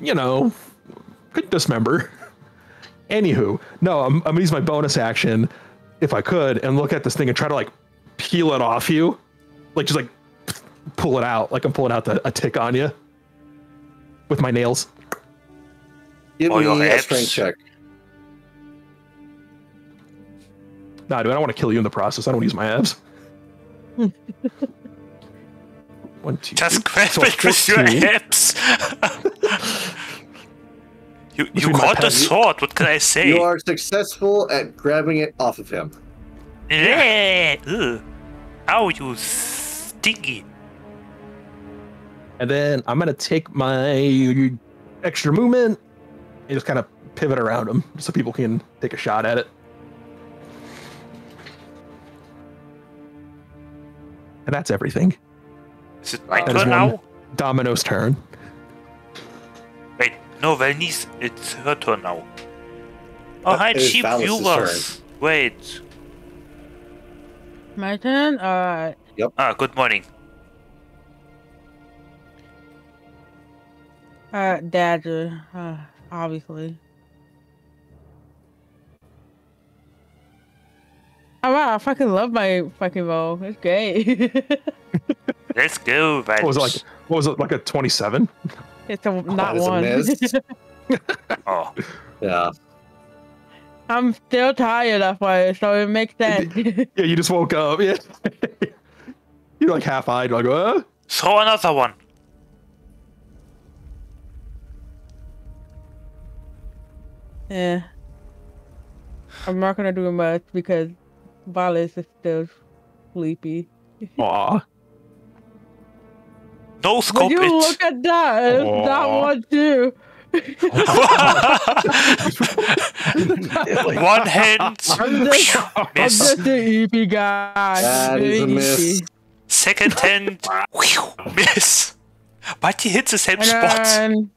you know, could dismember. Anywho, no, I'm gonna use my bonus action if I could and look at this thing and try to like. Peel it off you, like just like pull it out, like I'm pulling out a tick on you with my nails. Give me a strength check. Nah, dude, I don't want to kill you in the process. I don't use my abs. 1, 2. Just grab it with your abs. You caught the sword. What can I say? You are successful at grabbing it off of him. Yeah. Ow, you stinky. And then I'm going to take my extra movement and just kind of pivot around him so people can take a shot at it. And that's everything. Is it my turn now? Domino's turn. Wait, no, Valnice, it's her turn now. Oh, hi, cheap viewers. Wait. My turn? Alright. Yep. Ah, good morning. Dadger, obviously. Oh wow, I fucking love my fucking roll. It's great. Let's go, Vance. What was it like a 27? It's a not one. Oh. Yeah. I'm still tired, that's why, so it makes sense. Yeah, you just woke up, yeah. You're like half-eyed, like, oh. So another one. Yeah. I'm not gonna do much because Valis is still sleepy. Aww. No scope it. Would you look at that? Aww. That one too. One hand. I'm just an EP guy. That is a miss. Second hand. Miss. But he hits the same spot. And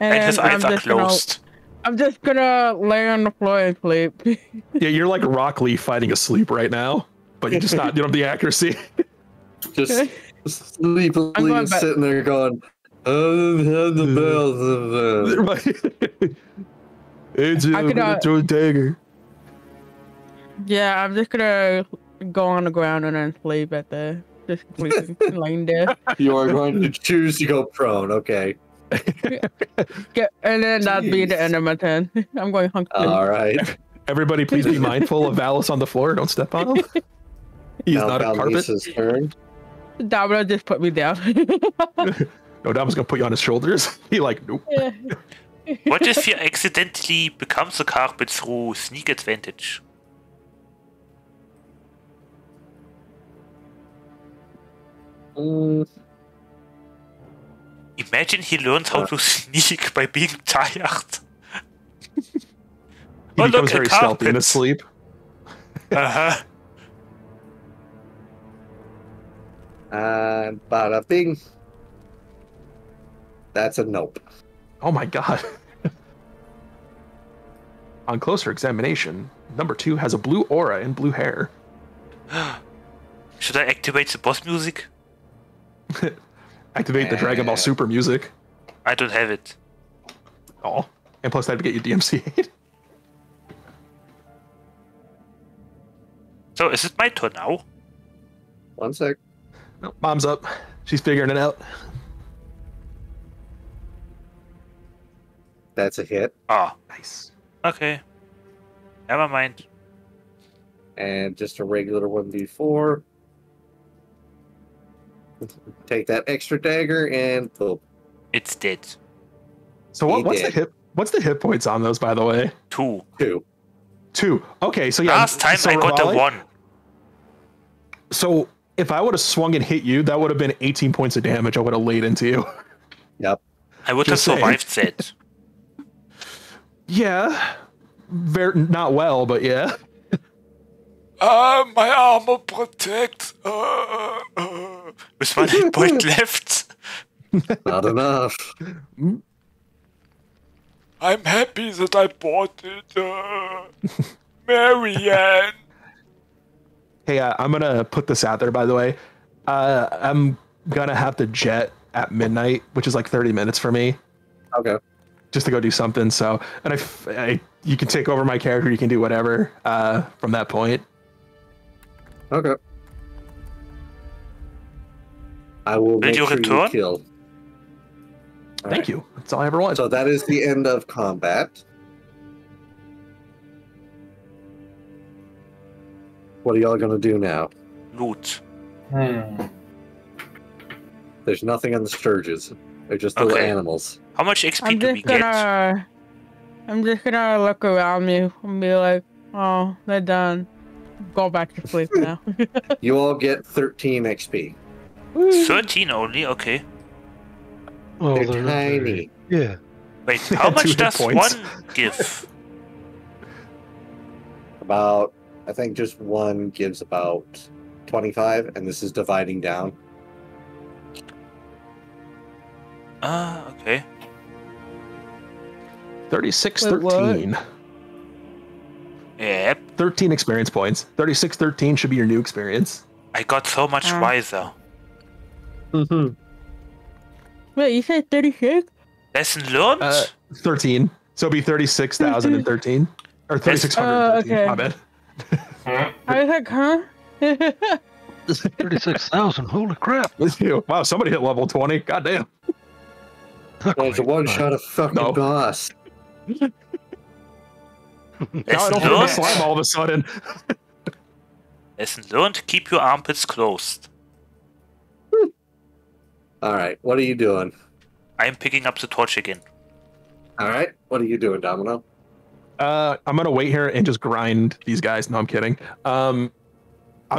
his eyes are closed. I'm just gonna lay on the floor and sleep. Yeah, you're like Rock Lee fighting asleep right now, but you're just not. You don't have the accuracy. Just sleepily sitting there going. I could, Yeah, I'm just gonna go on the ground and then sleep at the just laying there. You are going to choose to go prone, okay? Yeah, and then that'd be the end of my turn. I'm going hunk. All right. Everybody, please be mindful of Valis on the floor. Don't step on him. He's now not Val a carpet. Domino just put me down. No, Domino's gonna put you on his shoulders. He like, nope. Yeah. What if he accidentally becomes a carpet through sneak advantage? Imagine he learns how to sneak by being tired. He becomes look, very stealthy in his sleep. Uh-huh. Bada bing. That's a nope. Oh my god. On closer examination, number 2 has a blue aura and blue hair. Should I activate the boss music? Activate the Dragon Ball Super music. I don't have it. Oh, and plus that'd get you DMCA'd. So is it my turn now? One sec. No, Mom's up. She's figuring it out. That's a hit. Ah, oh, nice. Okay. Never mind. And just a regular 1d4. Take that extra dagger and boom. It's dead. So what's the hit points on those, by the way? 2. 2. Okay, so yeah. Last time so I got Raleigh, the 1. So if I would have swung and hit you, that would have been 18 points of damage I would have laid into you. Yep. I would just have survived that. Yeah. Very, not well, but yeah. My armor protects. With 1 hit point left. Not enough. I'm happy that I bought it. Marianne. Hey, I'm going to put this out there, by the way. I'm going to have to jet at midnight, which is like 30 minutes for me. Okay. Just to go do something. So, and I you can take over my character. You can do whatever from that point. Okay. I will make sure you kill. Thank you. That's all I ever wanted. So that is the end of combat. What are y'all gonna do now? Loot. There's nothing on the Sturges. They're just little animals. How much XP do we get? I'm just gonna look around me and be like, oh, they're done. Go back to sleep now. You all get 13 XP. 13 only? Okay. Oh, they're tiny. Yeah. Wait, how much does one give? About, I think just one gives about 25, and this is dividing down. Ah, okay. 36, 13. What? Yep. 13 experience points. 36, 13 should be your new experience. I got so much wiser. Mm-hmm. Wait, you said 36? Lesson learned? 13. So it'll be 36,013. Or 3,613. My bad. I was like, huh? 36,000. Holy crap. Wow, somebody hit level 20. Goddamn. It's a one-shot of fucking boss. Now I don't feel slime all of a sudden. Lesson learned. Keep your armpits closed. Alright, what are you doing? I'm picking up the torch again. Alright, what are you doing, Domino? I'm gonna wait here and just grind these guys. No, I'm kidding. I'm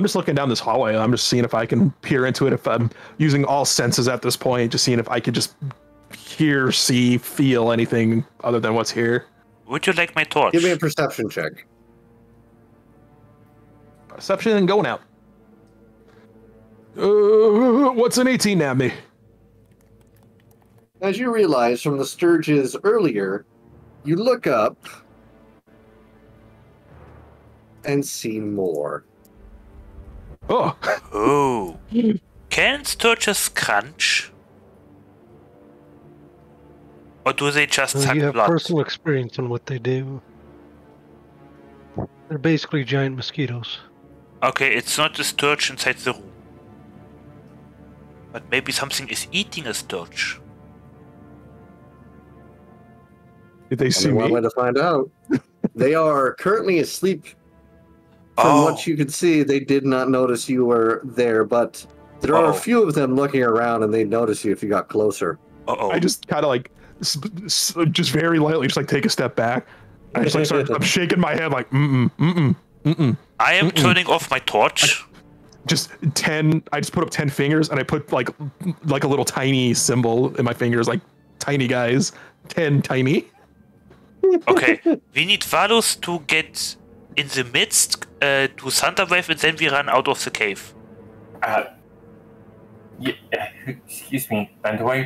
just looking down this hallway. I'm just seeing if I can peer into it. If I'm using all senses at this point, just seeing if I could just hear, see, feel anything other than what's here. Would you like my torch? Give me a perception check. Perception and going out. What's an 18 at me? As you realize from the Sturges earlier, you look up and see more. Oh. Oh. Can Sturges crunch? Or do they just suck blood? You have personal experience on what they do. They're basically giant mosquitoes. Okay, it's not a sturge inside the room. But maybe something is eating a sturge. Did they see me? One way to find out. They are currently asleep. From what you could see, they did not notice you were there, but there are a few of them looking around, and they'd notice you if you got closer. I just kind of like, just very lightly, just like take a step back. I just like start, I'm shaking my head like, I am turning off my torch. I just put up 10 fingers, and I put like a little tiny symbol in my fingers, like tiny guys, 10 tiny. Okay, we need Valus to get in the midst to Thunder Wave, and then we run out of the cave. Excuse me, Thunder Wave?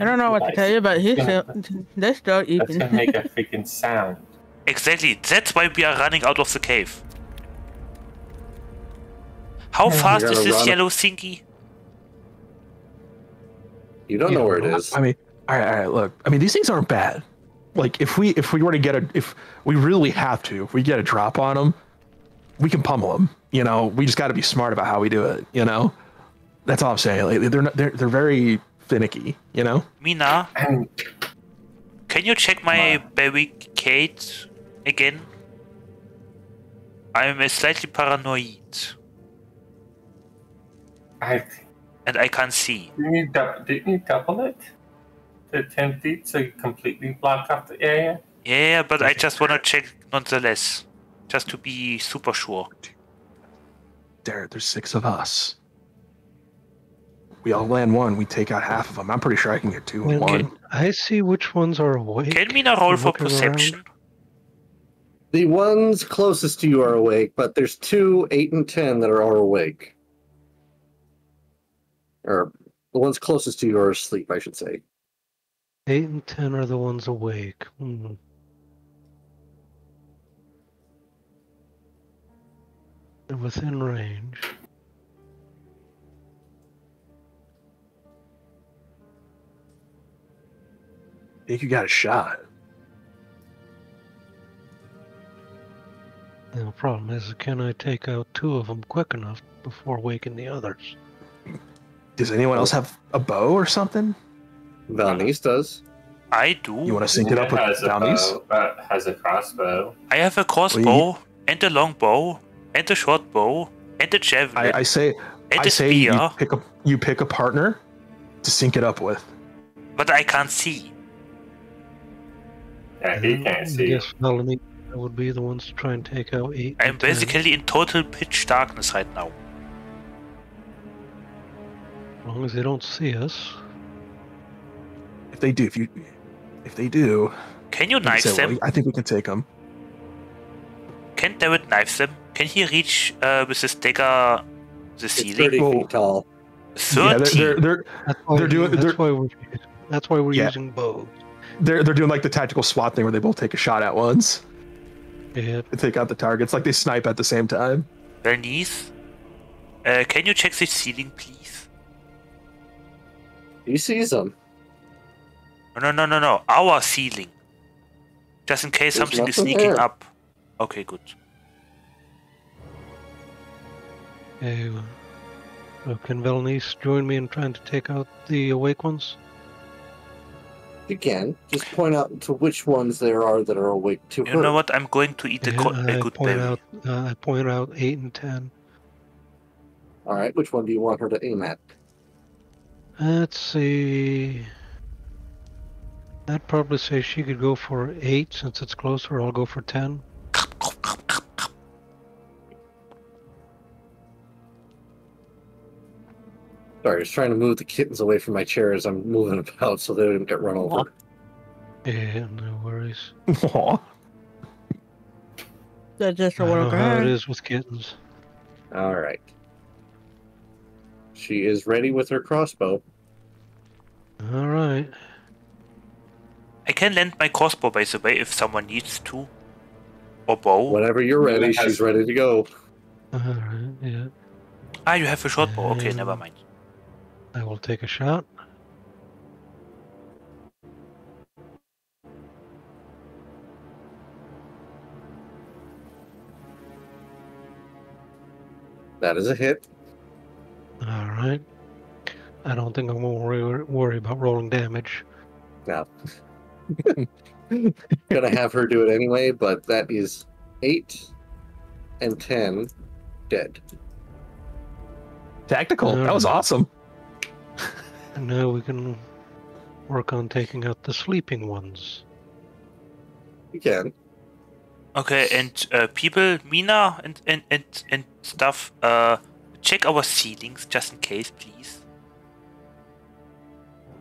I don't know what to tell you, but that's still eating. That's gonna make a freaking sound. Exactly, that's why we are running out of the cave. How fast is this yellow thingy? You don't know where it is. I mean, all right, look. I mean, these things aren't bad. Like, if we were to get a, if we get a drop on them, we can pummel them. You know, we just got to be smart about how we do it. You know, that's all I'm saying. Like, they're very finicky. You know. Mina, can you check my barricade again? I'm slightly paranoid. And I can't see. Didn't you double it? To 10 feet, so you completely block off the area? Yeah, but I just want to check nonetheless. Just to be super sure. There's 6 of us. We all land 1, we take out half of them. I'm pretty sure I can get 2 in 1. I see which ones are awake. Can we not roll for perception? Around? The ones closest to you are awake, but there's 2, 8, and 10 that are all awake. Or the ones closest to you are asleep, I should say. 8 and 10 are the ones awake. They're within range. I think you got a shot. And the problem is, can I take out 2 of them quick enough before waking the others? Does anyone else have a bow or something? Valnice does. I do. You want to sync it up with Valnice? Has a crossbow. I have a crossbow, and a long bow, and a short bow, and a javelin. I say you pick a partner to sync it up with. But I can't see. Yeah, he can't see. I guess Valnice would be the ones to try and take out 8. I'm basically in total pitch darkness right now. As long as they don't see us. If they do, can you knife them? Well, I think we can take them. Can David knife them? Can he reach with his dagger the ceiling? 30 feet tall. 30. Yeah, that's why we're using bows. They're doing like the tactical SWAT thing where they both take a shot at once. Yeah. They take out the targets, like they snipe at the same time. Bernice, can you check the ceiling, please? He sees them. No. Our ceiling. Just in case there's something is sneaking up. Okay, good. Hey, can Valnice join me in trying to take out the awake ones? You can. Just point out to which ones there are that are awake to her. You know what? I'm going to eat a good berry. I point out 8 and 10. Alright, which one do you want her to aim at? Let's see... I'd probably say she could go for 8 since it's closer. I'll go for 10. Sorry, I was trying to move the kittens away from my chair as I'm moving about so they don't get run over. Yeah, no worries. That's just how it is with kittens. All right. She is ready with her crossbow. All right. I can lend my crossbow, by the way, if someone needs to. Or bow. Whenever you're ready, she's ready to go. Alright, yeah. Ah, you have a short bow. Okay, never mind. I will take a shot. That is a hit. All right. I don't think I'm gonna worry about rolling damage. No. Gonna have her do it anyway, but that is 8 and 10 dead. Tactical. That was awesome. Now we can work on taking out the sleeping ones. You can. Okay, and people, Mina, and stuff. Check our ceilings just in case, please.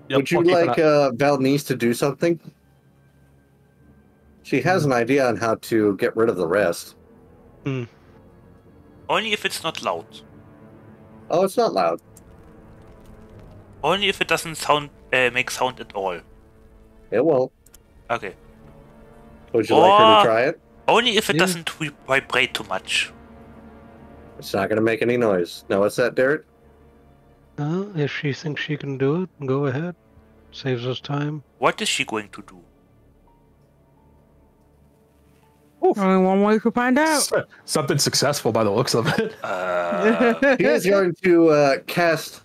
Yep. Would you like Valnice to do something? She has an idea on how to get rid of the rest. Mm. Only if it's not loud. Oh, it's not loud. Only if it doesn't sound make sound at all. It will. Okay. Would you like her to try it? Only if it doesn't vibrate too much. It's not going to make any noise. Now what's that, Derek? If she thinks she can do it, go ahead. Saves us time. What is she going to do? Oof. Only one way to find out. Something successful by the looks of it. He is going to cast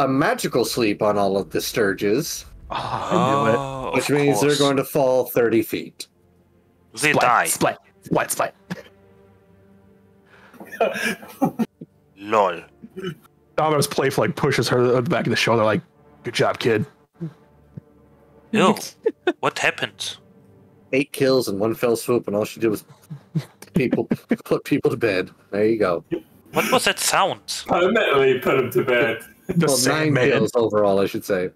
a magical sleep on all of the Sturges. Oh, which means they're going to fall 30 feet. They die. Splat, splat, splat. Lol. Domino's playful, like, pushes her back in the shoulder, like, good job, kid. Yo, what happened? 8 kills in 1 fell swoop, and all she did was put people to bed. There you go. What was that sound? Permanently put them to bed. Well, 9 kills overall, I should say.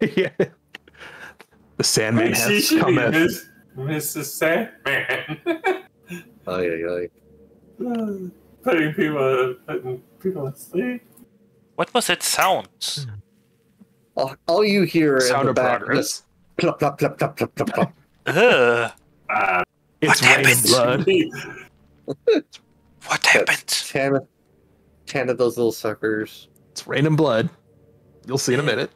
Yeah. The Sandman has come in. Mrs. Sandman. Oh, yeah, yeah. Putting people asleep. What was that sound? All you hear is sound in the of progress. Plop, plop, plop, plop, plop, plop, plop. It's raining blood. What happened? 10 of those little suckers. It's raining blood. You'll see in a minute.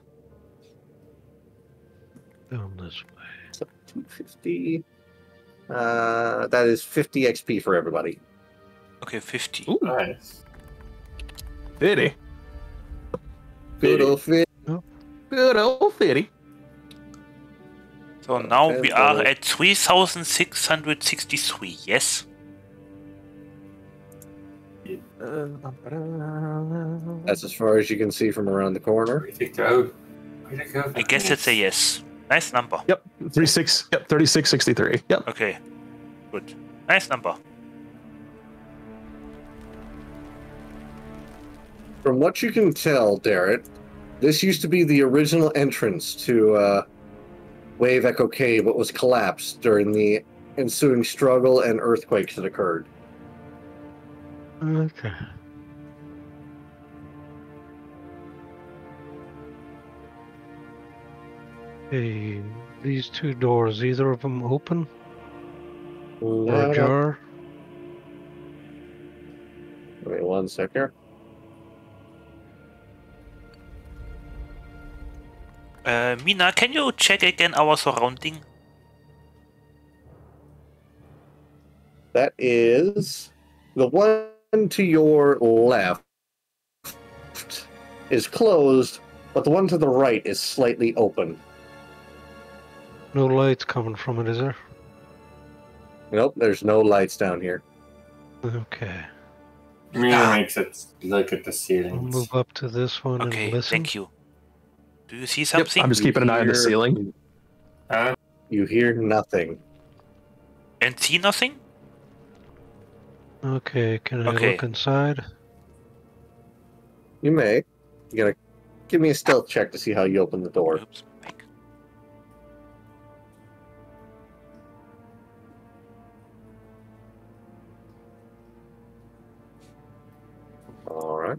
Down this way. It's up to 250. That is 50 XP for everybody. Okay, 50. Ooh, nice. 50. Good old 50. Good old 50. So now we are at 3,663, yes? That's as far as you can see from around the corner. I guess it's a yes. Nice number. Yep, 36. Yep, 3663. Yep. Okay, good. Nice number. From what you can tell, Derek, this used to be the original entrance to Wave Echo Cave, what was collapsed during the ensuing struggle and earthquakes that occurred. Okay. Hey, these two doors, either of them open? Or ajar? Wait one sec here. Mina, can you check again our surrounding? That is the one to your left is closed, but the one to the right is slightly open. No lights coming from it, is there? Nope, there's no lights down here. Okay. Mina makes it look at the ceilings. We'll move up to this one and listen. Thank you. Do you see something? Yep, I'm just keeping an eye on the ceiling. You hear nothing. And see nothing? Okay, can I look inside? You may. You gotta give me a stealth check to see how you open the door. Oops. Alright.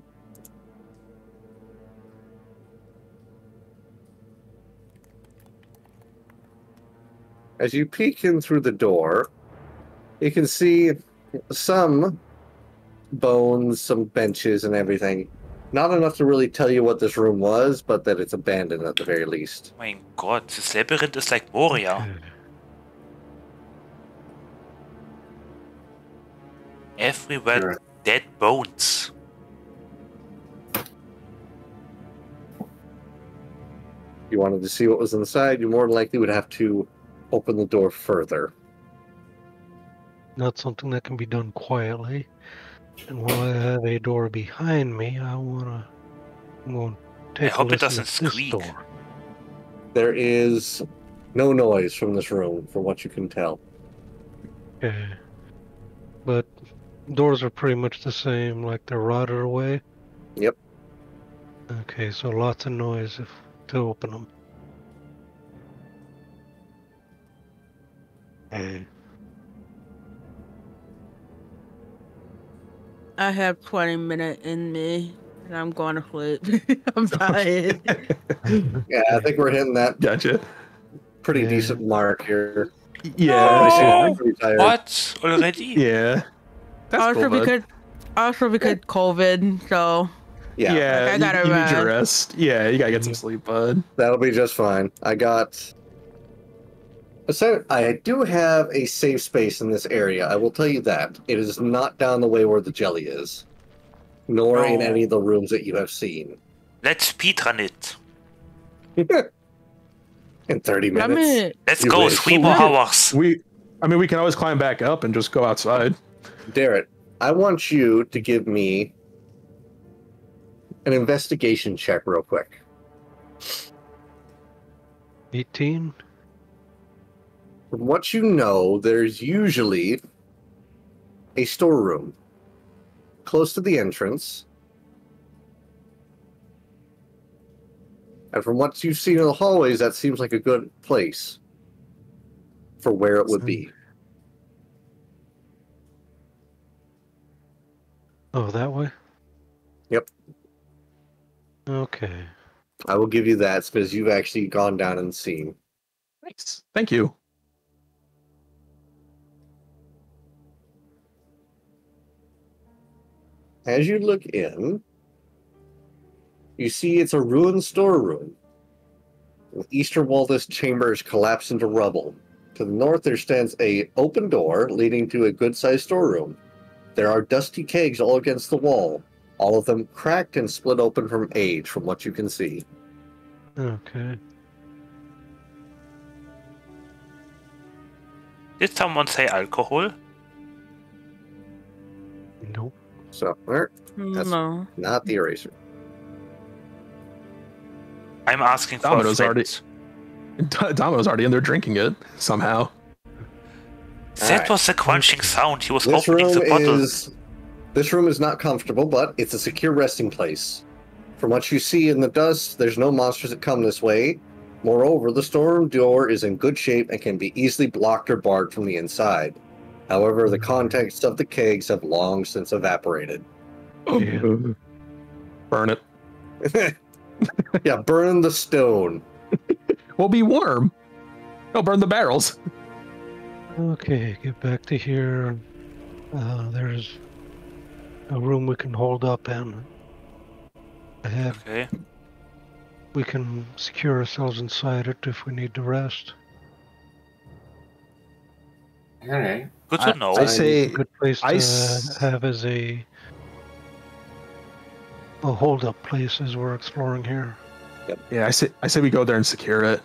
As you peek in through the door, you can see some bones, some benches and everything. Not enough to really tell you what this room was, but that it's abandoned at the very least. Oh my god, this labyrinth is like Moria. Everywhere, dead bones. you wanted to see what was inside, you more than likely would have to open the door further. Not something that can be done quietly. And while I have a door behind me, I'm gonna take a look at this door. There is no noise from this room, from what you can tell. Okay. But doors are pretty much the same, like the Rotter way? Yep. Okay, so lots of noise to open them. Okay. I have 20 minutes in me, and I'm going to flip. I'm tired. Yeah, I think we're hitting that pretty decent mark here. Yeah. Oh, what? Already? Yeah. That's also because COVID, so... Yeah, like I gotta you need your rest. Yeah, you gotta get some sleep, bud. That'll be just fine. I got... So I do have a safe space in this area. I will tell you that. It is not down the way where the jelly is, nor in any of the rooms that you have seen. Let's speedrun it. In 30 minutes. Let's go 3 more hours. I mean, we can always climb back up and just go outside. Darrett, I want you to give me an investigation check real quick. 18. From what you know, there's usually a storeroom close to the entrance. And from what you've seen in the hallways, that seems like a good place for where it would be. Oh, that way? Yep. Okay. I will give you that because you've actually gone down and seen. Thanks. Thank you. As you look in, you see it's a ruined storeroom. The eastern wall of this chamber is collapsed into rubble. To the north, there stands an open door leading to a good-sized storeroom. There are dusty kegs all against the wall, all of them cracked and split open from age, from what you can see. Okay. Did someone say alcohol? Nope. So, that's not the eraser. I'm asking for Domino's already in there drinking it, somehow. That was the crunching sound. He was opening the bottle. This room is not comfortable, but it's a secure resting place. From what you see in the dust, there's no monsters that come this way. Moreover, the storeroom door is in good shape and can be easily blocked or barred from the inside. However, the contents of the kegs have long since evaporated. Yeah. Burn it. Yeah, burn the stone. We'll be warm. No, burn the barrels. Okay, get back to here. There's a room we can hold up in. We can secure ourselves inside it if we need to rest. Alright. Good to know. I say a good place to have as a hold up place as we're exploring here. Yep. Yeah, I say we go there and secure it.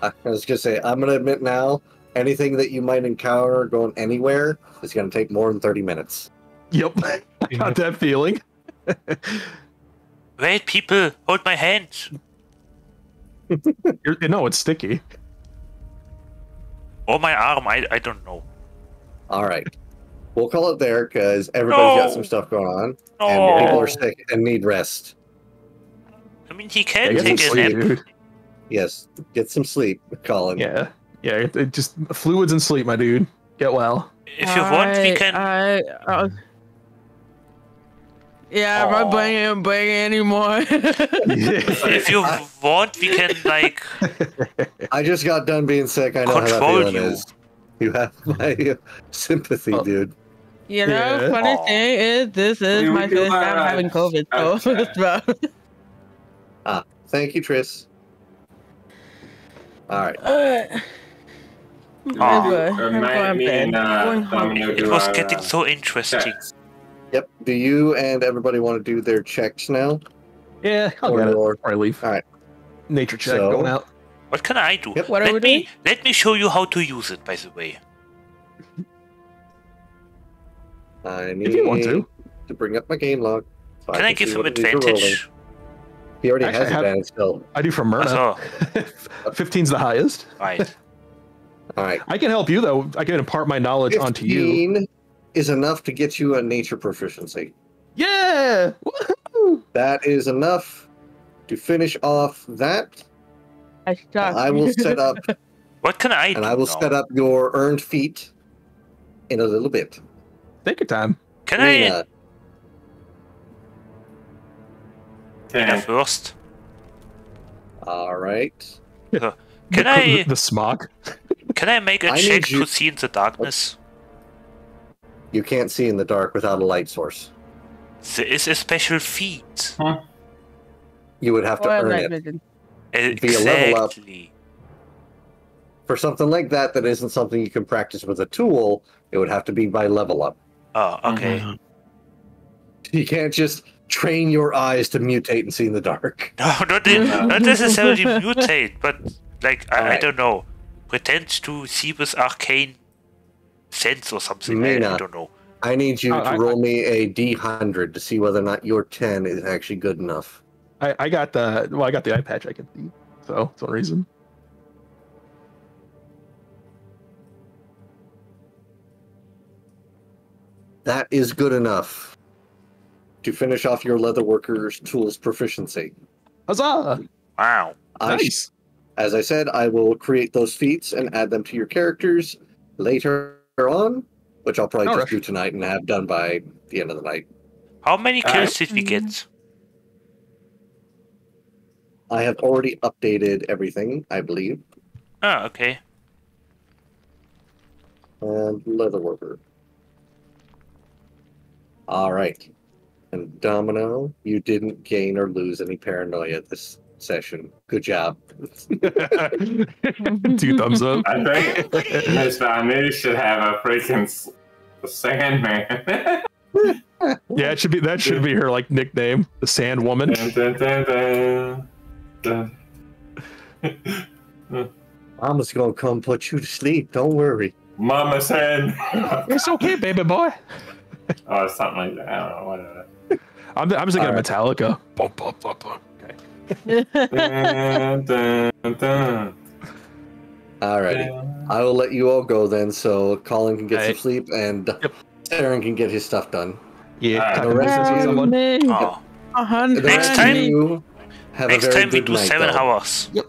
I was gonna say, I'm gonna admit now, anything that you might encounter going anywhere is gonna take more than 30 minutes. Yep. I got that feeling. Wait, people, hold my hand. No, it's sticky. Or my arm, I don't know. Alright. We'll call it there, because everybody's got some stuff going on. No. And people are sick and need rest. I mean, he can take a nap. Yes, get some sleep, Colin. Yeah, yeah, just fluids and sleep, my dude. Get well. If you want, we can... Yeah, I'm not banging anymore. If you want, we can, like... I just got done being sick. I know how that feeling is. You have my sympathy, dude. You know, funny thing is, this is my first time having COVID, so it's rough. Thank you, Tris. All right. It was getting so interesting. Checks. Yep. Do you and everybody want to do their checks now? Yeah, I'll get it before I leave. All right. Nature check so, going out. What can I do? Yep, what let, are we me, doing? Let me show you how to use it, by the way. I need if you want to bring up my game log. So can I give him advantage? He already actually, has advantage still. I do from Myrna. 15's the highest. Right. All right. I can help you, though. I can impart my knowledge onto you. 15 is enough to get you a nature proficiency. Yeah! Woo-hoo! That is enough to finish off that. I will set up. What can I do? And I will set up your earned feat in a little bit. Take your time. Can I? Can I first? All right. Can I? The smog. Can I make a check to see in the darkness? You can't see in the dark without a light source. There is a special feat. Huh? You would have to earn it. Exactly. Be a level up. For something like that, that isn't something you can practice with a tool. It would have to be by level up. Oh, okay. Mm-hmm. You can't just train your eyes to mutate and see in the dark. No, not necessarily mutate, but like I don't know, pretend to see with arcane sense or something. Mina, I don't know. I need you to roll me a D100 to see whether or not your 10 is actually good enough. I got the I got the eye patch I can see, so it's one reason. That is good enough to finish off your leatherworker's tools proficiency. Huzzah! Wow. Nice. As I said, I will create those feats and add them to your characters later on, which I'll probably just do tonight and have done by the end of the night. How many kills did we get? I have already updated everything, I believe. Oh, okay. And leatherworker. All right. And Domino, you didn't gain or lose any paranoia this session. Good job. 2 thumbs up. I think Miss Domino should have a freaking Sandman. Yeah, it should be. That should be her like nickname, the Sand Woman. Dun, dun, dun, dun. Mama's gonna come put you to sleep. Don't worry. Mama said, "It's okay, baby boy." Oh, something like that. I don't know. Whatever. I'm just thinking of Metallica. Bum, bum, bum, bum. Okay. Dun, dun, dun. All righty. I will let you all go then, so Colin can get some sleep and Aaron can get his stuff done. Yeah. The rest of someone. Oh. 100. Next time. Next time we do 7 hours. Yep.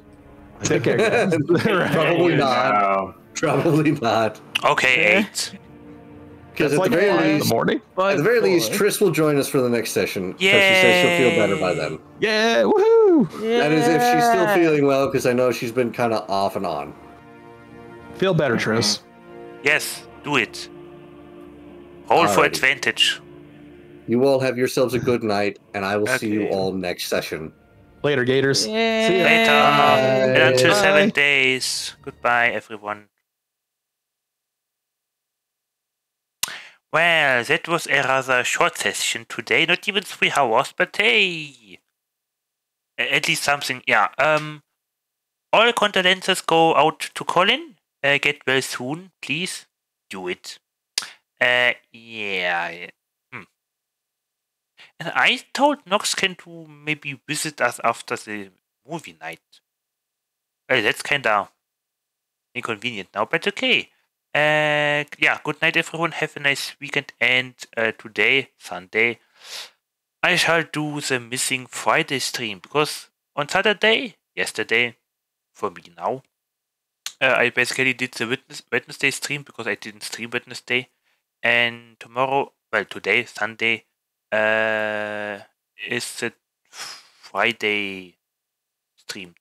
Take care, guys. Probably not. Probably not. Okay, 8. Because at, like at the very least, Triss will join us for the next session. Because she says she'll feel better by then. Yeah, woohoo! Yeah. That is if she's still feeling well, because I know she's been kind of off and on. Feel better, Triss. Yes, do it. All for advantage. You all have yourselves a good night, and I will see you all next session. Later, Gators. Yay. See you later. And until 7 days. Goodbye, everyone. Well, that was a rather short session today. Not even 3 hours, but hey. At least something, yeah. All condolences go out to Colin. Get well soon, please. Do it. Yeah. And I told Noxcan to maybe visit us after the movie night. Well, that's kinda inconvenient now, but okay. Yeah, good night everyone, have a nice weekend, and today, Sunday, I shall do the missing Friday stream, because on Saturday, yesterday, for me now, I basically did the Wednesday stream, because I didn't stream Wednesday, and tomorrow, well, today, Sunday, is it Friday stream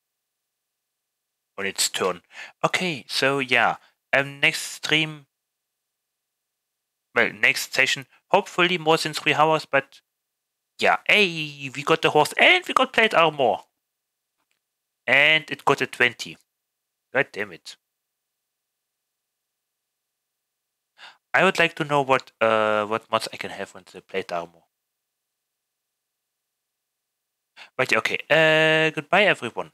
on its turn? Okay, so yeah, next stream, well, next session, hopefully more than 3 hours, but yeah, hey, we got the horse and we got plate armor, and it got a 20. God damn it! I would like to know what mods I can have on the plate armor. But okay, goodbye everyone.